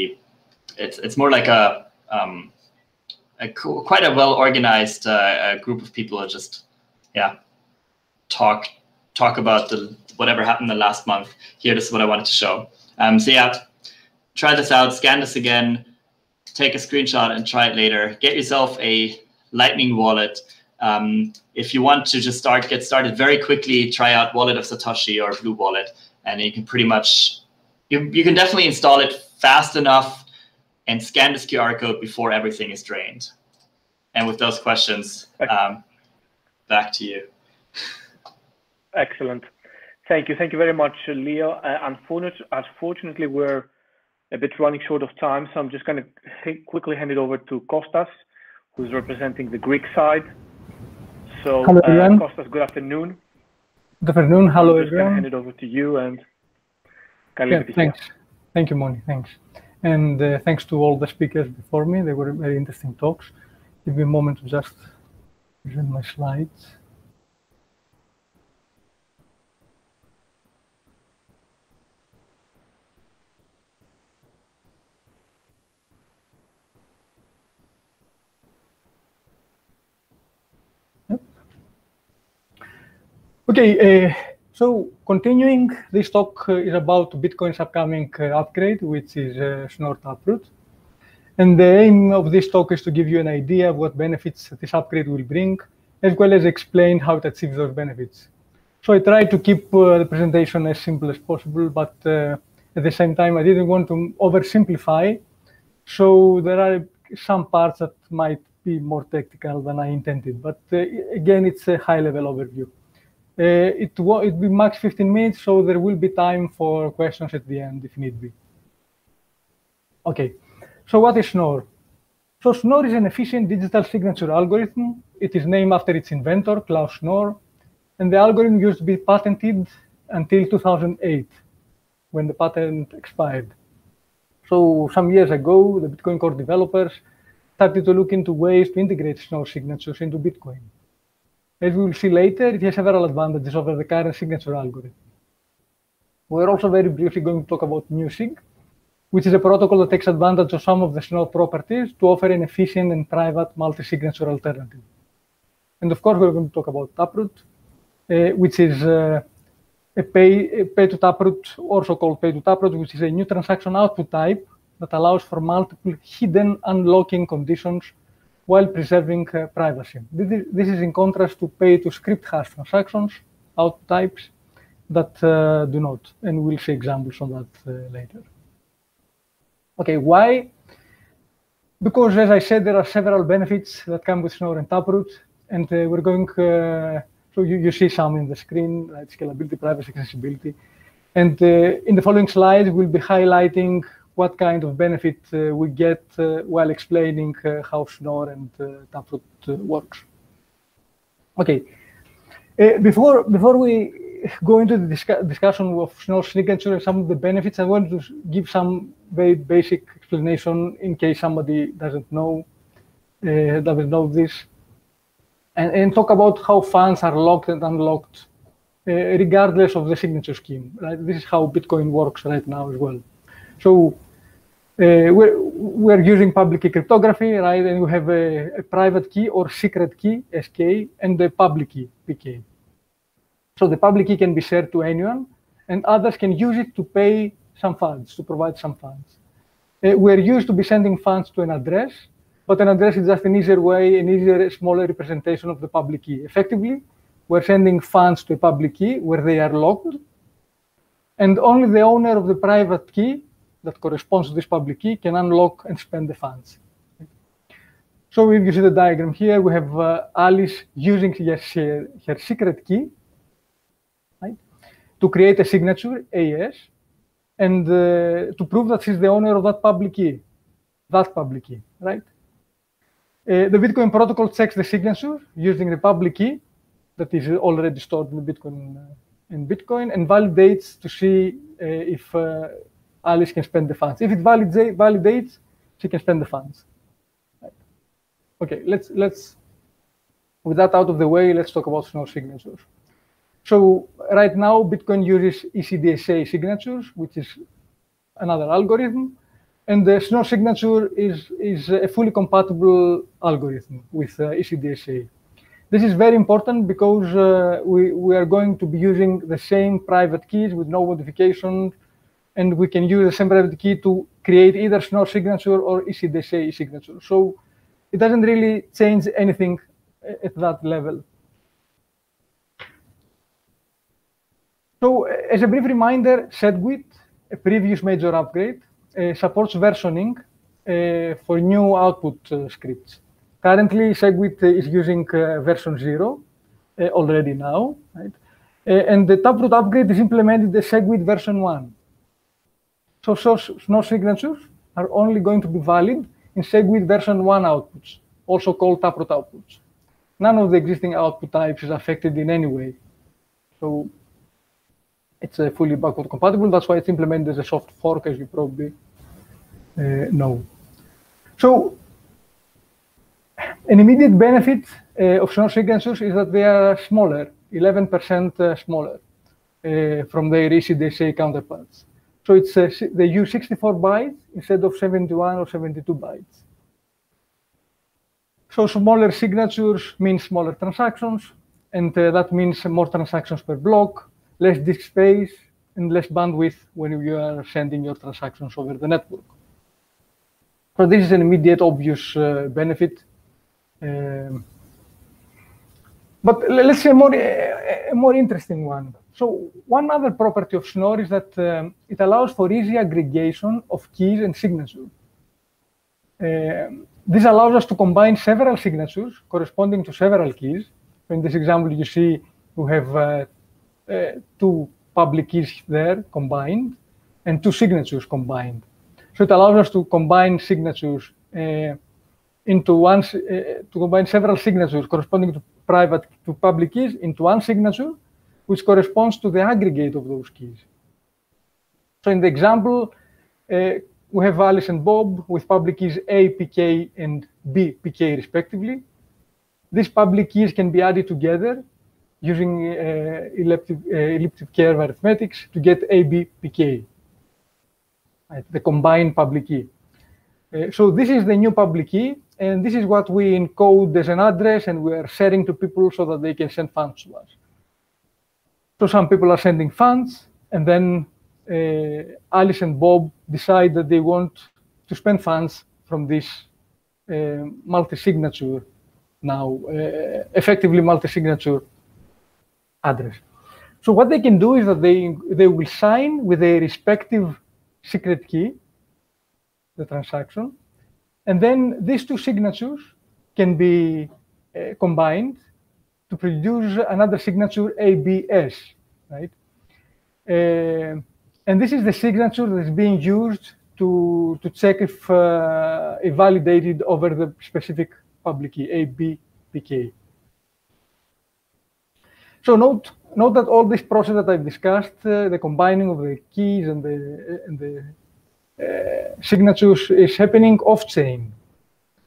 it's it's more like a, um, a co quite a well-organized uh, group of people who just yeah talk talk about the. Whatever happened the last month. Here, this is what I wanted to show. Um, so yeah, try this out, scan this again, take a screenshot and try it later. Get yourself a Lightning wallet. Um, if you want to just start, get started very quickly, try out Wallet of Satoshi or Blue Wallet, and you can pretty much, you, you can definitely install it fast enough and scan this Q R code before everything is drained. And with those questions, um, back to you. Excellent. Thank you. Thank you very much, Leo. Uh, unfortunately, unfortunately, we're a bit running short of time, so I'm just going to quickly hand it over to Kostas, who's representing the Greek side. So, hello, uh, Kostas, good afternoon. Good afternoon. Hello, everyone. I'm just going to hand it over to you. And yeah, thanks. Thank you, Moni. Thanks. And uh, thanks to all the speakers before me. They were very interesting talks. Give me a moment to just present my slides. Okay, uh, so continuing, this talk uh, is about Bitcoin's upcoming uh, upgrade, which is uh, Snort Taproot. And the aim of this talk is to give you an idea of what benefits this upgrade will bring, as well as explain how it achieves those benefits. So I tried to keep uh, the presentation as simple as possible, but uh, at the same time, I didn't want to oversimplify. So there are some parts that might be more technical than I intended. But uh, again, it's a high-level overview. Uh, it will be max fifteen minutes, so there will be time for questions at the end if need be. Okay, so what is Schnorr? So Schnorr is an efficient digital signature algorithm. It is named after its inventor, Klaus Schnorr, and the algorithm used to be patented until two thousand eight, when the patent expired. So some years ago, the Bitcoin Core developers started to look into ways to integrate Schnorr signatures into Bitcoin. As we will see later, it has several advantages over the current signature algorithm. We're also very briefly going to talk about MuSig, which is a protocol that takes advantage of some of the Schnorr properties to offer an efficient and private multi-signature alternative. And of course, we're going to talk about Taproot, uh, which is uh, a pay, a pay to Taproot, also called pay to Taproot, which is a new transaction output type that allows for multiple hidden unlocking conditions while preserving uh, privacy. This is, this is in contrast to pay-to-script hash transactions, output types, that uh, do not, and we'll see examples on that uh, later. Okay, why? Because, as I said, there are several benefits that come with Schnorr and Taproot, and uh, we're going, uh, so you, you see some in the screen, right? Scalability, privacy, accessibility. And uh, in the following slides, we'll be highlighting what kind of benefit uh, we get uh, while explaining uh, how Schnorr and uh, Taproot uh, works. Okay, uh, before, before we go into the discuss discussion of Schnorr's signature and some of the benefits, I want to give some very basic explanation in case somebody doesn't know uh, doesn't know this, and, and talk about how funds are locked and unlocked uh, regardless of the signature scheme. Right, this is how Bitcoin works right now as well. So uh, we're we're using public key cryptography, right? And we have a, a private key or secret key S K and the public key P K. So the public key can be shared to anyone, and others can use it to pay some funds, to provide some funds. Uh, we're used to be sending funds to an address, but an address is just an easier way, an easier, smaller representation of the public key. Effectively, we're sending funds to a public key where they are locked, and only the owner of the private key that corresponds to this public key can unlock and spend the funds. So if you see the diagram here, we have uh, Alice using her, her secret key to create a signature, A S, and uh, to prove that she's the owner of that public key, that public key, right? Uh, the Bitcoin protocol checks the signature using the public key that is already stored in Bitcoin, uh, in Bitcoin, and validates to see uh, if uh, Alice can spend the funds. If it validate, validates, she can spend the funds. Right. Okay, let's, let's, with that out of the way, let's talk about Schnorr signatures. So right now, Bitcoin uses E C D S A signatures, which is another algorithm, and the Schnorr signature is, is a fully compatible algorithm with uh, E C D S A. This is very important because uh, we, we are going to be using the same private keys with no modification, and we can use the same private key to create either Schnorr signature or E C D S A signature. So it doesn't really change anything at that level. So, as a brief reminder, SegWit, a previous major upgrade, uh, supports versioning uh, for new output uh, scripts. Currently, SegWit is using uh, version zero uh, already now, right? Uh, and the Taproot upgrade is implemented the SegWit version one. So, so Schnorr signatures are only going to be valid in SegWit version one outputs, also called Taproot outputs. None of the existing output types is affected in any way. So it's uh, fully backward compatible. That's why it's implemented as a soft fork, as you probably uh, know. So an immediate benefit uh, of Schnorr signatures is that they are smaller, eleven percent uh, smaller uh, from their E C D S A counterparts. So it's uh, they use sixty-four bytes instead of seventy-one or seventy-two bytes. So smaller signatures mean smaller transactions, and uh, that means more transactions per block, less disk space, and less bandwidth when you are sending your transactions over the network. So this is an immediate, obvious uh, benefit. Um, but let's say a more, a more interesting one. So one other property of Schnorr is that um, it allows for easy aggregation of keys and signatures. Um, this allows us to combine several signatures corresponding to several keys. In this example, you see we have uh, Uh, two public keys there combined and two signatures combined. So it allows us to combine signatures uh, into one, uh, to combine several signatures corresponding to private to public keys into one signature, which corresponds to the aggregate of those keys. So in the example, uh, we have Alice and Bob with public keys A, P K and B, P K respectively. These public keys can be added together using uh, elliptic, uh, elliptic curve arithmetics to get A B P K, right, the combined public key. Uh, so this is the new public key, and this is what we encode as an address, and we are sharing to people so that they can send funds to us. So some people are sending funds, and then uh, Alice and Bob decide that they want to spend funds from this uh, multi-signature now, uh, effectively multi-signature address. So what they can do is that they, they will sign with their respective secret key, the transaction, and then these two signatures can be uh, combined to produce another signature, A B S, right? Uh, and this is the signature that is being used to, to check if uh, it validated over the specific public key, A B P K. So note, note that all this process that I've discussed, uh, the combining of the keys and the, and the uh, signatures is happening off-chain.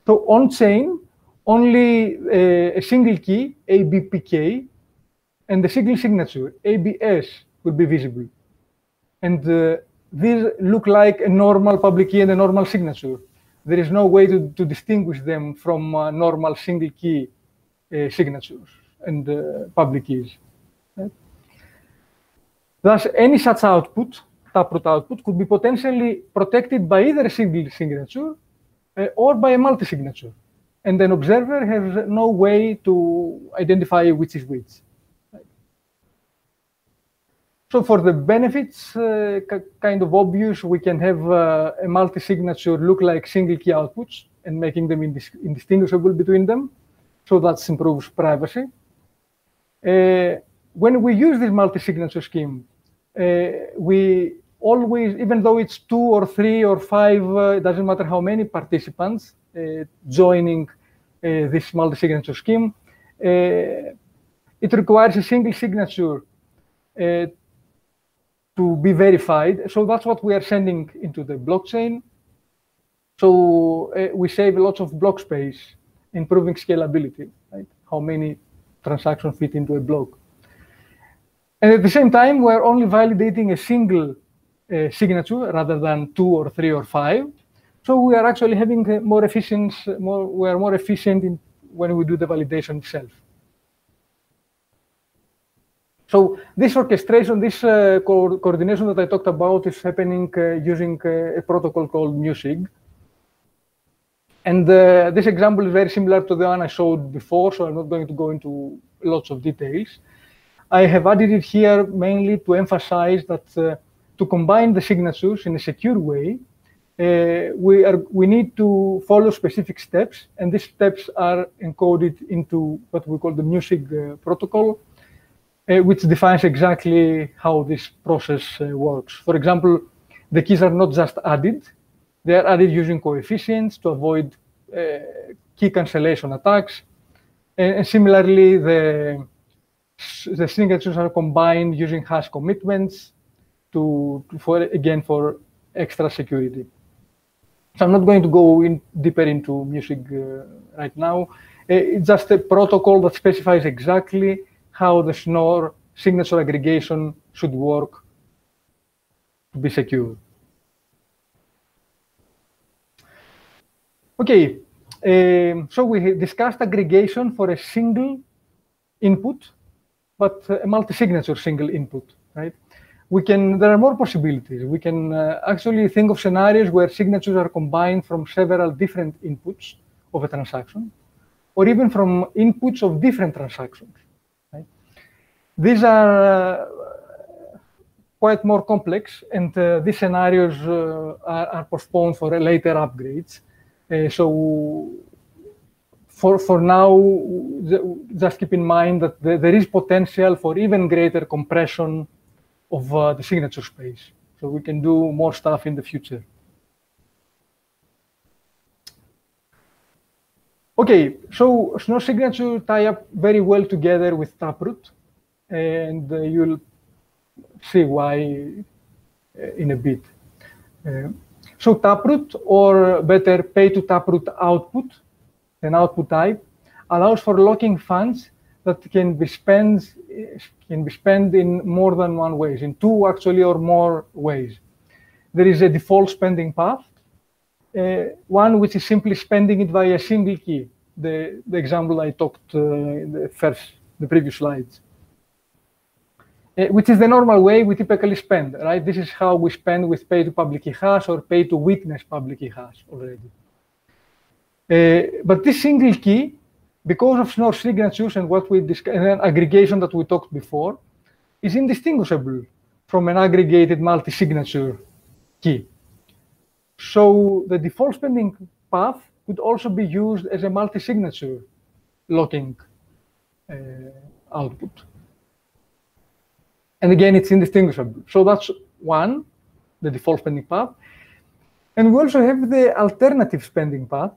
So on-chain, only uh, a single key, A B P K, and a single signature, A B S, will be visible. And uh, these look like a normal public key and a normal signature. There is no way to, to distinguish them from uh, normal single key uh, signatures and uh, public keys. Right? Thus, any such output, Taproot output, could be potentially protected by either a single signature uh, or by a multi-signature. And an observer has no way to identify which is which. Right. So for the benefits, uh, kind of obvious, we can have uh, a multi-signature look like single key outputs and making them indis indistinguishable between them. So that improves privacy. Uh, when we use this multi-signature scheme, uh, we always, even though it's two or three or five, uh, it doesn't matter how many participants, Uh, joining uh, this multi-signature scheme, uh, it requires a single signature uh, to be verified. So that's what we are sending into the blockchain. So uh, we save lots of block space, improving scalability, right? How many transactions fit into a block. And at the same time, we're only validating a single uh, signature rather than two or three or five. So we are actually having more efficient, more, we are more efficient in, when we do the validation itself. So this orchestration, this uh, co coordination that I talked about is happening uh, using uh, a protocol called MuSig. And uh, this example is very similar to the one I showed before, so I'm not going to go into lots of details. I have added it here mainly to emphasize that uh, to combine the signatures in a secure way, Uh, we, are, we need to follow specific steps, and these steps are encoded into what we call the MuSig uh, protocol, uh, which defines exactly how this process uh, works. For example, the keys are not just added, they are added using coefficients to avoid uh, key cancellation attacks. And, and similarly, the, the signatures are combined using hash commitments to, to for, again, for extra security. So I'm not going to go in deeper into MuSig uh, right now. It's just a protocol that specifies exactly how the Schnorr signature aggregation should work to be secure. Okay, um, so we discussed aggregation for a single input, but a multi-signature single input, right? We can, there are more possibilities. We can uh, actually think of scenarios where signatures are combined from several different inputs of a transaction, or even from inputs of different transactions. Right? These are uh, quite more complex, and uh, these scenarios uh, are, are postponed for later upgrades. Uh, so for, for now, just keep in mind that there, there is potential for even greater compression of uh, the signature space, so we can do more stuff in the future. Okay, so Schnorr signature tie up very well together with Taproot, and uh, you'll see why in a bit. Uh, so Taproot, or better, pay to Taproot output, an output type, allows for locking funds that can be spent can be spent in more than one ways, in two actually or more ways. There is a default spending path, uh, one which is simply spending it via a single key, the, the example I talked uh, in the first, the previous slides, uh, which is the normal way we typically spend, right? This is how we spend with pay to public key hash or pay to witness public key hash already. Uh, but this single key, because of Schnorr signatures and what we discussed, and aggregation that we talked before, is indistinguishable from an aggregated multi-signature key. So the default spending path could also be used as a multi-signature locking uh, output. And again, it's indistinguishable. So that's one, the default spending path. And we also have the alternative spending path,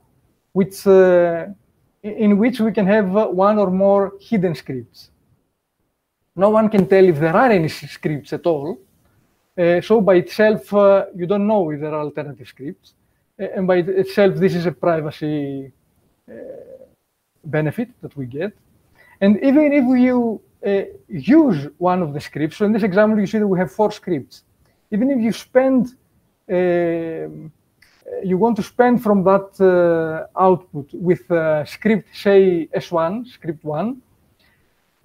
which, uh, in which we can have one or more hidden scripts. No one can tell if there are any scripts at all. Uh, so by itself, uh, you don't know if there are alternative scripts. And by itself, this is a privacy uh, benefit that we get. And even if you uh, use one of the scripts, so in this example, you see that we have four scripts. Even if you spend, uh, you want to spend from that uh, output with uh, script, say S one, script one,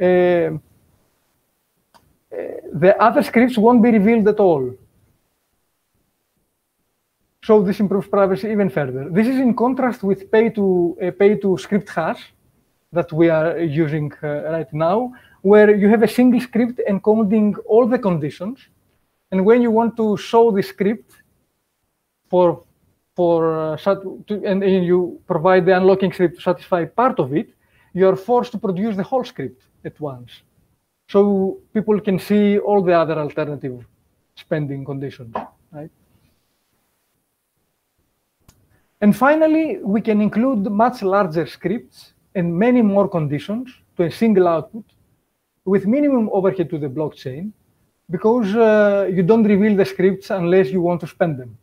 uh, uh, the other scripts won't be revealed at all. So this improves privacy even further. This is in contrast with pay to uh, pay to script hash that we are using uh, right now, where you have a single script encoding all the conditions, and when you want to show the script for for uh, to, and, and you provide the unlocking script to satisfy part of it, you are forced to produce the whole script at once, so people can see all the other alternative spending conditions, right? And finally, we can include much larger scripts and many more conditions to a single output with minimum overhead to the blockchain, because uh, you don't reveal the scripts unless you want to spend them.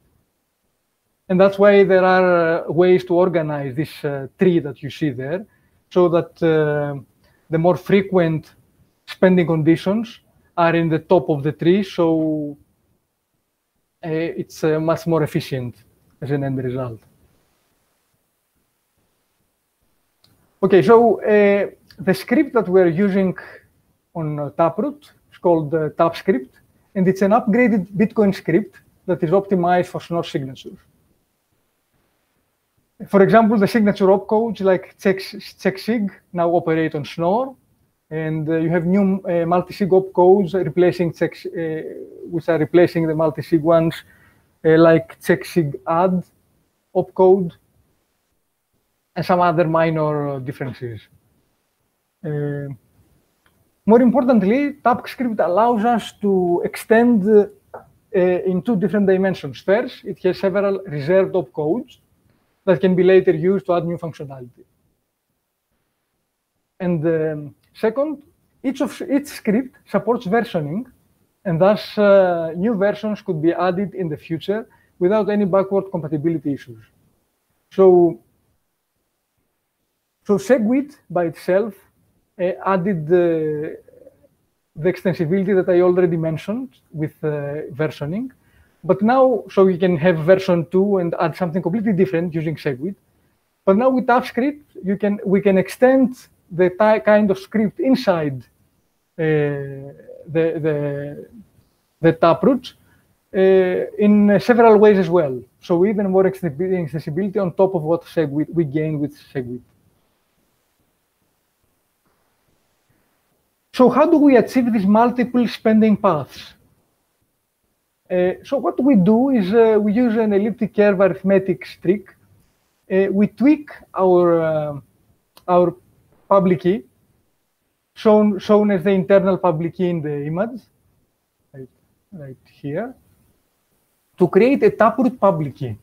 And that's why there are uh, ways to organize this uh, tree that you see there, so that uh, the more frequent spending conditions are in the top of the tree, so uh, it's uh, much more efficient as an end result. Okay, so uh, the script that we're using on uh, Taproot is called uh, TapScript, and it's an upgraded Bitcoin script that is optimized for Schnorr signatures. For example, the signature opcodes like CheckSig now operate on Schnorr, and uh, you have new uh, multi-sig opcodes replacing checks, uh, which are replacing the multi-sig ones, uh, like CheckSig add opcode, and some other minor differences. Uh, more importantly, TapScript allows us to extend uh, in two different dimensions. First, it has several reserved opcodes that can be later used to add new functionality. And um, second, each of each script supports versioning, and thus uh, new versions could be added in the future without any backward compatibility issues. So. So SegWit by itself uh, added the, the extensibility that I already mentioned with uh, versioning. But now, so you can have version two and add something completely different using SegWit. But now with TapScript, you can, we can extend the kind of script inside uh, the, the, the Taproot uh, in several ways as well. So even more extensibility on top of what SegWit we gain with SegWit. So how do we achieve these multiple spending paths? Uh, so what we do is uh, we use an elliptic curve arithmetic trick. Uh, we tweak our uh, our public key, shown shown as the internal public key in the image, right, right here, to create a Taproot public key.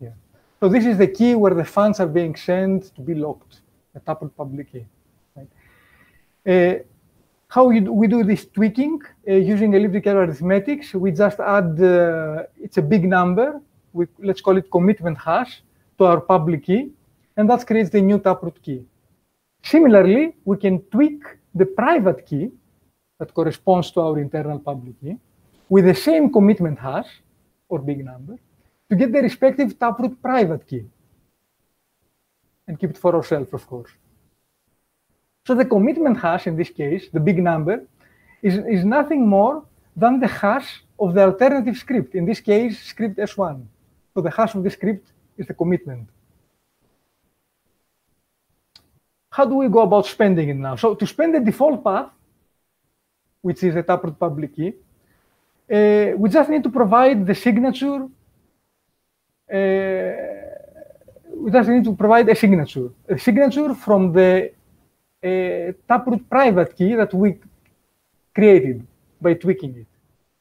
Yeah. So this is the key where the funds are being sent to be locked, the Taproot public key. Uh, how you do, we do this tweaking uh, using elliptic curve arithmetics? We just add uh, it's a big number. We let's call it commitment hash to our public key, and that creates the new Taproot key. Similarly, we can tweak the private key that corresponds to our internal public key with the same commitment hash or big number to get the respective Taproot private key and keep it for ourselves, of course. So the commitment hash, in this case, the big number, is, is nothing more than the hash of the alternative script. In this case, script S one. So the hash of the script is the commitment. How do we go about spending it now? So to spend the default path, which is the Taproot public key. Uh, we just need to provide the signature. Uh, we just need to provide a signature, a signature from the uh, Taproot private key that we created by tweaking it.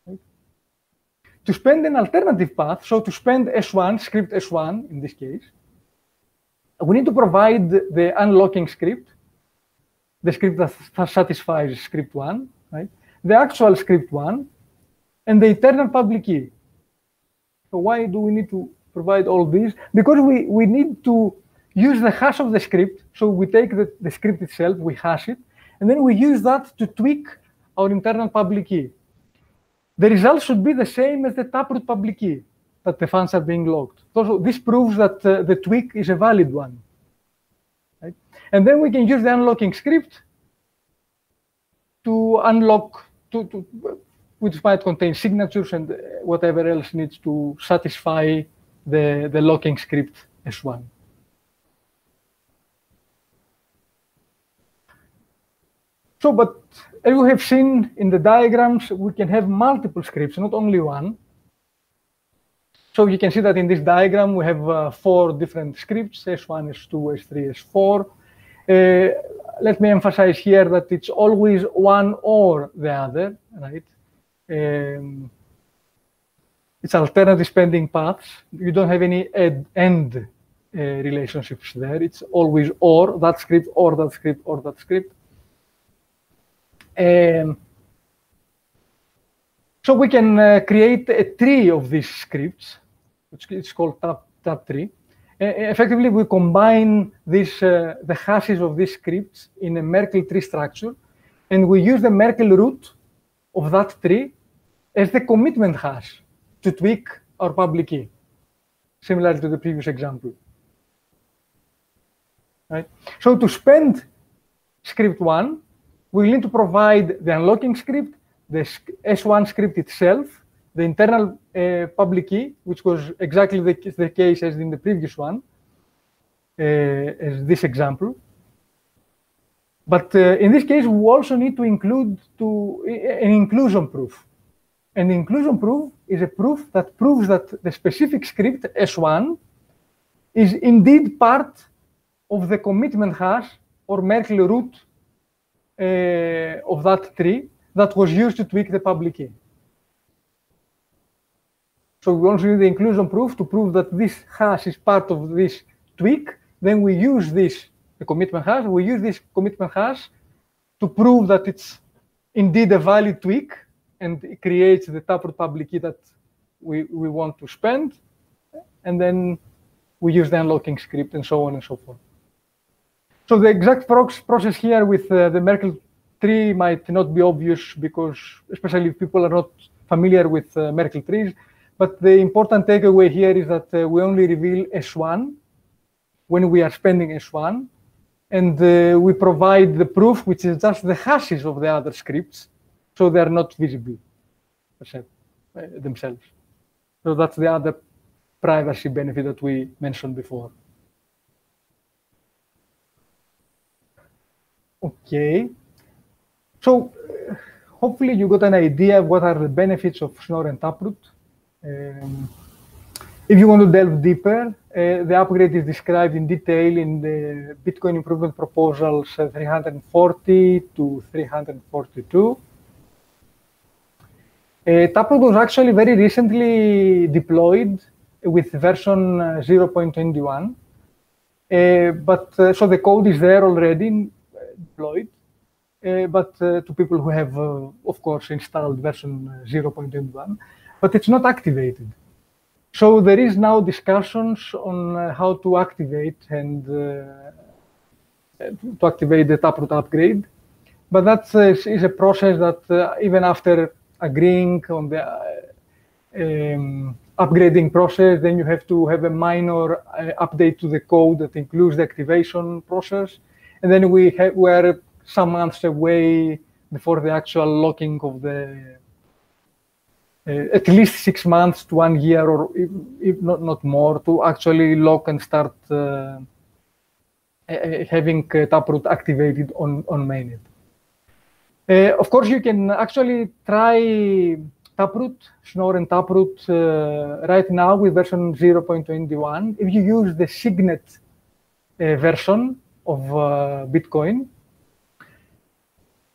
Right? To spend an alternative path, so to spend S one, script S one in this case, we need to provide the unlocking script, the script that satisfies script one, right? The actual script one, and the eternal public key. So why do we need to provide all these? Because we, we need to use the hash of the script. So we take the, the script itself, we hash it, and then we use that to tweak our internal public key. The result should be the same as the Taproot public key, that the funds are being locked. So this proves that uh, the tweak is a valid one. Right? And then we can use the unlocking script to unlock, to, to, which might contain signatures and whatever else needs to satisfy the, the locking script S one. So, but as you have seen in the diagrams, we can have multiple scripts, not only one. So you can see that in this diagram, we have uh, four different scripts, S one, S two, S three, S four. Uh, let me emphasize here that it's always one or the other, right? Um, it's alternative spending paths. You don't have any ed end uh, relationships there. It's always or that script, or that script, or that script. Um, so we can uh, create a tree of these scripts, which is called tap, tap tree. Uh, effectively, we combine this, uh, the hashes of these scripts in a Merkle tree structure, and we use the Merkle root of that tree as the commitment hash to tweak our public key, similar to the previous example. Right? So to spend script one, we need to provide the unlocking script, the S one script itself, the internal uh, public key, which was exactly the, the case as in the previous one, uh, as this example. But uh, in this case, we also need to include to an inclusion proof. An inclusion proof is a proof that proves that the specific script, S one, is indeed part of the commitment hash or Merkle root uh, of that tree that was used to tweak the public key. So we also need the inclusion proof to prove that this hash is part of this tweak. Then we use this, the commitment hash, we use this commitment hash to prove that it's indeed a valid tweak, and it creates the Taproot public key that we, we want to spend. And then we use the unlocking script and so on and so forth. So the exact process here with uh, the Merkle tree might not be obvious, because especially if people are not familiar with uh, Merkle trees. But the important takeaway here is that uh, we only reveal S one when we are spending S one. And uh, we provide the proof, which is just the hashes of the other scripts, so they are not visible themselves. So that's the other privacy benefit that we mentioned before. Okay. So uh, hopefully you got an idea of what are the benefits of Schnorr and Taproot. Um, If you want to delve deeper, uh, the upgrade is described in detail in the Bitcoin improvement proposals uh, three forty to three forty-two. Uh, Taproot was actually very recently deployed with version uh, zero point twenty-one. Uh, but uh, so the code is there already uh, deployed, uh, but uh, to people who have, uh, of course, installed version uh, zero point twenty-one, but it's not activated. So there is now discussions on uh, how to activate and uh, to activate the Taproot upgrade, but that uh, is a process that uh, even after agreeing on the uh, um, upgrading process, then you have to have a minor uh, update to the code that includes the activation process, and then we were some months away before the actual locking of the. Uh, at least six months to one year, or if, if not, not more, to actually lock and start uh, having uh, Taproot activated on, on mainnet. Uh, of course, you can actually try Taproot, Schnorr and Taproot uh, right now with version zero point twenty-one. If you use the Signet uh, version of uh, Bitcoin,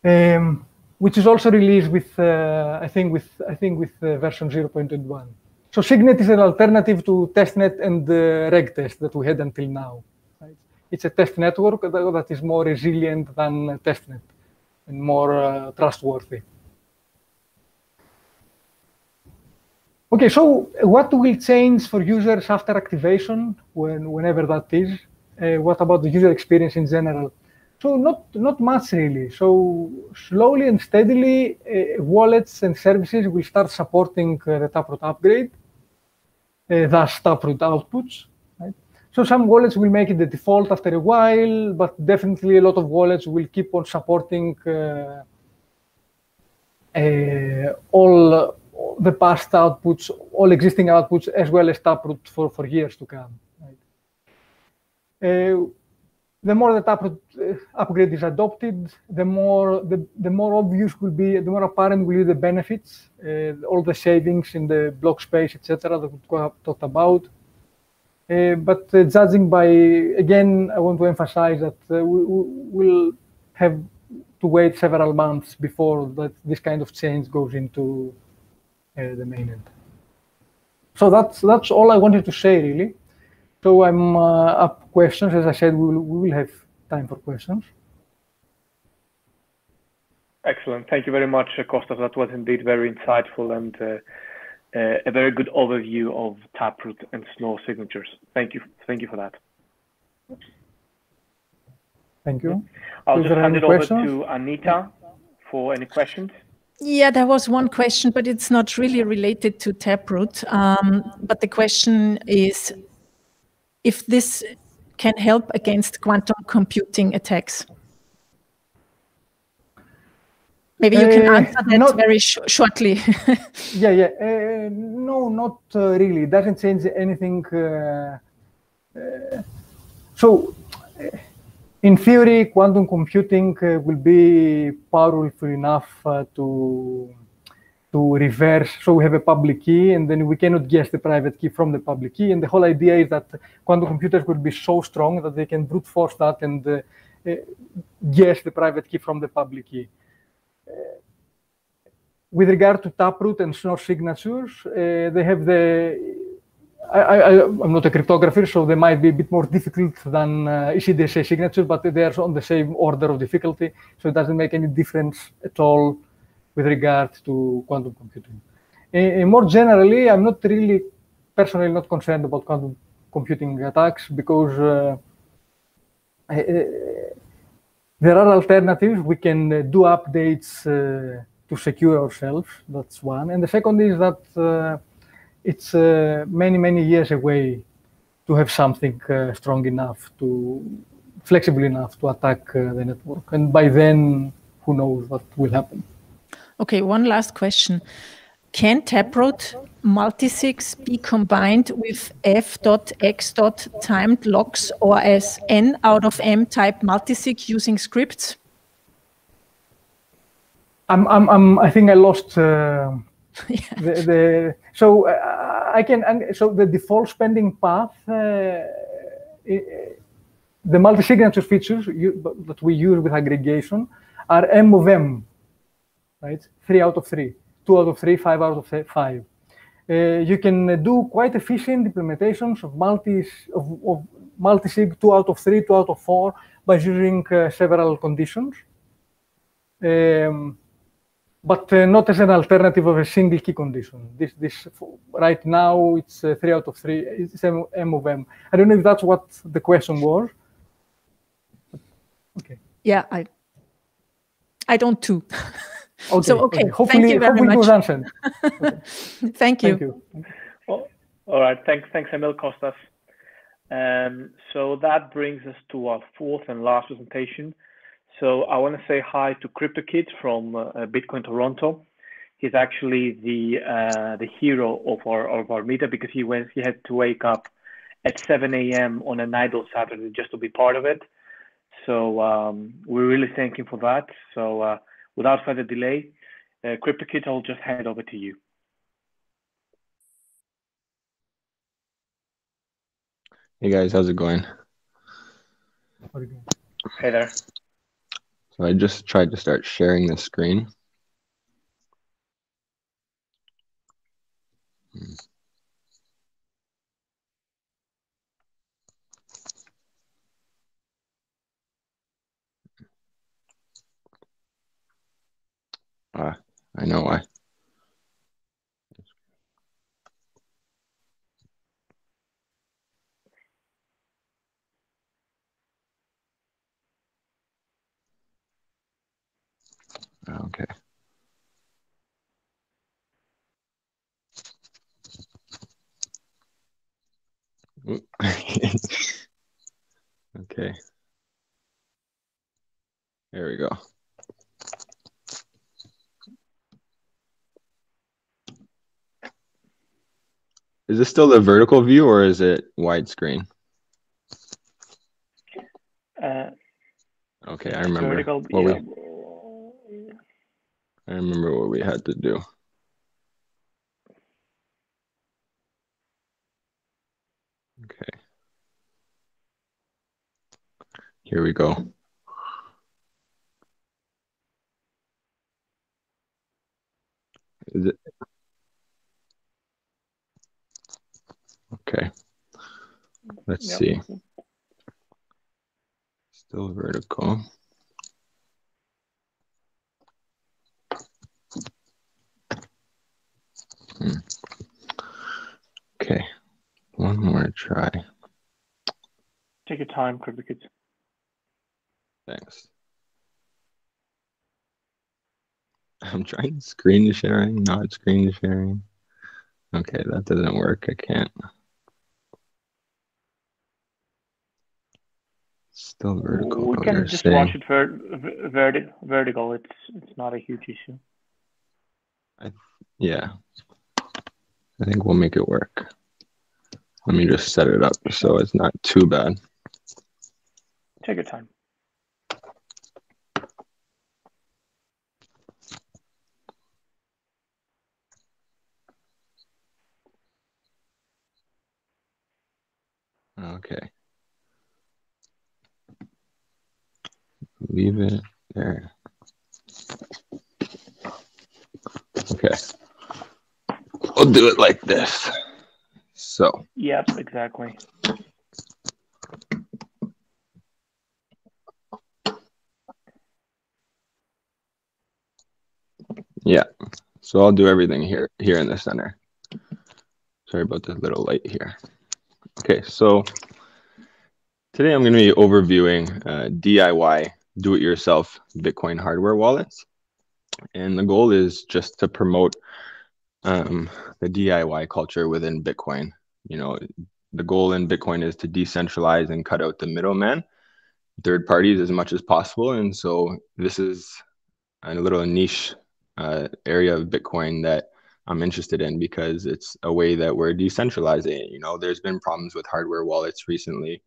um, which is also released with, uh, I think, with I think with uh, version zero point twenty-one. So Signet is an alternative to Testnet and uh, RegTest that we had until now. Right? It's a test network that, that is more resilient than Testnet and more uh, trustworthy. Okay, so what will change for users after activation, when, whenever that is? Uh, what about the user experience in general? So not, not much really. So slowly and steadily, uh, wallets and services will start supporting uh, the Taproot upgrade, uh, thus Taproot outputs. Right? So some wallets will make it the default after a while, but definitely a lot of wallets will keep on supporting uh, uh, all the past outputs, all existing outputs, as well as Taproot for, for years to come. Right? Uh, the more the Taproot upgrade is adopted, the more the, the more obvious will be, the more apparent will be the benefits, uh, all the savings in the block space, et cetera, that we talked about. Uh, but uh, judging by, again, I want to emphasize that uh, we will have to wait several months before that this kind of change goes into Uh, the mainnet. So that's that's all I wanted to say, really. So I'm uh, up questions. As I said, we will, we will have time for questions. Excellent. Thank you very much, Kostas. That was indeed very insightful and uh, uh, a very good overview of Taproot and Schnorr signatures. Thank you. Thank you for that. Thank you. I'll Is just hand it questions? over to Anita for any questions. Yeah, there was one question, but it's not really related to Taproot. Um, but the question is if this can help against quantum computing attacks. Maybe you can answer uh, that not, very sh shortly. yeah, yeah. Uh, no, not uh, really. It doesn't change anything. Uh, uh, so, uh, in theory, quantum computing uh, will be powerful enough uh, to, to reverse. So we have a public key, and then we cannot guess the private key from the public key. And the whole idea is that quantum computers will be so strong that they can brute force that and uh, uh, guess the private key from the public key. Uh, with regard to Taproot and Schnorr signatures, uh, they have the... I, I, I'm not a cryptographer, so they might be a bit more difficult than uh, E C D S A signatures, but they are on the same order of difficulty, so it doesn't make any difference at all with regard to quantum computing. Uh, more generally, I'm not really, personally not concerned about quantum computing attacks because uh, I, uh, there are alternatives. We can uh, do updates uh, to secure ourselves, that's one. And the second is that uh, it's uh, many, many years away to have something uh, strong enough, to flexible enough to attack uh, the network. And by then, who knows what will happen. Okay, one last question. Can Taproot multisigs be combined with f.x. timed locks or as n out of m type multisig using scripts? I'm, I'm, I'm, I think I lost... Uh, Yeah. The, the, so uh, I can, and so the default spending path, uh, it, the multi-signature features you, that we use with aggregation are M of M, right? Three out of three, two out of three, five out of five. Uh, you can do quite efficient implementations of multi of, of multi-sig two out of three, two out of four by using uh, several conditions. Um, But uh, not as an alternative of a single key condition. This, this right now, it's uh, three out of three. It's M, M of M. I don't know if that's what the question was. Okay. Yeah, I. I don't too. Okay. So okay. okay. Hopefully, thank you very much. It was answered. Okay. Thank you. Thank you. Well, all right. Thanks. Thanks, Emil, Kostas. Um, so that brings us to our fourth and last presentation. So I want to say hi to CryptoKid from uh, Bitcoin Toronto. He's actually the uh, the hero of our of our meetup because he went he had to wake up at seven A M on an idle Saturday just to be part of it. So um, we're really thanking him for that. So uh, without further delay, uh, CryptoKit, I'll just hand over to you. Hey guys, how's it going? Hey there. So I just tried to start sharing the screen. Hmm. Uh, I know why. Okay. Okay. There we go. Is this still the vertical view or is it widescreen? Uh, okay, I remember. Vertical, what yeah. we, I remember what we had to do. Okay. Here we go. Is it? Okay. Let's yep. see. Still vertical. Hmm. Okay. One more try. Take your time, CryptoKit. Thanks. I'm trying screen sharing, not screen sharing. Okay, that doesn't work. I can't. Still vertical. We can just saying. watch it ver ver vertical. It's it's not a huge issue. I, yeah, I think we'll make it work. Let me just set it up so it's not too bad. Take your time. Okay. Leave it there. Okay. We'll do it like this. So. Yep, exactly. Yeah. So I'll do everything here here in the center. Sorry about the little light here. Okay, so today I'm going to be overviewing uh, D I Y, do-it-yourself Bitcoin hardware wallets. And the goal is just to promote um, the D I Y culture within Bitcoin. You know, the goal in Bitcoin is to decentralize and cut out the middleman, third parties as much as possible. And so this is a little niche uh, area of Bitcoin that I'm interested in because it's a way that we're decentralizing. You know, there's been problems with hardware wallets recently.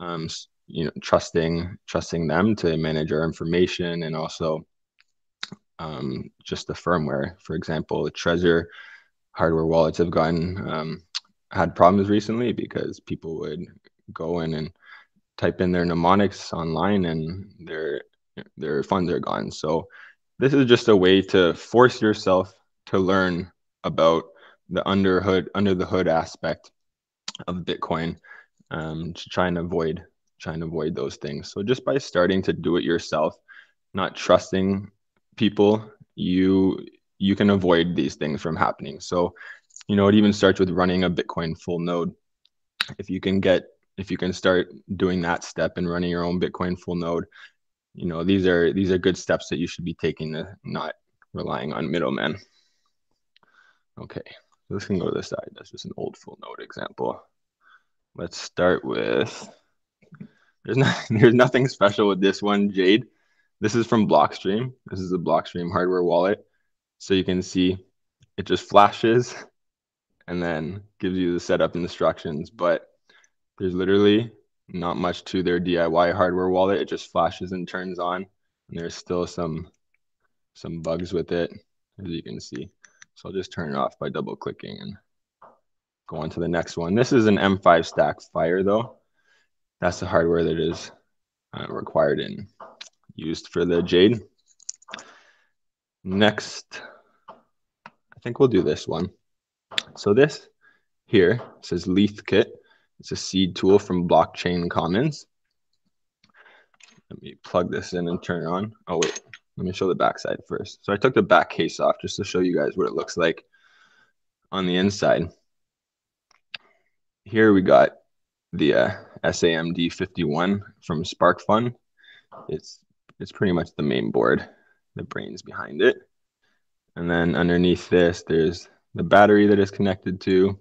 Um, you know, trusting trusting them to manage our information and also um, just the firmware. For example, Trezor hardware wallets have gotten um, had problems recently because people would go in and type in their mnemonics online and their their funds are gone. So this is just a way to force yourself to learn about the under hood, under the hood aspect of Bitcoin, um, to try and avoid, try and avoid those things. So just by starting to do it yourself, not trusting people, you you can avoid these things from happening. So, you know, it even starts with running a Bitcoin full node. If you can get, if you can start doing that step and running your own Bitcoin full node, you know, these are these are good steps that you should be taking to not relying on middlemen. Okay, this can go to the side. That's just an old full node example. Let's start with, there's, not, there's nothing special with this one, Jade. This is from Blockstream. This is a Blockstream hardware wallet. So you can see it just flashes and then gives you the setup instructions, but there's literally not much to their D I Y hardware wallet. It just flashes and turns on, and there's still some some bugs with it, as you can see. So I'll just turn it off by double clicking and go on to the next one. This is an M five stack fire though. That's the hardware that is uh, required and used for the Jade. Next, I think we'll do this one. So this here says LeafKit. It's a seed tool from Blockchain Commons. Let me plug this in and turn it on. Oh wait, let me show the backside first. So I took the back case off just to show you guys what it looks like on the inside. Here we got the uh, S A M D fifty-one from SparkFun. It's it's pretty much the main board, the brains behind it. And then underneath this, there's the battery that is connected to.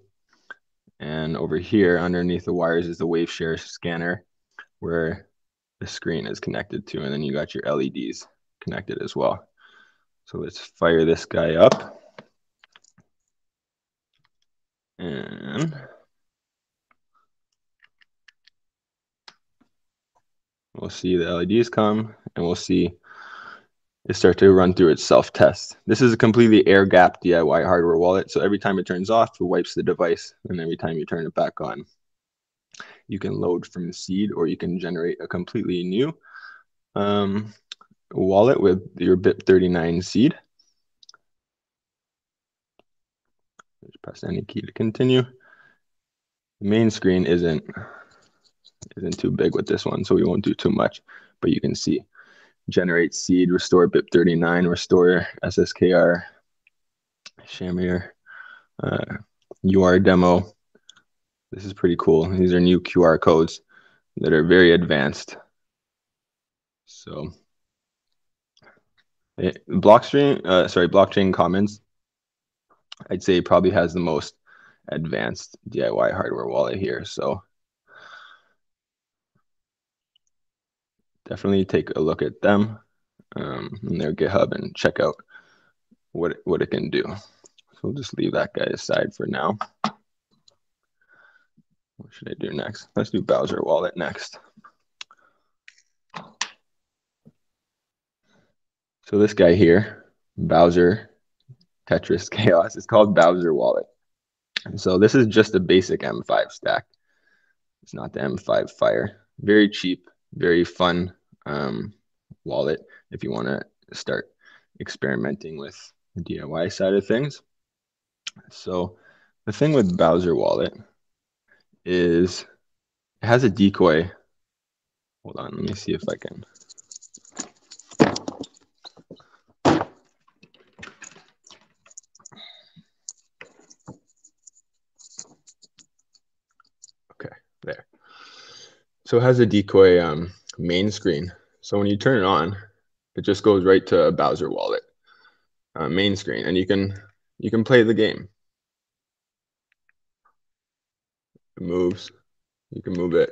And over here, underneath the wires is the Waveshare scanner where the screen is connected to. And then you got your L E Ds connected as well. So let's fire this guy up. And we'll see the L E Ds come, and we'll see it start to run through its self-test. This is a completely air-gapped D I Y hardware wallet, so every time it turns off, it wipes the device, and every time you turn it back on, you can load from the seed, or you can generate a completely new um, wallet with your B I P thirty-nine seed. Just press any key to continue. The main screen isn't... isn't too big with this one, so we won't do too much, but you can see generate seed, restore B I P thirty-nine, restore S S K R, Shamir, uh, U R demo. This is pretty cool. These are new Q R codes that are very advanced. So it, Blockstream, uh, sorry, Blockchain Commons, I'd say probably has the most advanced D I Y hardware wallet here. So definitely take a look at them um, and their GitHub and check out what, what it can do. So we'll just leave that guy aside for now. What should I do next? Let's do Bowser Wallet next. So this guy here, Bowser Tetris Chaos, it's called Bowser Wallet. And so this is just a basic M five stack. It's not the M five Fire. Very cheap, very fun. Um, wallet if you want to start experimenting with the D I Y side of things. So the thing with Bowser Wallet is it has a decoy. Hold on, let me see if I can. Okay, there. So it has a decoy um, main screen. So when you turn it on, it just goes right to a Bowser Wallet uh, main screen, and you can you can play the game. It moves. You can move it,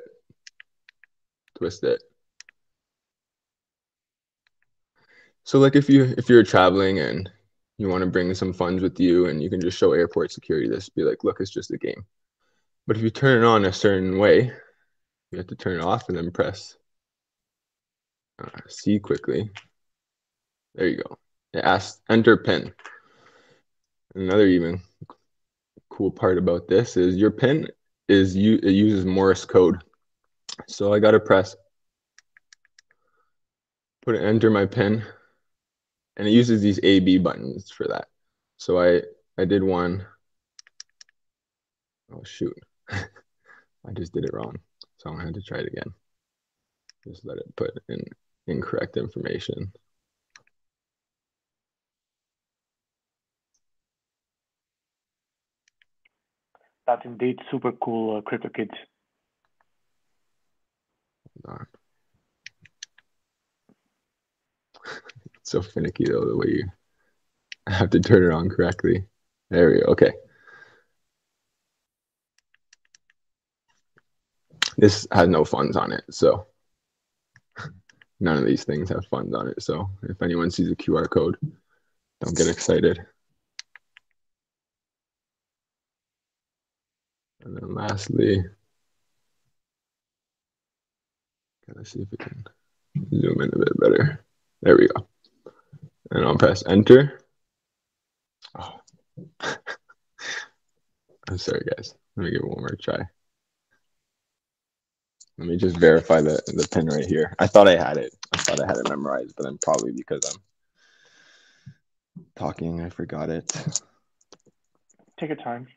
twist it. So like if you if you're traveling and you want to bring some funds with you, and you can just show airport security this, be like, look, it's just a game. But if you turn it on a certain way, you have to turn it off and then press Uh, see quickly. There you go. It asks enter PIN. Another even cool part about this is your PIN is you it uses Morse code. So I gotta press, put it, enter my PIN, and it uses these A B buttons for that. So I I did one. Oh shoot! I just did it wrong. So I'm gonna have to try it again. Just let it put in incorrect information. That's indeed super cool, uh, CryptoKids. Hold on. It's so finicky though, the way you have to turn it on correctly. There we go. Okay. This has no funds on it, so none of these things have funds on it. So if anyone sees a Q R code, don't get excited. And then lastly, gotta see if we can zoom in a bit better. There we go. and I'll press enter. Oh. I'm sorry, guys. Let me give it one more try. Let me just verify the, the pin right here. I thought I had it. I thought I had it memorized, but then probably because I'm talking, I forgot it. Take your time.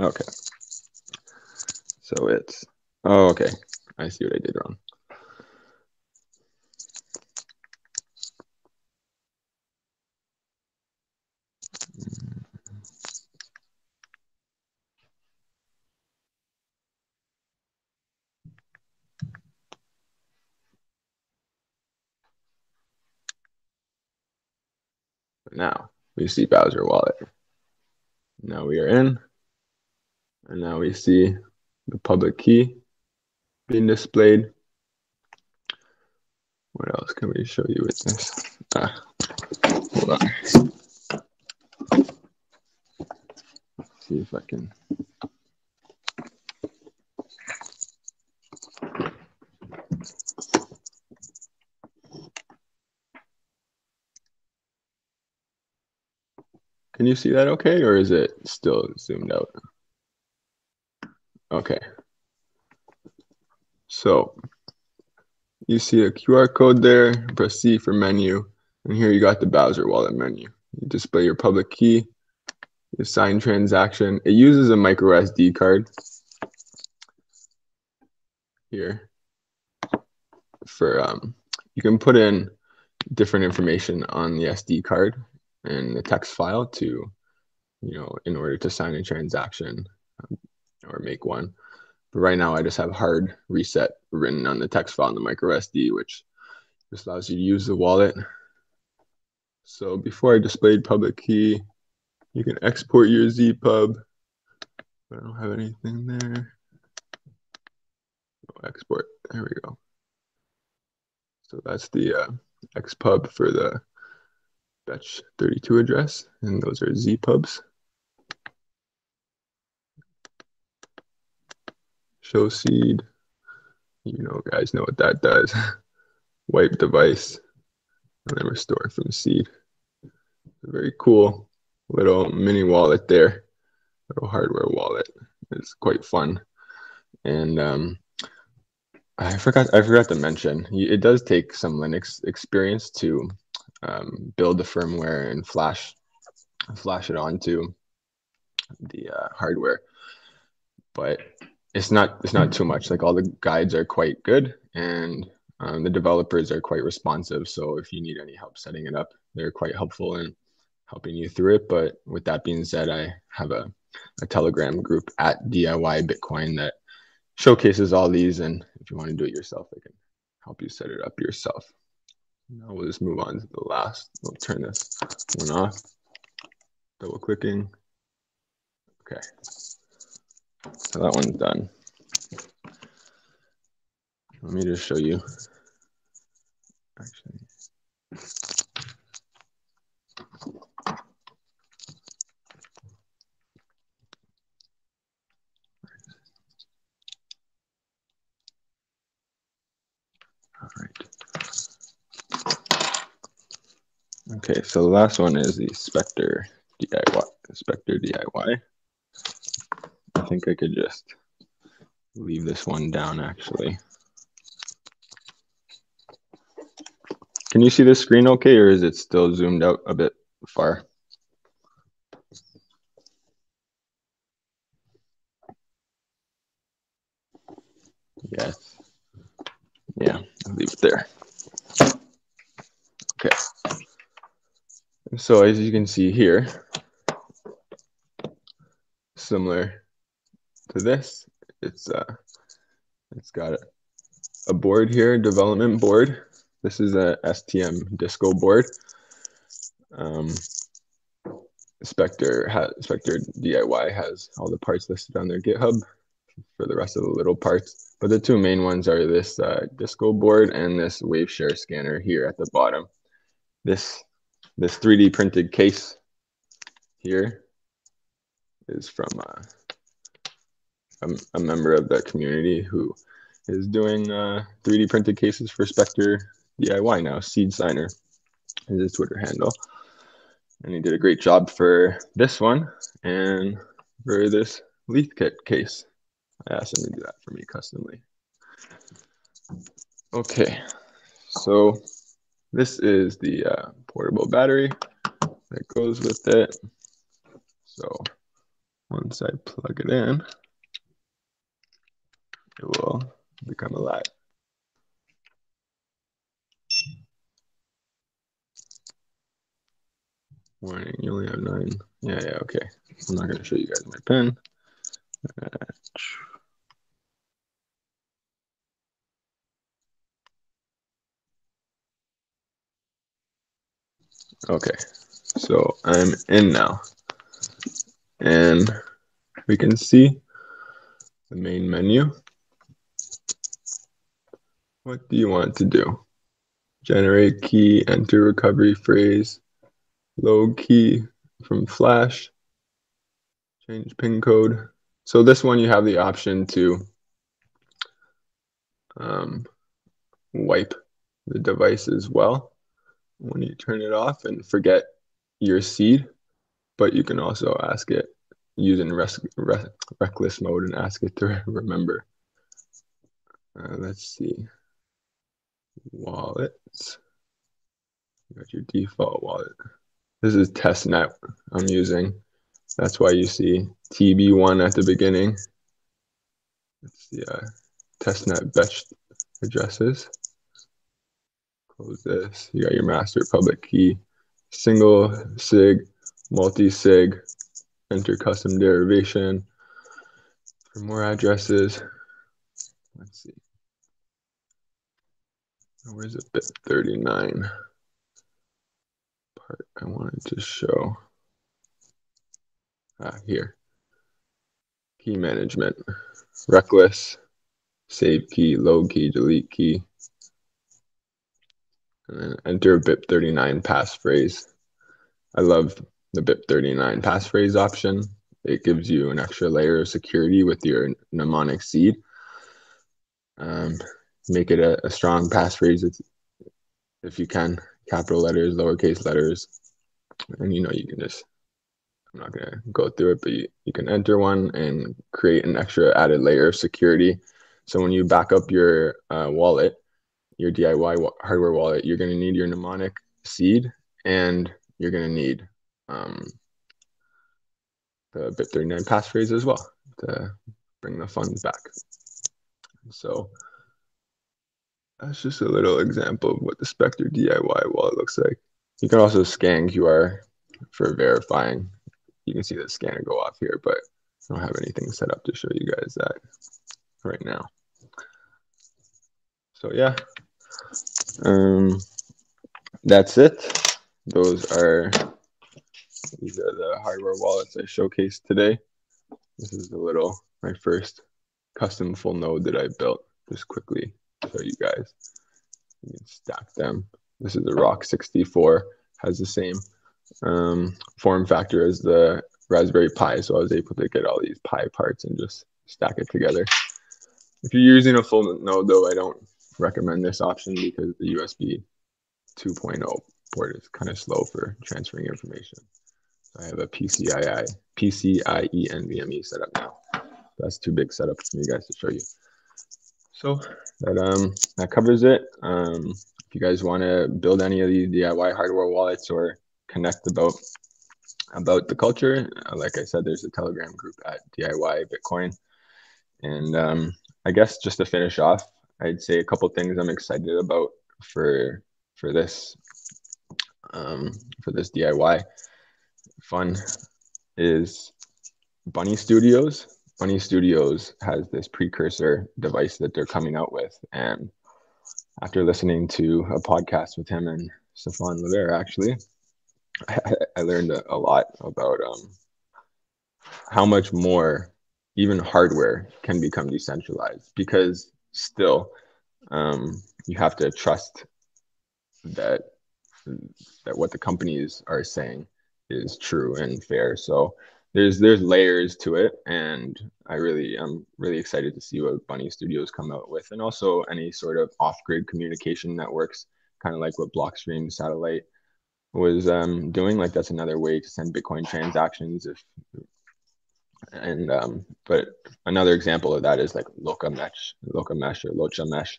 Okay. So it's, oh, okay. I see what I did wrong. Now we see Bowser Wallet. Now we are in. And now we see the public key being displayed. What else can we show you with this? Ah, hold on. Let's see if I can. Can you see that okay, or is it still zoomed out? Okay. So you see a Q R code there, press C for menu, and here you got the Bowser Wallet menu. You display your public key, you sign transaction. It uses a micro S D card here for, um, you can put in different information on the S D card in the text file to, you know, in order to sign a transaction or make one. But right now I just have hard reset written on the text file in the micro S D, which just allows you to use the wallet. So before I displayed public key, you can export your Z pub, but I don't have anything there. Oh, export, there we go. So that's the uh, X pub for the batch thirty-two address, and those are Z pubs. Show seed, you know, guys know what that does. Wipe device, and then restore from seed. Very cool little mini wallet there, little hardware wallet. It's quite fun, and um, I forgot I forgot to mention it does take some Linux experience to. Um, build the firmware and flash flash it onto the uh, hardware, but it's not it's not too much. Like, all the guides are quite good, and um, the developers are quite responsive. So if you need any help setting it up, they're quite helpful in helping you through it. But with that being said, I have a, a Telegram group at D I Y Bitcoin that showcases all these, and if you want to do it yourself, they can help you set it up yourself. Now we'll just move on to the last. We'll turn this one off. Double clicking. Okay. So that one's done. Let me just show you. Actually. All right. Okay, so the last one is the Specter D I Y. Specter D I Y. I think I could just leave this one down, actually. Can you see the screen okay, or is it still zoomed out a bit far? Yes. Yeah, I'll leave it there. Okay. So as you can see here, similar to this, it's uh, it's got a, a board here, development board. This is a S T M Disco board. Um, Specter ha Specter D I Y has all the parts listed on their GitHub for the rest of the little parts, but the two main ones are this uh, Disco board and this Waveshare scanner here at the bottom. This. This three D printed case here is from uh, a, a member of the community who is doing uh, three D printed cases for Specter D I Y now. Seed Signer is his Twitter handle. And he did a great job for this one and for this Leaf Kit case. I asked him to do that for me customly. Okay, so this is the uh, portable battery that goes with it. So once I plug it in, it will become alive. Warning, you only have nine. Yeah, yeah, okay. I'm not going to show you guys my pen. Uh, okay, so I'm in now, and we can see the main menu. What do you want to do? Generate key, enter recovery phrase, load key from flash, change pin code. So this one, you have the option to um, wipe the device as well when you turn it off and forget your seed, but you can also ask it, use in rec rec reckless mode and ask it to remember. Uh, let's see. Wallets. You got your default wallet. This is Testnet I'm using. That's why you see T B one at the beginning. It's the uh, Testnet batch addresses. Close this. You got your master public key, single sig, multi sig, enter custom derivation. For more addresses, let's see. Where's the B I P thirty-nine part I wanted to show? Ah, here. Key management, reckless, save key, load key, delete key. And then enter B I P thirty-nine passphrase. I love the B I P thirty-nine passphrase option. It gives you an extra layer of security with your mnemonic seed. Um, make it a, a strong passphrase if, if you can. Capital letters, lowercase letters. And you know, you can just, I'm not going to go through it, but you, you can enter one and create an extra added layer of security. So when you back up your uh, wallet, your D I Y wa hardware wallet, you're going to need your mnemonic seed, and you're going to need um, the B I P thirty-nine passphrase as well to bring the funds back. So that's just a little example of what the Specter D I Y wallet looks like. You can also scan Q R for verifying. You can see the scanner go off here, but I don't have anything set up to show you guys that right now. So yeah, um, that's it. Those are, these are the hardware wallets I showcased today. This is a little, my first custom full node that I built, just quickly to show you guys. You can stack them. This is a Rock sixty-four, has the same um, form factor as the Raspberry Pi. So I was able to get all these Pi parts and just stack it together. If you're using a full node though, I don't recommend this option because the U S B two point oh port is kind of slow for transferring information. So I have a P C I E NVMe set up now. That's too big setup for you guys to show you. So that um that covers it. Um, if you guys want to build any of these D I Y hardware wallets or connect about about the culture, like I said, there's a Telegram group at D I Y Bitcoin. And um, I guess just to finish off, I'd say a couple things I'm excited about for for this um, for this D I Y fun is Bunny Studios. Bunny Studios has this precursor device that they're coming out with, and after listening to a podcast with him and Stephan Livera, actually, I, I learned a, a lot about um, how much more even hardware can become decentralized, because still, um, you have to trust that that what the companies are saying is true and fair. So there's there's layers to it, and I really I'm really excited to see what Bunny Studios come out with, and also any sort of off-grid communication networks, kind of like what Blockstream Satellite was um, doing. Like that's another way to send Bitcoin transactions. If and um, but another example of that is like Locamesh, Locamesh or Lochamesh.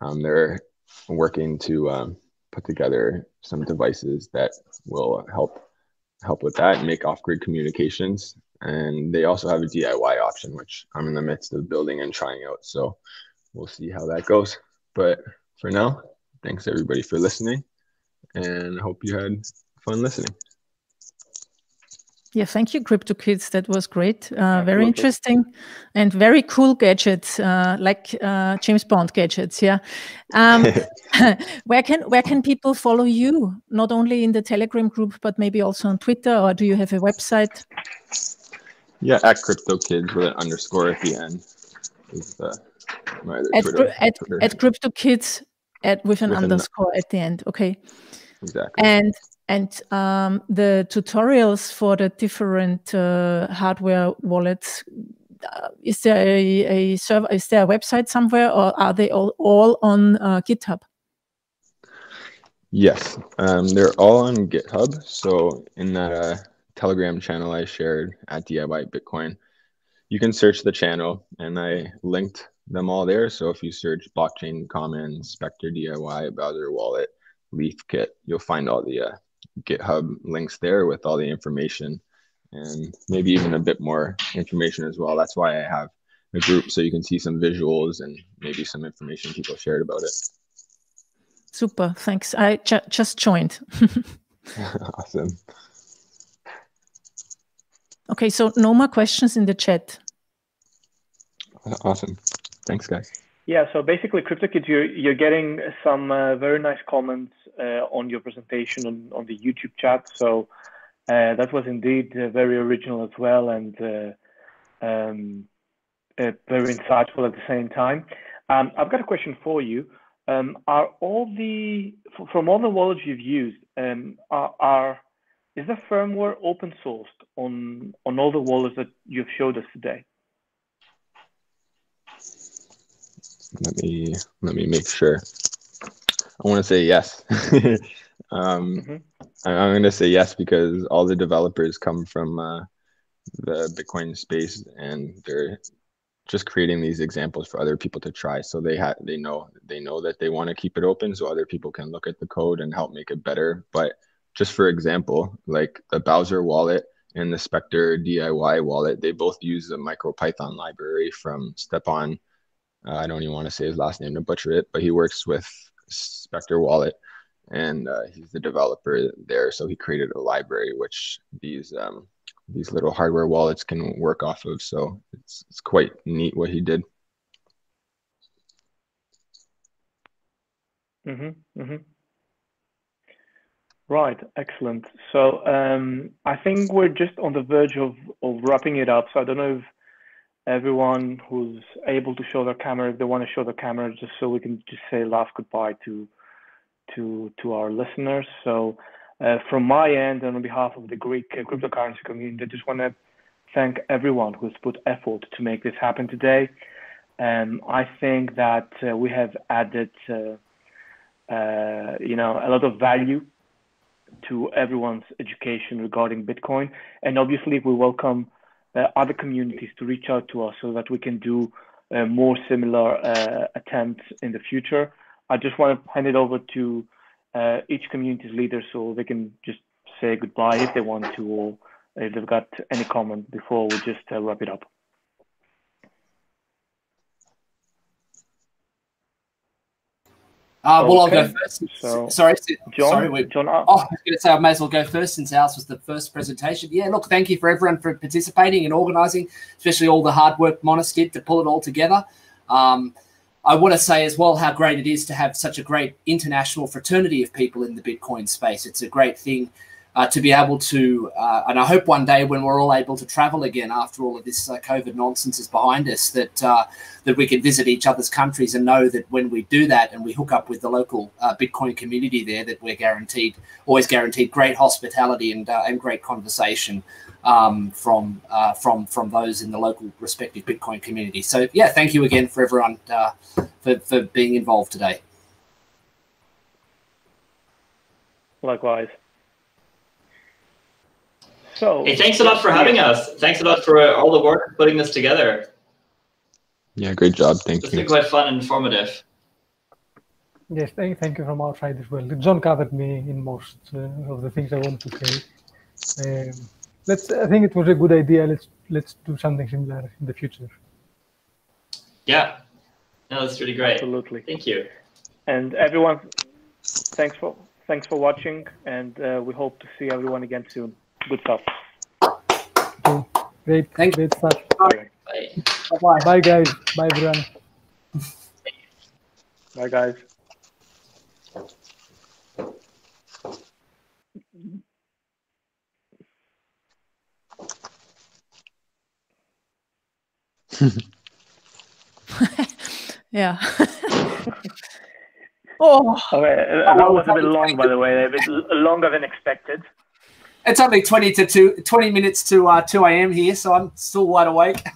Um, they're working to um, put together some devices that will help help with that and make off-grid communications. And they also have a D I Y option, which I'm in the midst of building and trying out. So we'll see how that goes. But for now, thanks everybody for listening, and I hope you had fun listening. Yeah, thank you, Crypto Kids. That was great. Uh, very interesting and very cool gadgets, uh, like uh, James Bond gadgets. Yeah. Um, where can where can people follow you? Not only in the Telegram group, but maybe also on Twitter, or do you have a website? Yeah, at Crypto Kids with an underscore at the end. Is, uh, my other at, Twitter, at, Twitter. at Crypto Kids at with an with underscore an, at the end. Okay. Exactly. And. And um, the tutorials for the different uh, hardware wallets, uh, is there a, a server? Is there a website somewhere, or are they all, all on uh, GitHub? Yes, um, they're all on GitHub. So in that uh, Telegram channel I shared at D I Y Bitcoin, you can search the channel, and I linked them all there. So if you search Blockchain Commons, Specter D I Y, Bowser Wallet, Leaf Kit, you'll find all the uh, GitHub links there with all the information, and maybe even a bit more information as well. That's why I have a group, so you can see some visuals and maybe some information people shared about it. Super, thanks. I ju just joined. Awesome. Okay, so no more questions in the chat. Awesome. Thanks, guys. Yeah, so basically, CryptoKids, you're, you're getting some uh, very nice comments uh, on your presentation on, on the YouTube chat. So uh, that was indeed uh, very original as well, and uh, um, uh, very insightful at the same time. Um, I've got a question for you. Um, are all the, from all the wallets you've used, um, are, are is the firmware open sourced on, on all the wallets that you've showed us today? Let me let me make sure. I want to say yes. um, mm-hmm. I, I'm going to say yes because all the developers come from uh, the Bitcoin space, and they're just creating these examples for other people to try. So they ha they know they know that they want to keep it open, so other people can look at the code and help make it better. But just for example, like the Bowser wallet and the Spectre D I Y wallet, they both use the MicroPython library from Stephan. Uh, I don't even want to say his last name to butcher it, but he works with Specter Wallet, and uh, he's the developer there. So he created a library which these um, these little hardware wallets can work off of. So it's, it's quite neat what he did. Mm-hmm, mm-hmm. Right, excellent. So um, I think we're just on the verge of, of wrapping it up. So I don't know if everyone who's able to show their camera, if they want to show their camera, just so we can just say last goodbye to to to our listeners. So uh, from my end, and on behalf of the Greek uh, cryptocurrency community, I just want to thank everyone who's put effort to make this happen today. Um, I think that uh, we have added, uh, uh, you know, a lot of value to everyone's education regarding Bitcoin, and obviously we welcome Uh, other communities to reach out to us so that we can do uh, more similar uh, attempts in the future. I just want to hand it over to uh, each community's leader so they can just say goodbye if they want to, or if they've got any comment before we just uh, wrap it up. Uh, well, okay. I'll go first. So, sorry, John. Sorry, we, John oh, I was going to say I may as well go first since ours was the first presentation. Yeah, look, thank you for everyone for participating and organising, especially all the hard work Monis did to pull it all together. Um, I want to say as well how great it is to have such a great international fraternity of people in the Bitcoin space. It's a great thing uh, to be able to, uh, and I hope one day when we're all able to travel again after all of this uh, COVID nonsense is behind us, that uh, that we can visit each other's countries and know that when we do that and we hook up with the local uh, Bitcoin community there, that we're guaranteed, always guaranteed great hospitality and uh, and great conversation um, from uh, from from those in the local respective Bitcoin community. So yeah, thank you again for everyone uh, for for being involved today. Likewise. So hey, thanks a lot for having us. Thanks a lot for uh, all the work putting this together. Yeah, great job. Thank you. It's been quite fun and informative. Yes, thank, thank you from our side as well. John covered me in most uh, of the things I want to say. Um, let's. I think it was a good idea. Let's let's do something similar in the future. Yeah, no, that's really great. Absolutely. Thank you. And everyone, thanks for. Thanks for watching, and uh, we hope to see everyone again soon. Good stuff. Great. Thanks. Great stuff. Bye. Bye. Bye. Bye, guys. Bye, everyone. Bye, guys. Yeah. Oh, okay. That was a bit long, by the way. A bit longer than expected. It's only twenty to two, twenty minutes to uh, two a m here, so I'm still wide awake.